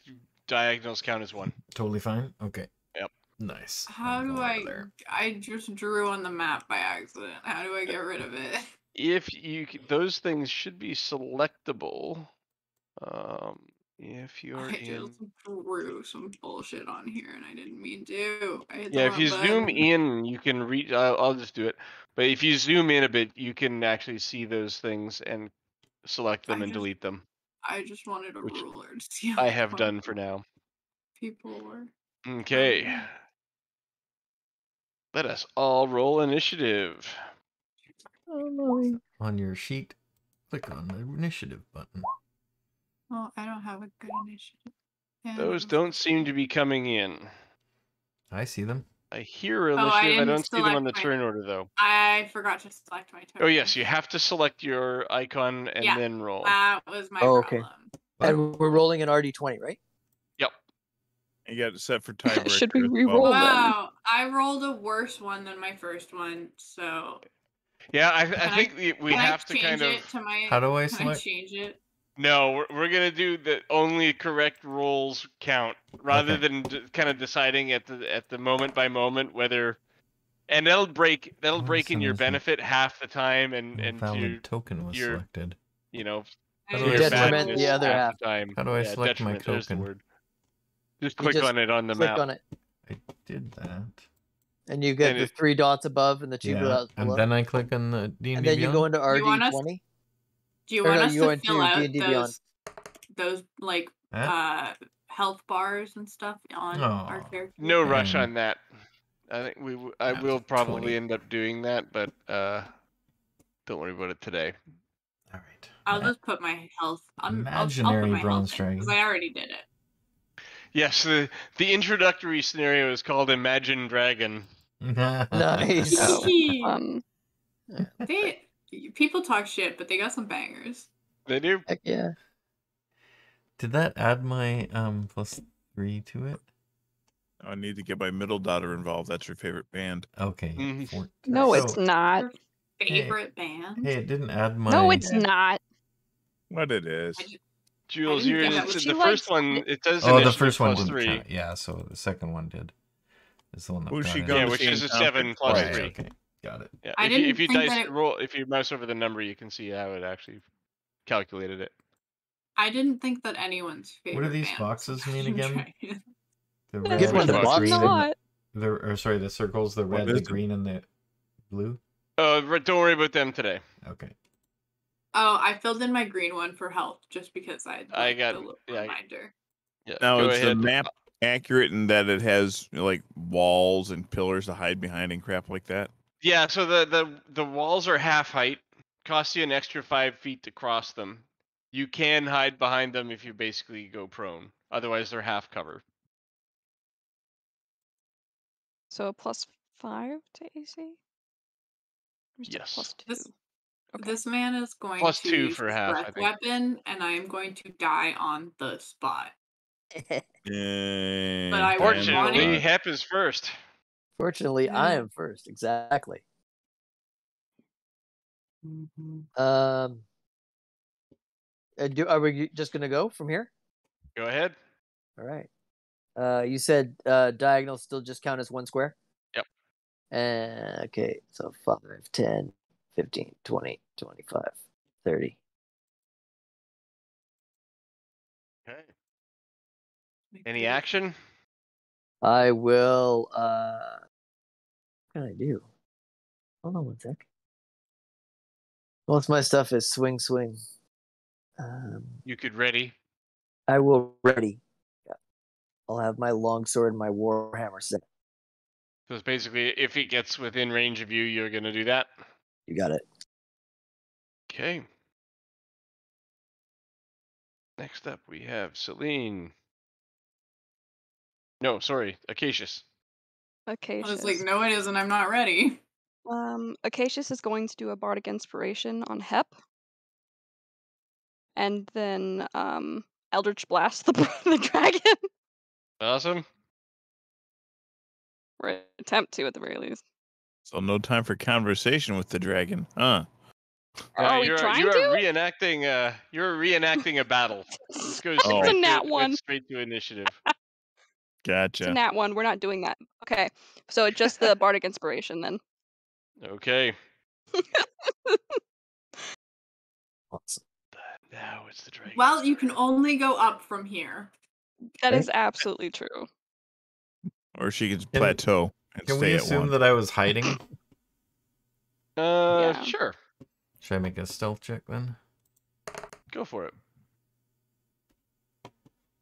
Diagonals count as one. Totally fine? Okay. Yep. Nice. How do I... I just drew on the map by accident. How do I get rid of it? If you... Those things should be selectable... Um, if you're I in... just drew some bullshit on here and I didn't mean to. I yeah, if you button. zoom in, you can reach... I'll, I'll just do it. But if you zoom in a bit, you can actually see those things and select them I and just, delete them. I just wanted a ruler to see how I have done for now. People were... Okay. Let us all roll initiative. Oh, on your sheet, click on the initiative button. Well, I don't have a good initiative. Yeah. Those don't seem to be coming in. I see them. I hear initiative. Oh, I, I don't see them on the turn order, though. I forgot to select my turn. Oh, yes. You have to select your icon and yeah, then roll. That was my oh, problem. Okay. And we're rolling an R D twenty, right? Yep. You got it set for time. Should we re-roll well. Wow. I rolled a worse one than my first one, so... Yeah, I, I think I, we have to kind of... To my, How do I select? I change it? No, we're, we're going to do the only correct rolls count rather okay. than d kind of deciding at the at the moment by moment whether, and that'll break that'll oh, break in your benefit half the time and and your token was your, selected. You know, your detriment the other half, half. time. How do I yeah, select my token? Word. Just click just on it on the click map. On it. I did that. And you get and the it, three dots above and the two yeah. dots below. And then I click on the D and D and then Beyond? You go into R D twenty. Do you want us to fill out those, those like uh, health bars and stuff on our character? No rush on that. I think we I will probably end up doing that, but uh, don't worry about it today. All right. I'll just put my health. Imaginary bronze dragon. Because I already did it. Yes, the the introductory scenario is called Imagine Dragon. Nice. um, they. People talk shit, but they got some bangers. They do. Heck yeah. Did that add my um plus three to it? I need to get my middle daughter involved. That's your favorite band. Okay. Mm-hmm. No, so, it's not. Favorite hey, band? Hey, it didn't add my... No, it's not. What it is. I just, Jules, I you're, it's, the first one, it, it does Oh, the first one didn't count. Yeah, so the second one did. It's the one that she got. Yeah, which is a seven plus right, three. Okay. Got it. Yeah. I if, didn't you, if you dice it... roll, if you mouse over the number, you can see how it actually calculated it. I didn't think that anyone's favorite. What do these boxes mean again? The red, the, box. Not. The, the or sorry, the circles, the red, the green, and the blue. Uh, don't worry about them today. Okay. Oh, I filled in my green one for health just because I. Like, I got a little yeah, reminder. Yeah. Now Go it's ahead. the map accurate in that it has, you know, like walls and pillars to hide behind and crap like that. Yeah, so the, the, the walls are half height. Costs you an extra five feet to cross them. You can hide behind them if you basically go prone. Otherwise, they're half cover. So a plus five to A C? Yes. Plus two? This, okay. This man is going plus to two use for half, breath weapon, and I am going to die on the spot. But I Fortunately, Hep is first. Fortunately, mm-hmm. I am first. Exactly. Mm-hmm. Um, do, are we just going to go from here? Go ahead. All right. Uh, you said uh, diagonals still just count as one square? Yep. Uh, okay, so five, ten, fifteen, twenty, twenty-five, thirty. Okay. Any action? I will, uh, what can I do? Hold on one sec. Most of my stuff is swing, swing. Um, you could ready. I will ready. Yeah. I'll have my longsword and my warhammer set. So it's basically, if it gets within range of you, you're going to do that? You got it. Okay. Next up, we have Celine. No, sorry, Acacius. Acacius. I was like, no, it isn't. I'm not ready. Um, Acacius is going to do a bardic inspiration on Hep. And then um, Eldritch Blast the, the dragon. Awesome. Or attempt to, at the very least. So no time for conversation with the dragon, huh? Are uh, you're, trying you're to? Reenacting. Uh, you're reenacting a battle. This goes oh. It's a nat one. Straight to initiative. Gotcha. It's a nat one. We're not doing that. Okay. So just the bardic inspiration then. Okay. Awesome. Now it's the dragon. Well, you can only go up from here. That is absolutely true. Or she can plateau and can stay at one. Can we assume that I was hiding? Uh, yeah. Sure. Should I make a stealth check then? Go for it.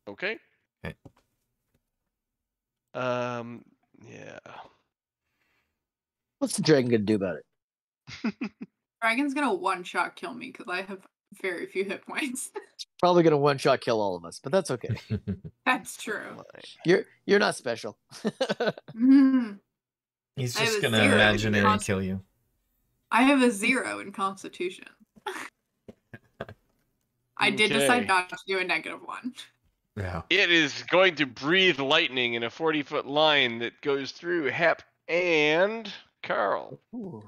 Okay. Okay. Um, yeah. What's the dragon gonna do about it? Dragon's gonna one-shot kill me because I have very few hit points. It's probably gonna one-shot kill all of us, but that's okay. That's true. You're you're not special. Mm-hmm. He's just gonna imaginary and kill you. I have a zero in Constitution. I did okay. decide not to do a negative one. Yeah. It is going to breathe lightning in a forty-foot line that goes through Hep and Carl. Ooh.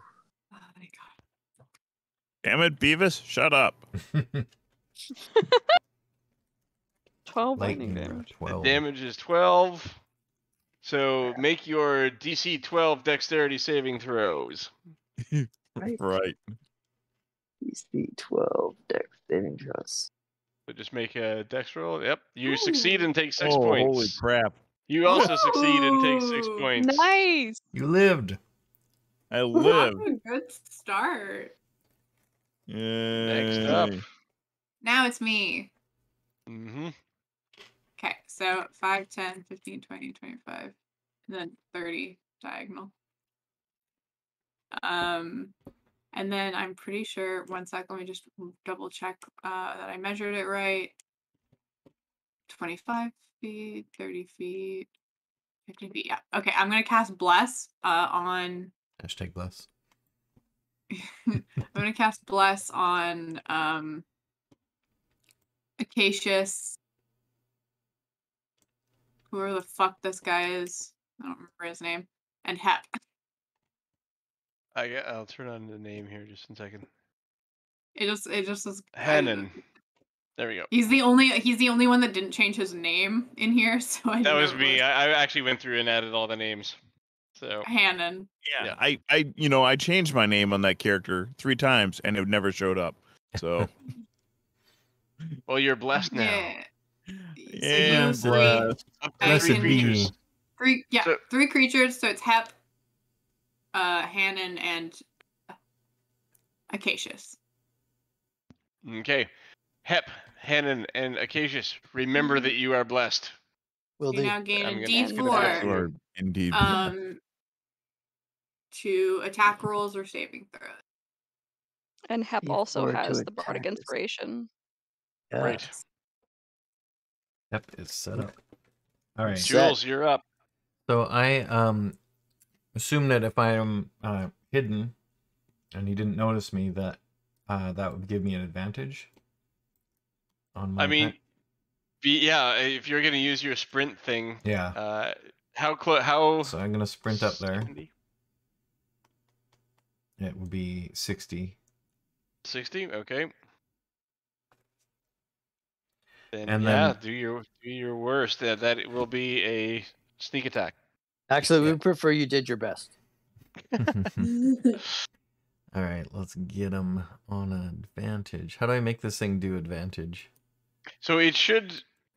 Oh my God. Damn it, Beavis! Shut up. twelve lightning damage. twelve. The damage is twelve. So make your D C twelve dexterity saving throws. Right. Right. D C twelve dex saving throws. So just make a dex roll. Yep. You Ooh. Succeed and take six oh, points. Holy crap. You also Ooh. Succeed and take six points. Nice. You lived. I lived. That's a good start. Yay. Next up. Now it's me. Mm-hmm. Okay, so five, ten, fifteen, twenty, twenty-five, and then thirty diagonal. Um, and then I'm pretty sure, one sec, let me just double check uh, that I measured it right. twenty-five feet, thirty feet, fifty feet, yeah. Okay, I'm going to cast Bless uh, on... Hashtag Bless. I'm going to cast Bless on um, Acacius. Whoever the fuck this guy is. I don't remember his name. And Hep. I, I'll turn on the name here just in a second. It just, it just is Hannon. There we go. He's the only, he's the only one that didn't change his name in here. So I that was me. Was. I, I actually went through and added all the names. So Hannon. Yeah, yeah. I, I, you know, I changed my name on that character three times and it never showed up. So. Well, you're blessed now. Yeah. Yeah, so blessed. Blessed three creatures. Three, yeah, so, three creatures. So it's Hep. Uh, Hannon and Acacius. Okay. Hep, Hannon, and Acacius, remember that you are blessed. Will you do. Now gain I'm a D four indeed. Um, to attack rolls or saving throws. And Hep D four also has the bardic inspiration. Yeah. Right. Hep is set up. All right. Jules, you're up. So I, um... assume that if I am uh, hidden and he didn't notice me, that uh, that would give me an advantage. On my I mean, be, yeah, if you're going to use your sprint thing, yeah. Uh, how close? How? So I'm going to sprint up there. seventy? It would be sixty. sixty, okay. Then, and yeah, then do your do your worst. That that will be a sneak attack. Actually, we prefer you did your best. All right, let's get him on advantage. How do I make this thing do advantage? So it should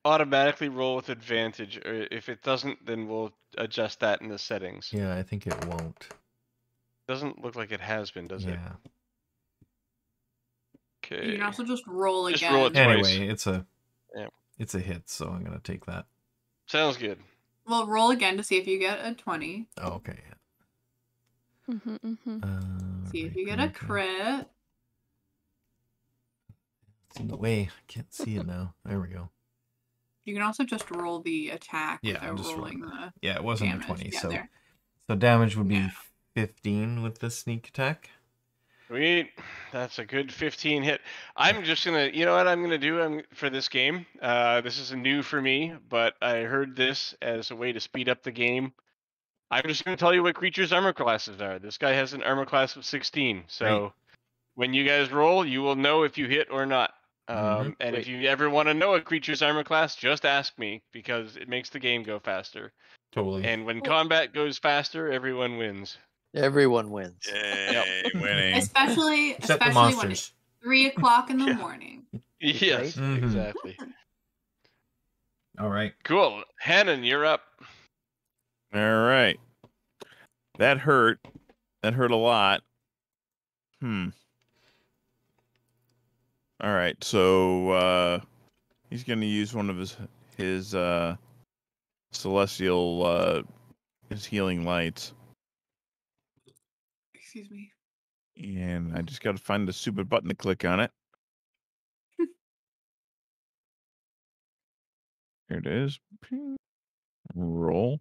automatically roll with advantage. Or if it doesn't, then we'll adjust that in the settings. Yeah, I think it won't. Doesn't look like it has been, does yeah. it? Yeah. Okay. You can also just roll just again. Roll it twice. Anyway, it's a, yeah. it's a hit, so I'm going to take that. Sounds good. Well, roll again to see if you get a twenty. Oh, okay. Mm-hmm, mm-hmm. Uh, see if you get a crit. It's in the way. I can't see it now. There we go. You can also just roll the attack yeah, without I'm just rolling, rolling the Yeah, it wasn't damage. a twenty, yeah, so there. So damage would be yeah. fifteen with the sneak attack. Sweet. That's a good fifteen hit. I'm just going to, you know what I'm going to do I'm, for this game? Uh, this is new for me, but I heard this as a way to speed up the game. I'm just going to tell you what creatures' armor classes are. This guy has an armor class of sixteen, so right. when you guys roll, you will know if you hit or not. Um, mm-hmm. And Wait. if you ever want to know a creature's armor class, just ask me, because it makes the game go faster. Totally. And when combat goes faster, everyone wins. Everyone wins. Yay, yep. winning. Especially, Except especially when it's three o'clock in the yeah. morning. Yes, right? mm-hmm. exactly. All right. Cool. Hannon, you're up. All right. That hurt. That hurt a lot. Hmm. All right, so uh, he's going to use one of his his uh, celestial uh, his healing lights. Excuse me. And I just got to find the stupid button to click on it. Here it is. Roll.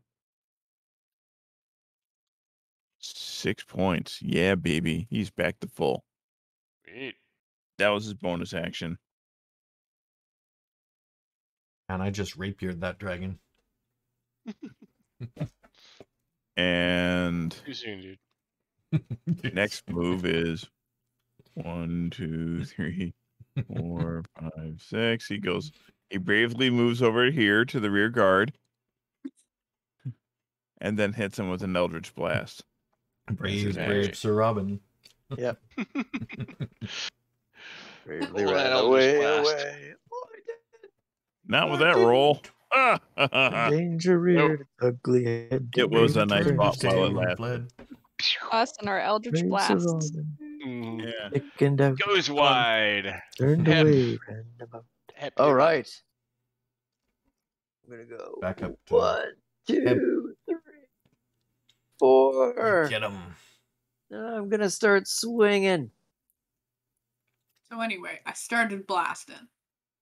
Six points. Yeah, baby. He's back to full. Great. That was his bonus action. And I just rapiered that dragon. And too soon, dude. Next move is one, two, three, four, five, six. He goes. He bravely moves over here to the rear guard, and then hits him with an Eldritch Blast. Brave, brave, Sir Robin. Yep. Bravely oh, ran away, away. Oh, Not oh, with that roll. Danger reared nope. ugly head. It was a nice pop while it lasted. Us and our Eldritch Blasts. Mm, yeah. Goes up, wide. Turned Hep. away. Ran about. Hep, All right. I'm going to go back up. To one, two, Hep. three, four. Get him. I'm going to start swinging. So anyway, I started blasting.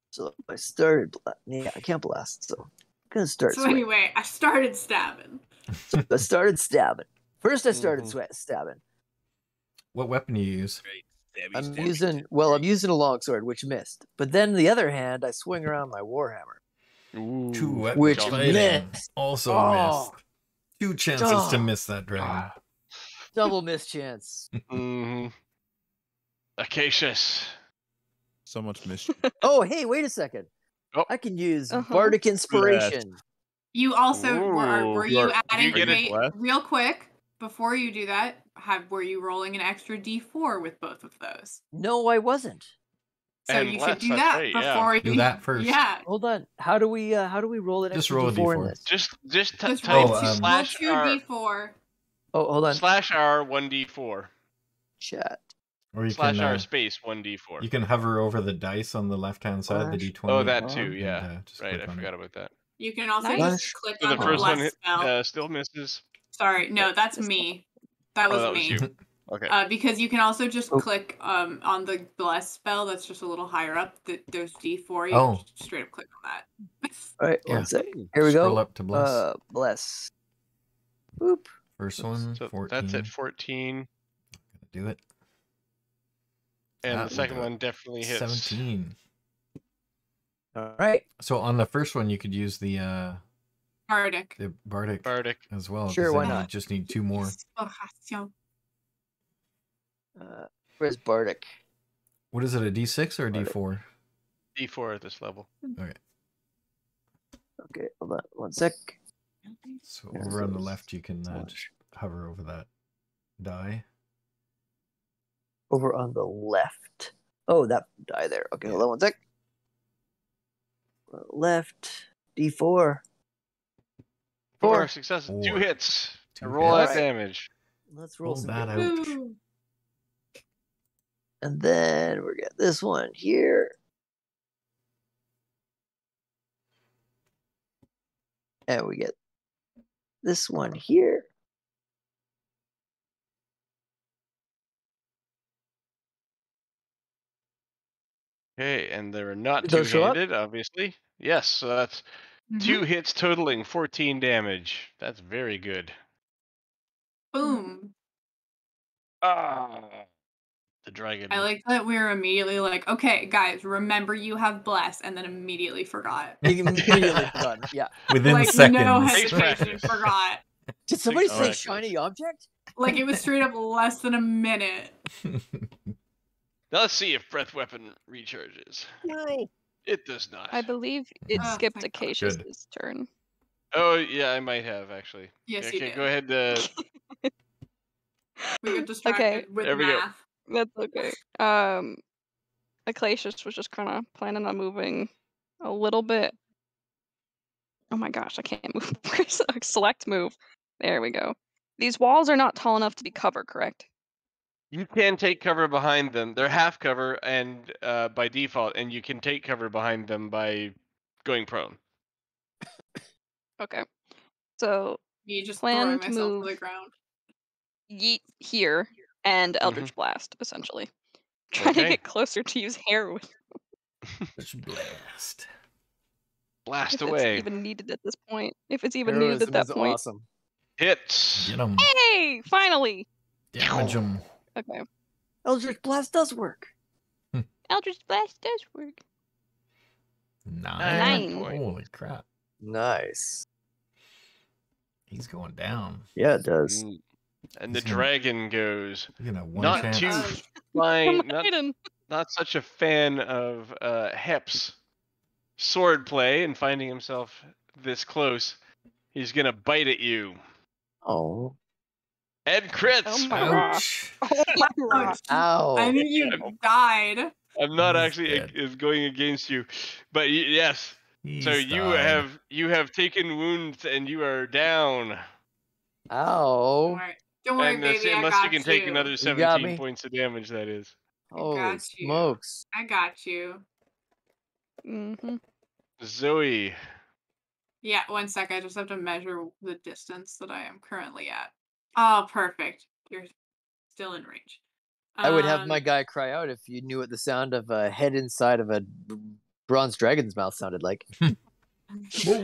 So I started blasting. Yeah, I can't blast, so I'm going to start So swinging. anyway, I started stabbing. So I started stabbing. First I started mm-hmm. sweat stabbing. What weapon do you use? Stabby, I'm stabby, using, stabby. well, I'm using a longsword, which missed. But then the other hand, I swing around my warhammer. Ooh, Two weapons. Which fighting. missed. Also oh. missed. Two chances oh. to miss that dragon. Double miss chance. Mm-hmm. Acacius. So much mischief. Oh, hey, wait a second. Oh. I can use uh-huh. Bardic Inspiration. You also, Ooh, were, were you, you adding, you wait, real quick, before you do that, have, were you rolling an extra D four with both of those? No, I wasn't. So and you should do that right, before yeah. you... Do that first. Yeah. Hold on. How do we, uh, how do we roll an extra D four? Just roll a D four. D four. Just, just, just type roll, um, slash roll R. D four. Oh, hold on. Slash R, one D four. Chat. Or you Slash can, R uh, space one D four. You can hover over the dice on the left-hand side, Gosh. the D twenty. Oh, that too, yeah. And, uh, right, I forgot it. about that. You can also nice. just click so on the, the first one hit, uh, still misses. Sorry, no, that's me. That was oh, that me. Was you. Okay. Uh, because you can also just oh. click um, on the bless spell. That's just a little higher up. The, there's D four. You oh. can just straight up click on that. All right, yeah. one second. Here we Scroll go. Up to bless. Uh, bless. Boop. First one. So fourteen. That's at fourteen. I'm gonna do it. And that the second one definitely hits. seventeen. All right. So on the first one, you could use the uh, Bardic. The Bardic. Bardic. As well. Sure, why not? You just need two more. Uh, where's Bardic? What is it, a D six or a Bardic. D four? D four at this level. Okay. Okay, hold on one sec. So There's over on the left, you can uh, just hover over that die. Over on the left. Oh, that die there. Okay, yeah. hold on one sec. Left. D four. Four, Four successes. Four. Two hits. Two roll hits. that right. damage. Let's roll, roll some that damage. out. And then we get this one here. And we get this one here. Okay, and they're not two-handed, obviously. Yes, so that's mm-hmm. two hits totaling fourteen damage. That's very good. Boom. Ah, the dragon. I like that we're immediately like, okay, guys, remember you have bless, and then immediately forgot. Immediately forgot. Yeah. Within like, seconds. No hesitation, forgot. Did somebody say right. shiny object? Like it was straight up less than a minute. Now let's see if breath weapon recharges. No. It does not. I believe it oh, skipped Acacius' turn. Oh yeah, I might have actually. Yes, okay, you did. Go ahead. Uh... we got distracted okay. with there math. We go. That's okay. Um, Acacius was just kind of planning on moving a little bit. Oh my gosh, I can't move. Select move. There we go. These walls are not tall enough to be cover, correct? You can take cover behind them. They're half cover and uh, by default, and you can take cover behind them by going prone. Okay. So you just plan to move to the ground. Yeet here and Eldritch mm-hmm. Blast, essentially. Trying okay. to get closer to use heroin. Eldritch Blast. Blast if away. It's even needed at this point. If it's even Heroism needed at that point. Awesome. Hits. Get 'em. Hey! Finally. Damage 'em. Okay. Eldritch Blast does work. Eldritch Blast does work. Nine. Nine. Holy crap. Nice. He's going down. Yeah, it does. And He's the gonna, dragon goes. One not chance. too flying. not, not such a fan of uh, Hep's sword play and finding himself this close. He's gonna bite at you. Oh. And crits! Oh my Ouch. Oh my Ow. I think you I'm, died. I'm not He's actually dead. going against you, but yes. He's so you dying. have you have taken wounds and you are down. Ow! Right. Don't worry, and, baby. Uh, unless I got you can you. take another seventeen points of damage, that is. Oh, smokes! I got you. Mm-hmm. Zoe. Yeah, one sec. I just have to measure the distance that I am currently at. Oh, perfect. You're still in range. Um, I would have my guy cry out if you knew what the sound of a head inside of a bronze dragon's mouth sounded like. Oh,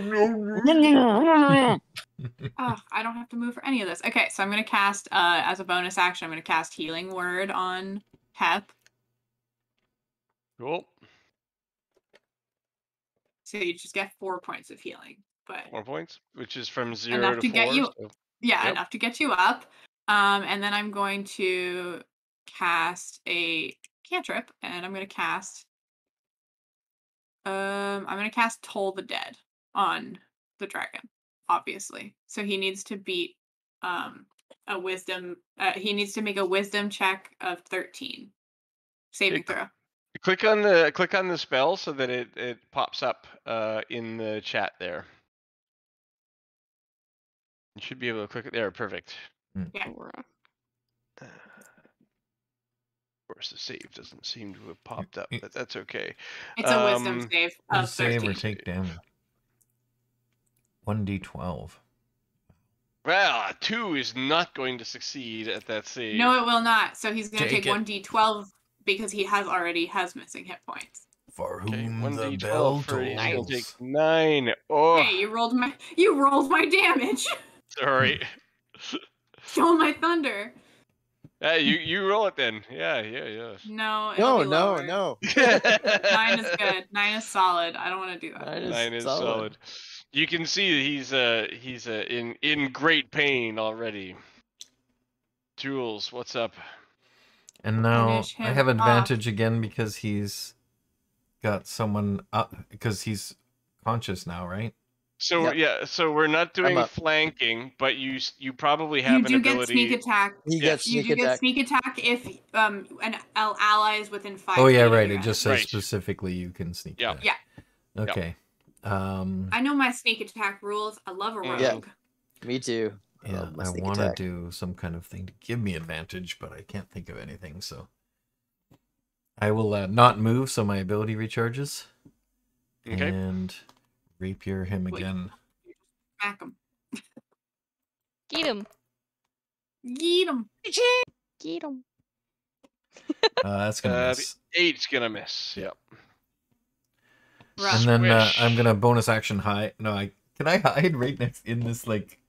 I don't have to move for any of this. Okay, so I'm going to cast, uh, as a bonus action, I'm going to cast Healing Word on Hep. Cool. So you just get four points of healing. But four points, which is from zero enough to, to get four. You so. Yeah, yep. enough to get you up. Um, and then I'm going to cast a cantrip, and I'm going to cast um, I'm going to cast Toll the Dead on the dragon, obviously. So he needs to beat um, a wisdom, uh, he needs to make a wisdom check of thirteen. Saving okay. throw. Click on the click on the spell so that it, it pops up uh, in the chat there. You should be able to click it there. Perfect. Yeah. Uh, of course, the save doesn't seem to have popped up, but that's okay. It's um, a wisdom save. Of save or take damage. one d twelve. Well, two is not going to succeed at that save. No, it will not. So he's going to take, take one d twelve because he has already has missing hit points. For whom okay, the bell tolls. Nine. Oh. Hey, you rolled my you rolled my damage. Sorry. Stole my thunder. Hey, you you roll it then. Yeah, yeah, yeah. No, no, no, no. Nine is good. Nine is solid. I don't want to do that. Nine is, Nine is solid. solid. You can see he's uh he's uh, in in great pain already. Jules, what's up? And now I have advantage off. again because he's got someone up because he's conscious now, right? So yep. yeah, so we're not doing flanking, but you you probably have you an ability. You do get sneak attack. You, yes. sneak you do attack. get sneak attack if um an ally is within five. Oh yeah, right. It just says right. specifically you can sneak. Yeah, attack. yeah. Okay. Yep. Um. I know my sneak attack rules. I love a rogue. Yeah. Me too. I yeah, I want to do some kind of thing to give me advantage, but I can't think of anything. So. I will uh, not move, so my ability recharges. Okay. And rapier him again. Smack him. Get him. Get him. Get him. Uh, that's gonna uh, miss. Eight's gonna miss. Yep. Rush. And then uh, I'm gonna bonus action hide. No, I can I hide right next in this like.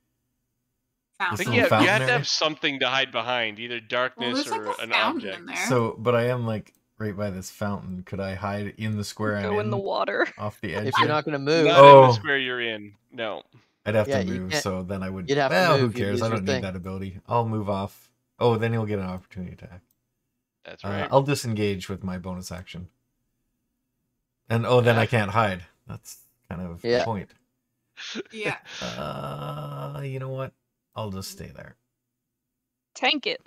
I think you have, you have to have something to hide behind, either darkness well, or like an object. So, but I am like right by this fountain. Could I hide in the square? Go I'm in, in the water off the edge. If you're not gonna move, not oh. in the square you're in. No, I'd have yeah, to move. So then I would. You'd have well, to move. Who cares? I don't need thing. that ability. I'll move off. Oh, then you'll get an opportunity attack. That's right. Uh, I'll disengage with my bonus action. And oh, then yeah. I can't hide. That's kind of yeah. the point. Yeah. Uh, you know what? I'll just stay there. Tank it.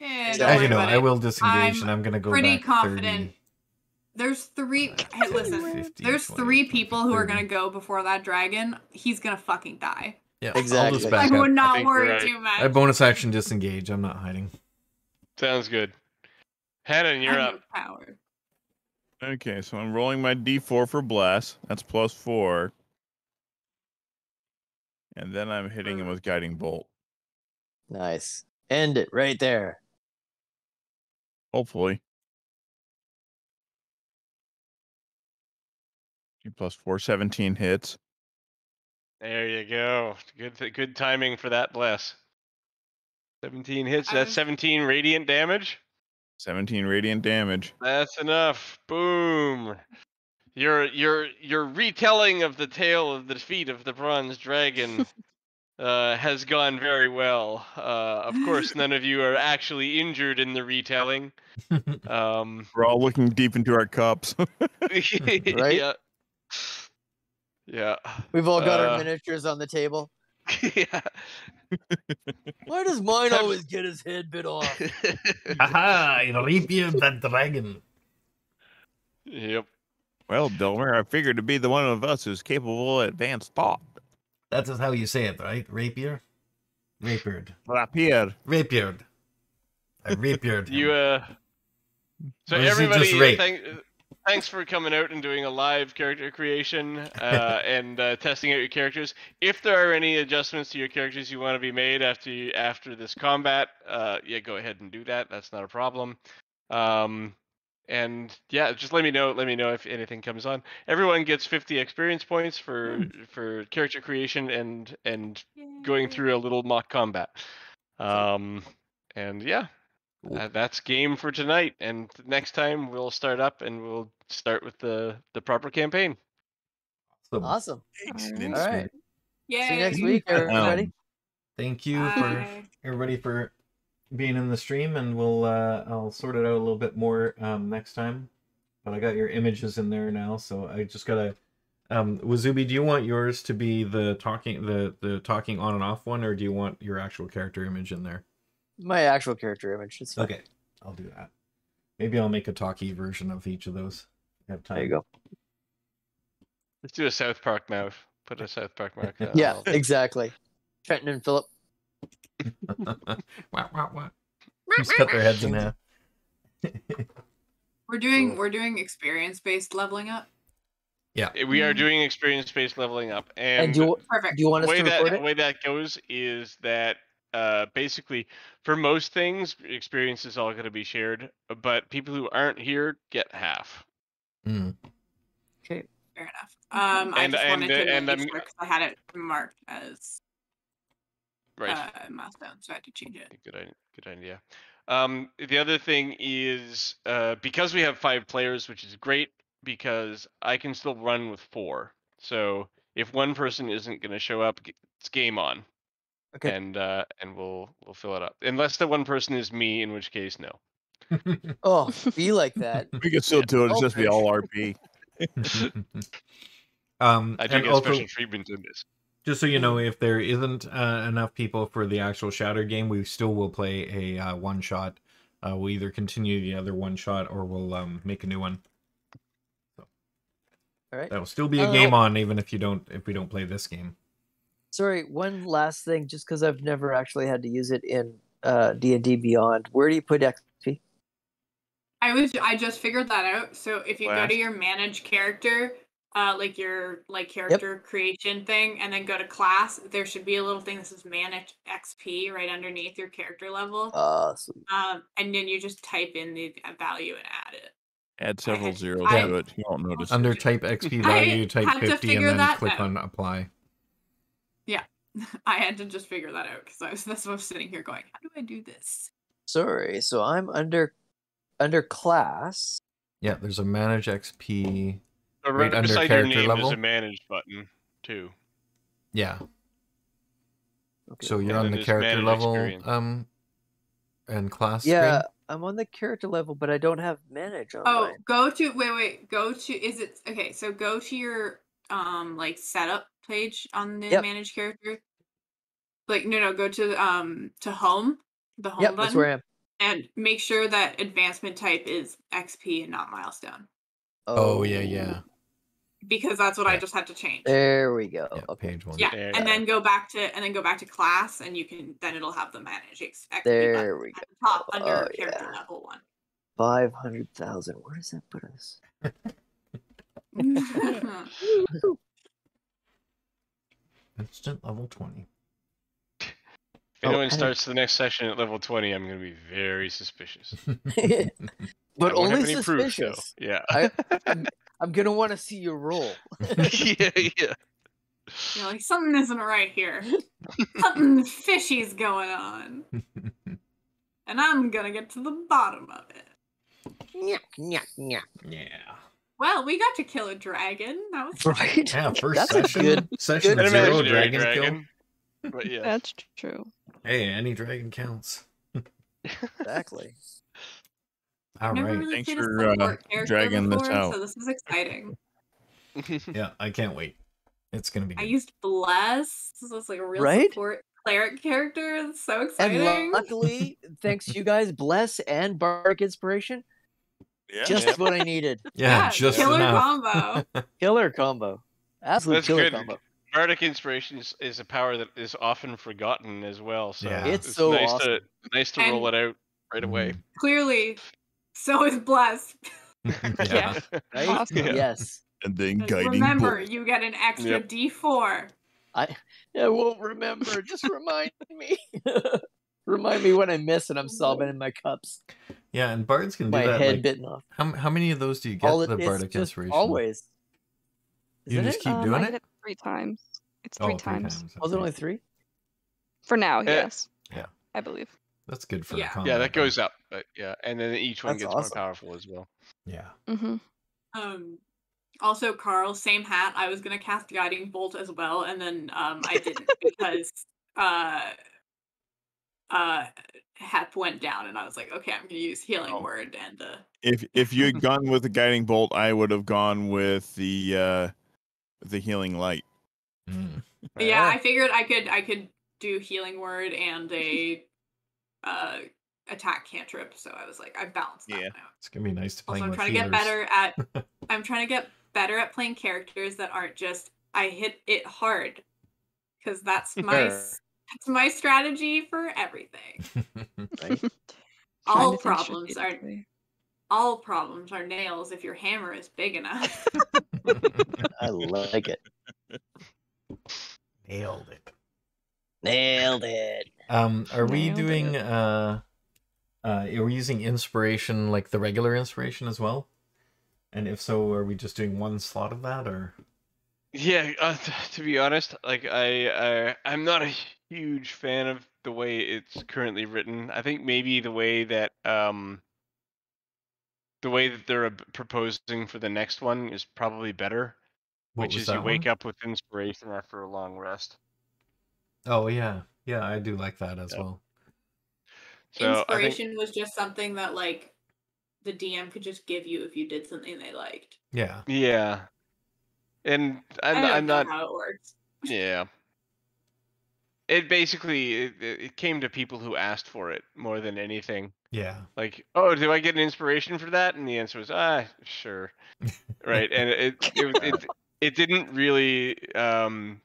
Yeah, I, you know, I will disengage, I'm and I'm gonna go. Pretty back confident. thirty, there's three. Hey, listen. fifty, there's twenty, three people twenty, who are gonna go before that dragon. He's gonna fucking die. Yeah, exactly. I'll just back I up. would not I worry right. too much. I bonus action disengage. I'm not hiding. Sounds good. Hannon, you're up. Power. Okay, so I'm rolling my D four for blast. That's plus four. And then I'm hitting him with Guiding Bolt. Nice. End it right there. Hopefully. Two plus four, seventeen hits. There you go. Good, good timing for that bless. seventeen hits. That's seventeen radiant damage. seventeen radiant damage. That's enough. Boom. Your your your retelling of the tale of the defeat of the bronze dragon uh, has gone very well. Uh, of course, none of you are actually injured in the retelling. Um, We're all looking deep into our cups, right? Yeah. Yeah. We've all got uh, our miniatures on the table. Yeah. Why does mine always get his head bit off? Aha! I reaped the dragon. Yep. Well, Dilmer, I figured to be the one of us who's capable of advanced thought. That's how you say it, right? Rapier? Rapiered. Rapiered. Rapiered. I rapiered. You, uh... So everybody, thank, thanks for coming out and doing a live character creation uh, and uh, testing out your characters. If there are any adjustments to your characters you want to be made after you, after this combat, uh, yeah, go ahead and do that. That's not a problem. Um... And yeah, just let me know. Let me know if anything comes on. Everyone gets fifty experience points for mm. for character creation and and Yay. going through a little mock combat. Um, and yeah, that, that's game for tonight. And next time we'll start up and we'll start with the the proper campaign. Awesome. Excellent. All right. Yeah. See you next week, everybody. Um, thank you Bye. for everybody for. being in the stream, and we'll uh I'll sort it out a little bit more um next time, but I got your images in there now, so I just gotta um Wazubi, do you want yours to be the talking the the talking on and off one, or do you want your actual character image in there? My actual character image. It's fine. Okay, I'll do that. Maybe I'll make a talkie version of each of those. I have time. There you go. Let's do a South Park mouth. Put a South Park mouth. Yeah, exactly. Trenton and Philip. What, what, what? Just cut their heads in half. We're doing we're doing experience based leveling up. Yeah, we are doing experience based leveling up, and, and do, perfect. Do you want us way to that, it? The way that goes is that uh, basically for most things experience is all going to be shared, but people who aren't here get half. Mm. Okay, fair enough. Um, and, I just and, wanted to and, make and sure I had it marked as. Right. Uh, milestone, so I had to change it. Good, good idea. Um, the other thing is uh, because we have five players, which is great because I can still run with four. So if one person isn't going to show up, it's game on. Okay. And uh, and we'll we'll fill it up unless that one person is me, in which case no. Oh, be like that. We can still yeah. do it. It's just be all R P. um, I do and get also... special treatment in this. Just so you know, if there isn't uh, enough people for the actual Shattered game, we still will play a uh, one-shot. Uh, we'll either continue the other one-shot or we'll um, make a new one. So. All right. That will still be a uh, game on, even if you don't, if we don't play this game. Sorry, one last thing, just because I've never actually had to use it in uh, D and D Beyond. Where do you put X P? I was, I just figured that out. So if you Last. go to your Manage Character, uh, like your like character yep. creation thing, and then go to class, there should be a little thing that says manage X P right underneath your character level. Awesome. Um, and then you just type in the value and add it. Add several zeros I, to I, it. You won't notice. Under it. Type X P value, I type fifty, and then click out. On apply. Yeah, I had to just figure that out because I was that's what I was sitting here going, how do I do this? Sorry, so I'm under under class. Yeah, there's a manage X P. So right, right beside your name level. Is a manage button too. Yeah. Okay. So you're and on the character level, experience. um, and class. Yeah. Screen? I'm on the character level, but I don't have manage on. Oh, go to wait, wait, go to is it okay? So go to your um like setup page on the yep. manage character. Like no, no, go to um to home, the home yep, button, that's where I am. And make sure that advancement type is X P and not milestone. Oh, oh yeah, yeah. Because that's what right. I just had to change. There we go. Yeah, okay. Page one. Yeah, there and then go back to and then go back to class, and you can then it'll have the manage X P there we go. The top under oh, character yeah. level one. Five hundred thousand. Where does that put us? Instant level twenty. If anyone oh, starts the next session at level twenty, I'm going to be very suspicious. But only suspicious. Proof, so. Yeah. I, I'm, I'm gonna want to see your roll. yeah, yeah. You're like, something isn't right here. Something fishy's going on, and I'm gonna get to the bottom of it. Yeah, yeah, yeah, yeah. Well, we got to kill a dragon. That was right. Yeah, first That's session. Good, session good zero dragon, dragon kill. But yeah. That's true. Hey, any dragon counts. Exactly. All right. Really Thanks for uh, dragging before, this out. So this is exciting. Yeah, I can't wait. It's gonna be. Good. I used Bless. This was like a real right? support cleric character. It's so exciting. And luckily, thanks to you guys, Bless and Bardic Inspiration. Yeah. Just yeah. what I needed. Yeah, yeah just killer enough. combo. Killer combo. Absolute That's killer good. combo. Bardic Inspiration is, is a power that is often forgotten as well. So yeah. it's, it's so nice awesome. to nice to and roll it out right away. Clearly. So is Bless. Yeah. Right? Awesome. Yeah. Yes. And then guiding. Remember, bolt. You get an extra yep. D four. I, I won't remember. Just remind me. Remind me when I miss and I'm sobbing in my cups. Yeah, and Bard's can do my that. My head like, bitten off. How, how many of those do you get? All the Bardic Inspiration. Always. You Isn't just it? keep um, doing I it? it. Three times. It's three, oh, times. three times. Was it only three? For now, yeah. yes. Yeah. I believe. That's good for yeah. yeah, that goes up. But yeah, and then each one That's gets awesome. more powerful as well. Yeah. Mm-hmm. Um. Also, Carl, same hat. I was gonna cast Guiding Bolt as well, and then um, I didn't because uh, uh, Hep went down, and I was like, okay, I'm gonna use Healing oh. Word and. Uh... If if you had gone with the Guiding Bolt, I would have gone with the uh, the Healing Light. Mm. Yeah, I figured I could I could do Healing Word and a. Uh, attack cantrip, so I was like, I balanced that yeah. out. It's gonna be nice to play. Also, I'm trying healers. to get better at. I'm trying to get better at playing characters that aren't just I hit it hard, because that's my that's my strategy for everything. Right? all problems are all problems are nails if your hammer is big enough. I like it. Nailed it. Nailed it. Um, are Nailed we doing, it. uh, uh, are we using inspiration, like the regular inspiration as well? And if so, are we just doing one slot of that, or? Yeah, uh, to be honest, like, I, I, I'm not a huge fan of the way it's currently written. I think maybe the way that, um, the way that they're proposing for the next one is probably better. What which is you one? wake up with inspiration after a long rest. Oh, yeah. Yeah, I do like that as yeah. well. So inspiration think... was just something that, like, the D M could just give you if you did something they liked. Yeah. Yeah. And I'm, I don't I'm know not... how it works. Yeah. It basically, it, it came to people who asked for it more than anything. Yeah. Like, oh, do I get an inspiration for that? And the answer was, ah, sure. Right. And it it, it it didn't really... um.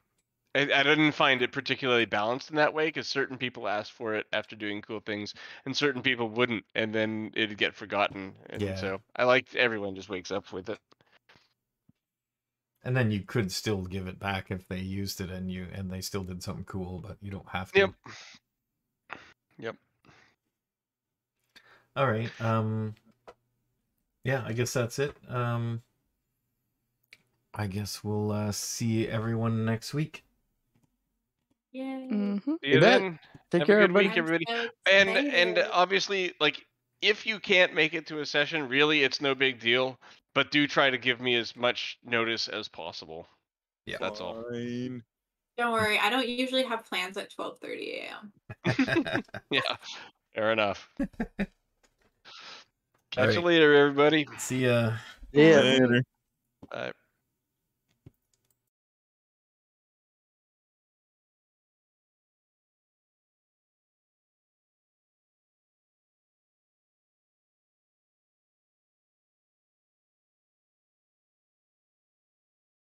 I didn't find it particularly balanced in that way, because certain people asked for it after doing cool things, and certain people wouldn't, and then it'd get forgotten. And yeah. so I liked everyone just wakes up with it. And then you could still give it back if they used it and you and they still did something cool, but you don't have to. Yep. Yep. All right. Um, yeah, I guess that's it. Um, I guess we'll uh, see everyone next week. Yay. Mm-hmm. See you then. Take Have care, a good everybody. Week, everybody. And and obviously, like, if you can't make it to a session, really, it's no big deal. But do try to give me as much notice as possible. Yeah, that's all. Fine. Don't worry, I don't usually have plans at twelve thirty a m Yeah, fair enough. Catch all you right. later, everybody. See ya. Yeah. Later. Bye.